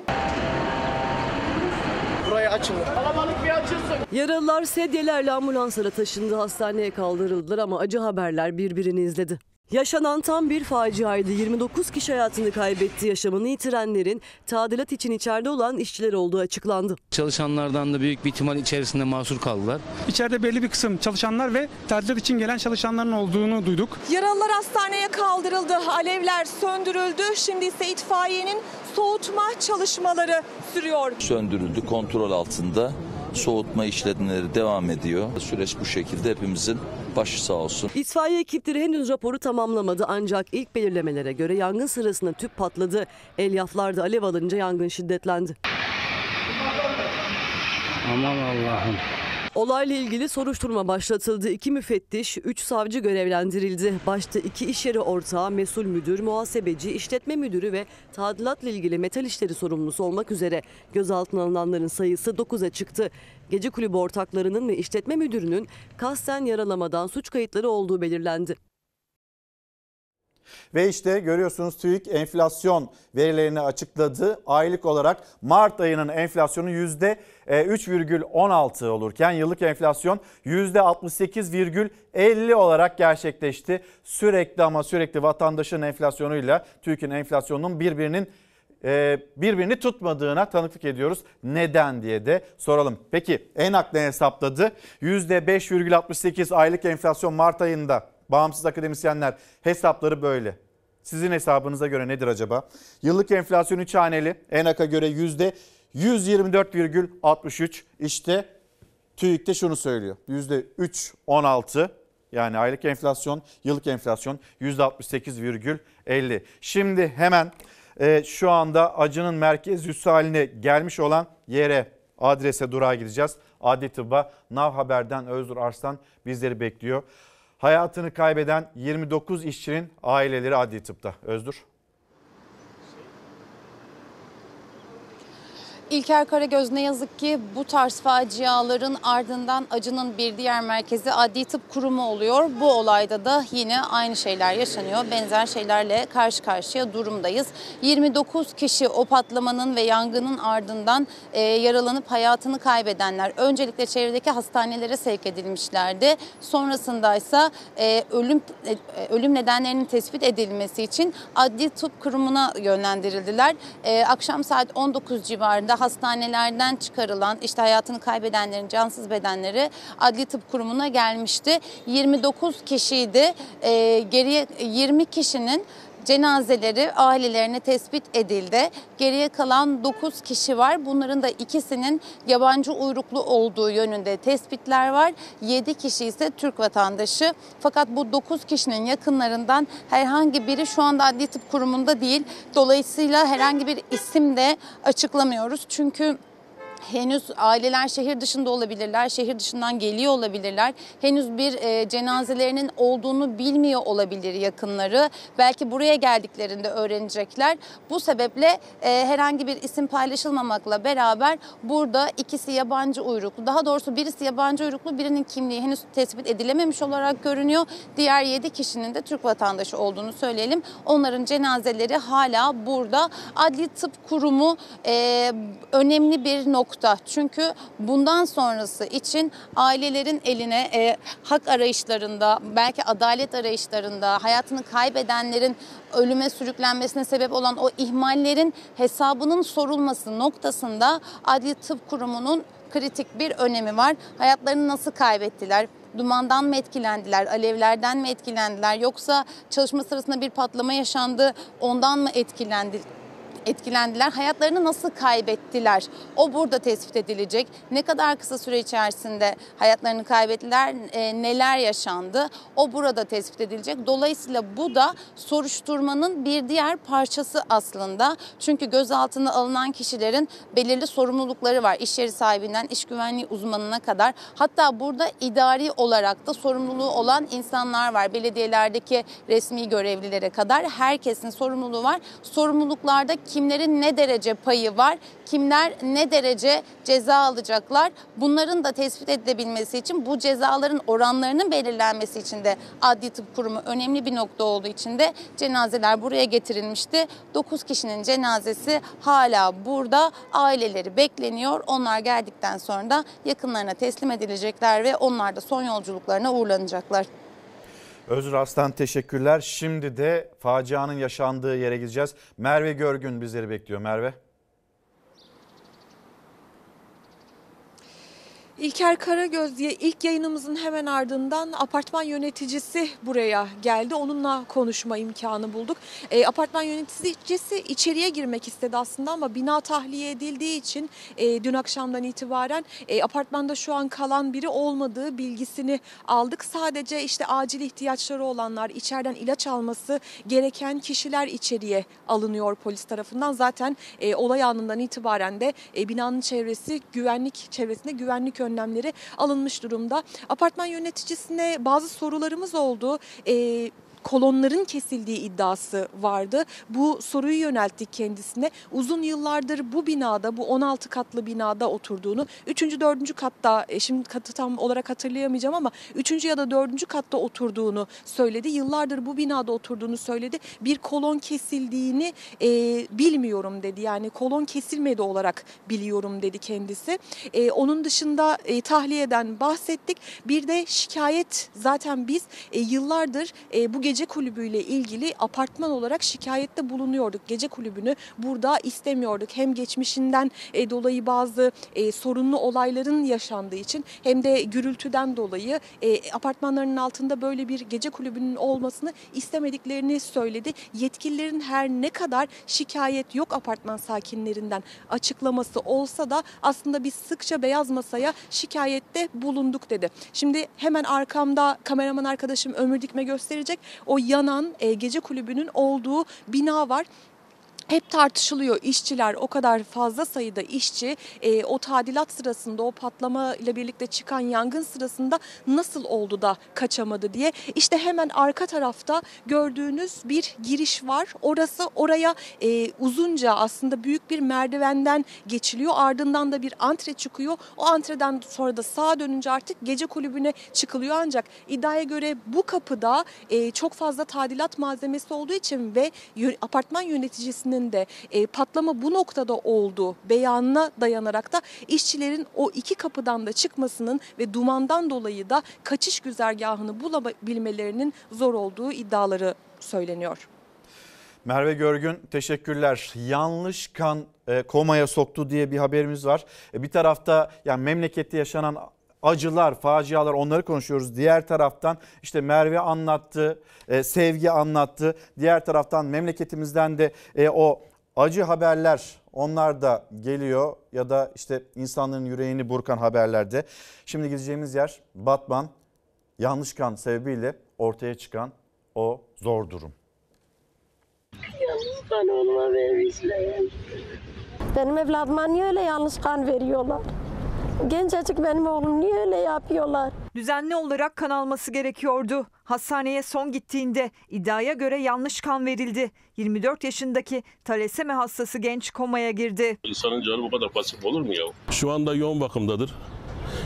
Burayı açın. Kalabalık bir açılsın. Yaralılar sedyelerle ambulanslara taşındı. Hastaneye kaldırıldılar ama acı haberler birbirini izledi. Yaşanan tam bir faciaydı. 29 kişi hayatını kaybetti. Yaşamını yitirenlerin tadilat için içeride olan işçiler olduğu açıklandı. Çalışanlardan da büyük bir ihtimal içerisinde mahsur kaldılar. İçeride belli bir kısım çalışanlar ve tadilat için gelen çalışanların olduğunu duyduk. Yaralılar hastaneye kaldırıldı. Alevler söndürüldü. Şimdi ise itfaiyenin soğutma çalışmaları sürüyor. Söndürüldü. Kontrol altında. Soğutma işlemleri devam ediyor. Süreç bu şekilde, hepimizin başı sağ olsun. İtfaiye ekipleri henüz raporu tamamlamadı ancak ilk belirlemelere göre yangın sırasında tüp patladı. Elyaflarda alev alınca yangın şiddetlendi. Aman Allah'ım. Olayla ilgili soruşturma başlatıldı. 2 müfettiş, 3 savcı görevlendirildi. Başta 2 iş yeri ortağı, mesul müdür, muhasebeci, işletme müdürü ve tadilatla ilgili metal işleri sorumlusu olmak üzere gözaltına alınanların sayısı 9'a çıktı. Gece kulübü ortaklarının ve işletme müdürünün kasten yaralamadan suç kayıtları olduğu belirlendi. Ve işte görüyorsunuz TÜİK enflasyon verilerini açıkladı. Aylık olarak Mart ayının enflasyonu %3,16 olurken yıllık enflasyon %68,50 olarak gerçekleşti. Sürekli ama sürekli vatandaşın enflasyonuyla TÜİK'in enflasyonunun birbirini tutmadığına tanıklık ediyoruz. Neden diye de soralım. Peki ENAK ne hesapladı? %5,68 aylık enflasyon Mart ayında. Bağımsız akademisyenler hesapları böyle. Sizin hesabınıza göre nedir acaba? Yıllık enflasyon 3 haneli. ENAK'a göre %124,63. İşte TÜİK de şunu söylüyor. %3,16 yani aylık enflasyon, yıllık enflasyon %68,50. Şimdi hemen şu anda acının merkez üssü haline gelmiş olan yere, adrese, durağa gideceğiz. Adli Tıbba Nav Haber'den Özgür Arslan bizleri bekliyor. Hayatını kaybeden 29 işçinin aileleri adli tıpta. Özgür. İlker Karagöz, ne yazık ki bu tarz faciaların ardından acının bir diğer merkezi Adli Tıp Kurumu oluyor. Bu olayda da yine aynı şeyler yaşanıyor. Benzer şeylerle karşı karşıya durumdayız. 29 kişi o patlamanın ve yangının ardından yaralanıp hayatını kaybedenler. Öncelikle çevredeki hastanelere sevk edilmişlerdi. Sonrasında ise ölüm nedenlerinin tespit edilmesi için Adli Tıp Kurumu'na yönlendirildiler. Akşam saat 19 civarında hastanelerden çıkarılan, işte hayatını kaybedenlerin cansız bedenleri Adli Tıp Kurumu'na gelmişti. 29 kişiydi. Geriye 20 kişinin cenazeleri ailelerine tespit edildi. Geriye kalan 9 kişi var. Bunların da ikisinin yabancı uyruklu olduğu yönünde tespitler var. 7 kişi ise Türk vatandaşı. Fakat bu 9 kişinin yakınlarından herhangi biri şu anda adli tıp kurumunda değil. Dolayısıyla herhangi bir isim de açıklamıyoruz. Çünkü henüz aileler şehir dışında olabilirler, şehir dışından geliyor olabilirler. Henüz bir cenazelerinin olduğunu bilmiyor olabilir yakınları. Belki buraya geldiklerinde öğrenecekler. Bu sebeple herhangi bir isim paylaşılmamakla beraber burada ikisi yabancı uyruklu. Daha doğrusu birisi yabancı uyruklu, birinin kimliği henüz tespit edilememiş olarak görünüyor. Diğer 7 kişinin de Türk vatandaşı olduğunu söyleyelim. Onların cenazeleri hala burada. Adli Tıp Kurumu önemli bir nokta. Çünkü bundan sonrası için ailelerin eline hak arayışlarında, belki adalet arayışlarında, hayatını kaybedenlerin ölüme sürüklenmesine sebep olan o ihmallerin hesabının sorulması noktasında Adli Tıp Kurumu'nun kritik bir önemi var. Hayatlarını nasıl kaybettiler? Dumandan mı etkilendiler, alevlerden mi etkilendiler, yoksa çalışma sırasında bir patlama yaşandı, ondan mı etkilendiler, hayatlarını nasıl kaybettiler? O burada tespit edilecek. Ne kadar kısa süre içerisinde hayatlarını kaybettiler, neler yaşandı? O burada tespit edilecek. Dolayısıyla bu da soruşturmanın bir diğer parçası aslında. Çünkü gözaltına alınan kişilerin belirli sorumlulukları var. İş yeri sahibinden iş güvenliği uzmanına kadar. Hatta burada idari olarak da sorumluluğu olan insanlar var. Belediyelerdeki resmi görevlilere kadar herkesin sorumluluğu var. Sorumluluklarda kimlerin ne derece payı var, kimler ne derece ceza alacaklar, bunların da tespit edilebilmesi için, bu cezaların oranlarının belirlenmesi için de Adli Tıp Kurumu önemli bir nokta olduğu için de cenazeler buraya getirilmişti. 9 kişinin cenazesi hala burada, aileleri bekleniyor. Onlar geldikten sonra da yakınlarına teslim edilecekler ve onlar da son yolculuklarına uğurlanacaklar. Özgür Aslan, teşekkürler. Şimdi de facianın yaşandığı yere gideceğiz. Merve Görgün bizleri bekliyor. Merve. İlker Karagöz diye ilk yayınımızın hemen ardından apartman yöneticisi buraya geldi. Onunla konuşma imkanı bulduk. Apartman yöneticisi içeriye girmek istedi aslında ama bina tahliye edildiği için dün akşamdan itibaren apartmanda şu an kalan biri olmadığı bilgisini aldık. Sadece işte acil ihtiyaçları olanlar, içeriden ilaç alması gereken kişiler içeriye alınıyor polis tarafından. Zaten olay anından itibaren de binanın çevresi güvenlik önlemleri alınmış durumda. Apartman yöneticisine bazı sorularımız oldu. Kolonların kesildiği iddiası vardı. Bu soruyu yönelttik kendisine. Uzun yıllardır bu binada, bu 16 katlı binada oturduğunu, 3. 4. katta, şimdi katı tam olarak hatırlayamayacağım ama 3. ya da 4. katta oturduğunu söyledi. Yıllardır bu binada oturduğunu söyledi. Bir kolon kesildiğini bilmiyorum dedi. Yani kolon kesilmedi olarak biliyorum dedi kendisi. Onun dışında tahliyeden bahsettik. Bir de şikayet, zaten biz yıllardır bu gece kulübüyle ilgili apartman olarak şikayette bulunuyorduk. Gece kulübünü burada istemiyorduk. Hem geçmişinden dolayı bazı sorunlu olayların yaşandığı için hem de gürültüden dolayı apartmanların altında böyle bir gece kulübünün olmasını istemediklerini söyledi. Yetkililerin her ne kadar şikayet yok apartman sakinlerinden açıklaması olsa da aslında biz sıkça beyaz masaya şikayette bulunduk dedi. Şimdi hemen arkamda kameraman arkadaşım Ömür Dikme gösterecek. O yanan gece kulübünün olduğu bina var. Hep tartışılıyor, işçiler, o kadar fazla sayıda işçi o tadilat sırasında, o patlama ile birlikte çıkan yangın sırasında nasıl oldu da kaçamadı diye. İşte hemen arka tarafta gördüğünüz bir giriş var. Oraya uzunca aslında büyük bir merdivenden geçiliyor. Ardından da bir antre çıkıyor. O antreden sonra da sağa dönünce artık gece kulübüne çıkılıyor. Ancak iddiaya göre bu kapıda çok fazla tadilat malzemesi olduğu için ve apartman yöneticisinin de patlama bu noktada oldu beyanına dayanarak da işçilerin o iki kapıdan da çıkmasının ve dumandan dolayı da kaçış güzergahını bulabilmelerinin zor olduğu iddiaları söyleniyor. Merve Görgün, teşekkürler. Yanlış kan komaya soktu diye bir haberimiz var. Bir tarafta yani memlekette yaşanan acılar, facialar, onları konuşuyoruz. Diğer taraftan işte Merve anlattı, Sevgi anlattı. Diğer taraftan memleketimizden de o acı haberler, onlar da geliyor ya da işte insanların yüreğini burkan haberlerde. Şimdi gideceğimiz yer Batman, yanlış kan sebebiyle ortaya çıkan o zor durum. Yanlış kan olma vermişler. Benim evladıma niye öyle yanlış kan veriyorlar? Gencecik benim oğlum, niye öyle yapıyorlar? Düzenli olarak kan alması gerekiyordu. Hastaneye son gittiğinde iddiaya göre yanlış kan verildi. 24 yaşındaki talasemi hastası genç komaya girdi. İnsanın canı bu kadar pasif olur mu ya? Şu anda yoğun bakımdadır.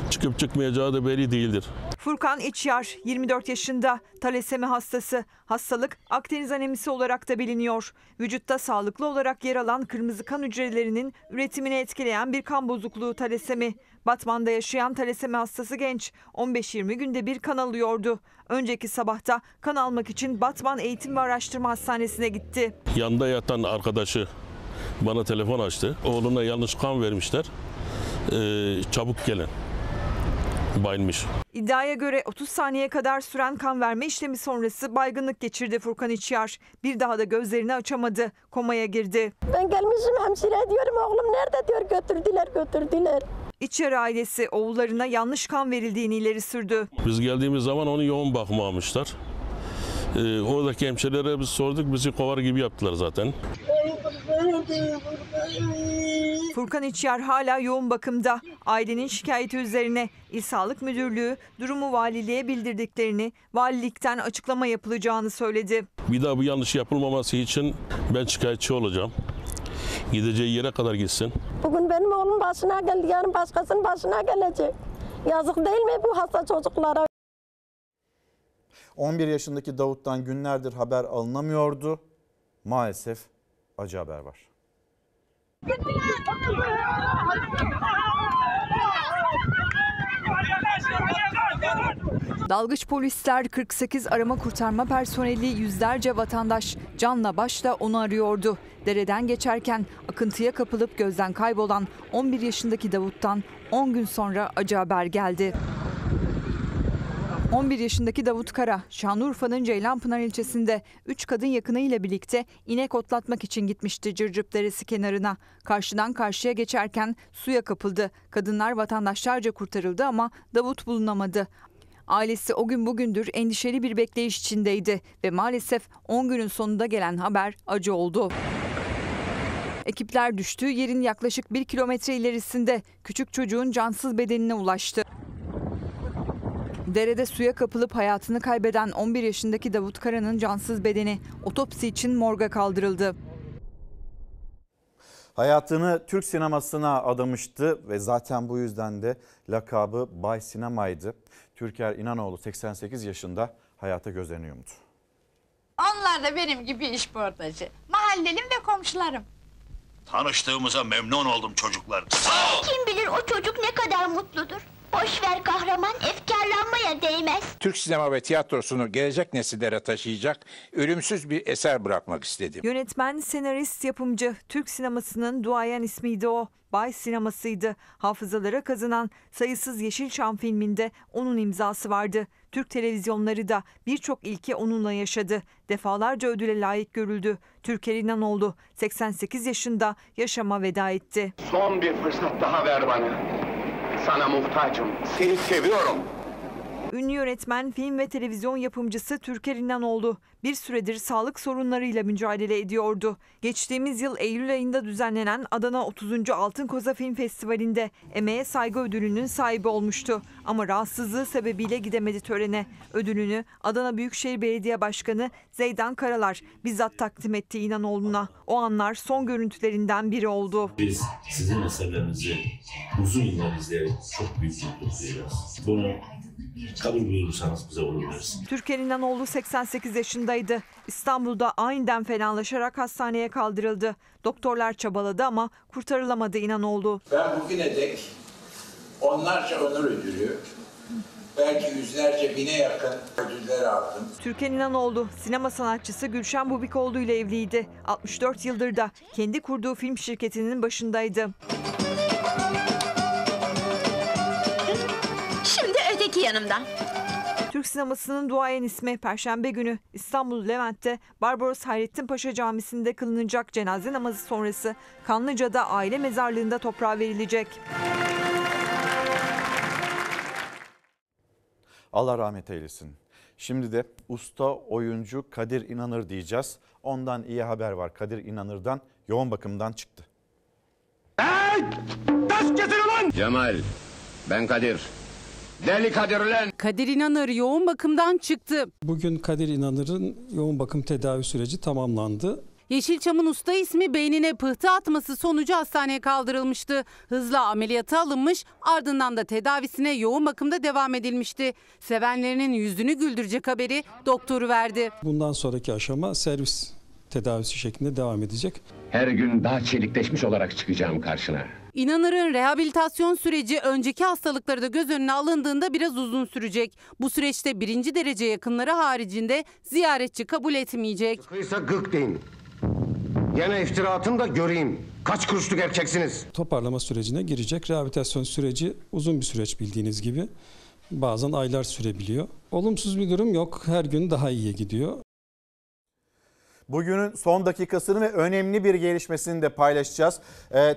Çıkıp çıkmayacağı da belli değildir. Furkan İçyar 24 yaşında, talasemi hastası. Hastalık Akdeniz anemisi olarak da biliniyor. Vücutta sağlıklı olarak yer alan kırmızı kan hücrelerinin üretimini etkileyen bir kan bozukluğu talasemi. Batman'da yaşayan talasemi hastası genç 15-20 günde bir kan alıyordu. Önceki sabahta kan almak için Batman Eğitim ve Araştırma Hastanesi'ne gitti. Yanında yatan arkadaşı bana telefon açtı. Oğluna yanlış kan vermişler. Çabuk gelin. Bayılmış. İddiaya göre 30 saniye kadar süren kan verme işlemi sonrası baygınlık geçirdi Furkan İçyar. Bir daha da gözlerini açamadı. Komaya girdi. Ben gelmişim hemşire diyorum, oğlum nerede diyor, götürdüler. İçyar ailesi oğullarına yanlış kan verildiğini ileri sürdü. Biz geldiğimiz zaman onu yoğun bakıma almışlar. Oradaki hemşirelere biz sorduk, bizi kovar gibi yaptılar zaten. Furkan İçyar hala yoğun bakımda. Ailenin şikayeti üzerine İl Sağlık Müdürlüğü durumu valiliğe bildirdiklerini, valilikten açıklama yapılacağını söyledi. Bir daha bu yanlış yapılmaması için ben şikayetçi olacağım. Gideceği yere kadar gitsin. Bugün benim oğlum başına geldi, yarın başkasının başına gelecek. Yazık değil mi bu hasta çocuklara? 11 yaşındaki Davut'tan günlerdir haber alınamıyordu. Maalesef acı haber var. Dalgıç polisler, 48 arama kurtarma personeli, yüzlerce vatandaş canla başla onu arıyordu. Dereden geçerken akıntıya kapılıp gözden kaybolan 11 yaşındaki Davut'tan 10 gün sonra acı haber geldi. 11 yaşındaki Davut Kara, Şanlıurfa'nın Ceylanpınar ilçesinde 3 kadın yakınıyla birlikte inek otlatmak için gitmişti Cırcıp Deresi kenarına. Karşıdan karşıya geçerken suya kapıldı. Kadınlar vatandaşlarca kurtarıldı ama Davut bulunamadı. Ailesi o gün bugündür endişeli bir bekleyiş içindeydi ve maalesef 10 günün sonunda gelen haber acı oldu. Ekipler düştüğü yerin yaklaşık 1 kilometre ilerisinde küçük çocuğun cansız bedenine ulaştı. Derede suya kapılıp hayatını kaybeden 11 yaşındaki Davut Kara'nın cansız bedeni otopsi için morga kaldırıldı. Hayatını Türk sinemasına adamıştı ve zaten bu yüzden de lakabı Bay Sinema'ydı. Türker İnanoğlu 88 yaşında hayata gözlerini yumdu. Onlar da benim gibi işportacı. Mahallelim ve komşularım. Tanıştığımıza memnun oldum çocuklar. Sağ ol. Kim bilir o çocuk ne kadar mutludur. Boşver kahraman, efkarlanmaya değmez. Türk sinema ve tiyatrosunu gelecek nesillere taşıyacak ölümsüz bir eser bırakmak istedim. Yönetmen, senarist, yapımcı, Türk sinemasının duayen ismiydi o. Bay Sineması'ydı. Hafızalara kazınan sayısız Yeşilçam filminde onun imzası vardı. Türk televizyonları da birçok ilki onunla yaşadı. Defalarca ödüle layık görüldü. Türker İnanoğlu 88 yaşında yaşama veda etti. Son bir fırsat daha ver bana. Sana muhtacım, seni seviyorum. Ünlü yönetmen, film ve televizyon yapımcısı Türker İnanoğlu bir süredir sağlık sorunlarıyla mücadele ediyordu. Geçtiğimiz yıl Eylül ayında düzenlenen Adana 30. Altın Koza Film Festivali'nde emeğe saygı ödülünün sahibi olmuştu. Ama rahatsızlığı sebebiyle gidemedi törene. Ödülünü Adana Büyükşehir Belediye Başkanı Zeydan Karalar bizzat takdim etti İnanoğlu'na. O anlar son görüntülerinden biri oldu. Biz sizin eserlerinizi uzun yıllar izleyerek çok büyük mutluluk duyacağız. Bunu kabul buyurursanız bize olur dersiniz. Türker İnanoğlu 88 yaşındaydı. İstanbul'da aniden fenalaşarak hastaneye kaldırıldı. Doktorlar çabaladı ama kurtarılamadı İnanoğlu. Ben bugüne dek onlarca onur ödülü, belki yüzlerce, bine yakın ödüller aldım. Türker İnanoğlu, sinema sanatçısı Gülşen Bubikoğlu ile evliydi. 64 yıldır da kendi kurduğu film şirketinin başındaydı. yanımda. Türk sinemasının duayen ismi Perşembe günü İstanbul Levent'te Barbaros Hayrettin Paşa Camisi'nde kılınacak cenaze namazı sonrası Kanlıca'da aile mezarlığında toprağa verilecek. Allah rahmet eylesin. Şimdi de usta oyuncu Kadir İnanır diyeceğiz. Ondan iyi haber var. Kadir İnanır'dan yoğun bakımdan çıktı. Hey! Taş kesin ulan! Cemal, ben Kadir. Deli Kadir ulan! Kadir İnanır yoğun bakımdan çıktı. Bugün Kadir İnanır'ın yoğun bakım tedavi süreci tamamlandı. Yeşilçam'ın usta ismi beynine pıhtı atması sonucu hastaneye kaldırılmıştı. Hızla ameliyata alınmış, ardından da tedavisine yoğun bakımda devam edilmişti. Sevenlerinin yüzünü güldürecek haberi doktor verdi. Bundan sonraki aşama servis tedavisi şeklinde devam edecek. Her gün daha çelikleşmiş olarak çıkacağım karşına. İnanır'ın rehabilitasyon süreci önceki hastalıkları da göz önüne alındığında biraz uzun sürecek. Bu süreçte birinci derece yakınları haricinde ziyaretçi kabul etmeyecek. Sıkıysa gık deyin. Yine iftira atın da göreyim. Kaç kuruşluk erkeksiniz? Toparlama sürecine girecek. Rehabilitasyon süreci uzun bir süreç bildiğiniz gibi. Bazen aylar sürebiliyor. Olumsuz bir durum yok. Her gün daha iyiye gidiyor. Bugünün son dakikasını ve önemli bir gelişmesini de paylaşacağız.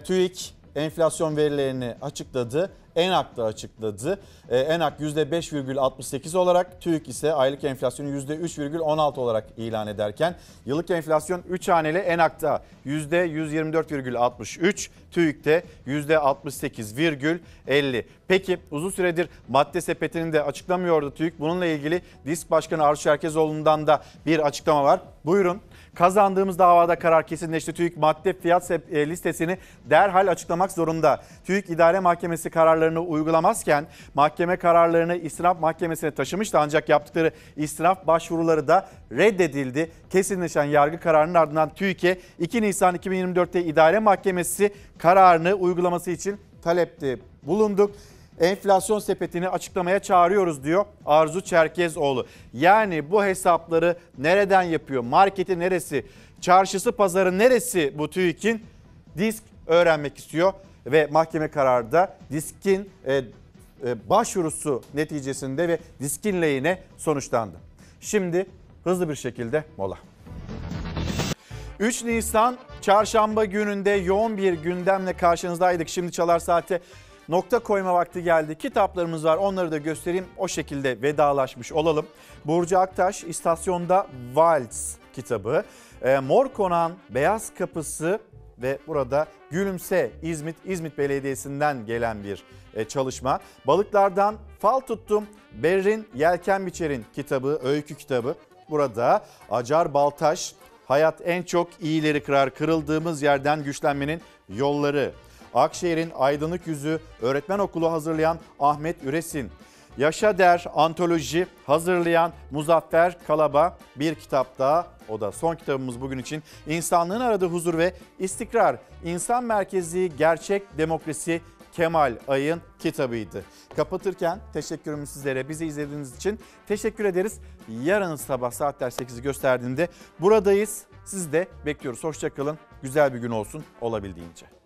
TÜİK enflasyon verilerini açıkladı. ENAK da açıkladı. ENAK %5,68 olarak, TÜİK ise aylık enflasyonu %3,16 olarak ilan ederken yıllık enflasyon 3 haneli ENAK'ta %124,63, TÜİK'te %68,50. Peki uzun süredir madde sepetini de açıklamıyordu TÜİK. Bununla ilgili DİSK Başkanı Arzu Çerkezoğlu'ndan da bir açıklama var. Buyurun. Kazandığımız davada karar kesinleşti. TÜİK madde fiyat listesini derhal açıklamak zorunda. TÜİK İdare Mahkemesi kararlarını uygulamazken mahkeme kararlarını İstinaf Mahkemesi'ne taşımıştı. Ancak yaptıkları istinaf başvuruları da reddedildi. Kesinleşen yargı kararının ardından TÜİK'e 2 Nisan 2024'te İdare Mahkemesi kararını uygulaması için talepte bulunduk. Enflasyon sepetini açıklamaya çağırıyoruz diyor Arzu Çerkezoğlu. Yani bu hesapları nereden yapıyor? Marketi neresi? Çarşısı, pazarı neresi bu TÜİK'in? DİSK öğrenmek istiyor ve mahkeme kararı da DİSK'in başvurusu neticesinde ve DİSK'in lehine sonuçlandı. Şimdi hızlı bir şekilde mola. 3 Nisan çarşamba gününde yoğun bir gündemle karşınızdaydık. Şimdi Çalar Saat'e nokta koyma vakti geldi. Kitaplarımız var, onları da göstereyim. O şekilde vedalaşmış olalım. Burcu Aktaş, İstasyonda Vals kitabı. Mor Konan, Beyaz Kapısı ve burada Gülümse İzmit, İzmit Belediyesi'nden gelen bir çalışma. Balıklardan Fal Tuttum, Berrin Yelken Biçer'in kitabı, öykü kitabı. Burada Acar Baltaş, Hayat En Çok iyileri Kırar, Kırıldığımız Yerden Güçlenmenin Yolları. Akşehir'in Aydınlık Yüzü Öğretmen Okulu hazırlayan Ahmet Üresin. Yaşa Der Antoloji hazırlayan Muzaffer Kalaba bir kitap daha. O da son kitabımız bugün için. İnsanlığın Aradığı Huzur ve İstikrar. İnsan Merkezli Gerçek Demokrasi Kemal Ay'ın kitabıydı. Kapatırken teşekkürümüz sizlere. Bizi izlediğiniz için teşekkür ederiz. Yarın sabah saatler 8'i gösterdiğinde buradayız. Siz de bekliyoruz. Hoşça kalın. Güzel bir gün olsun olabildiğince.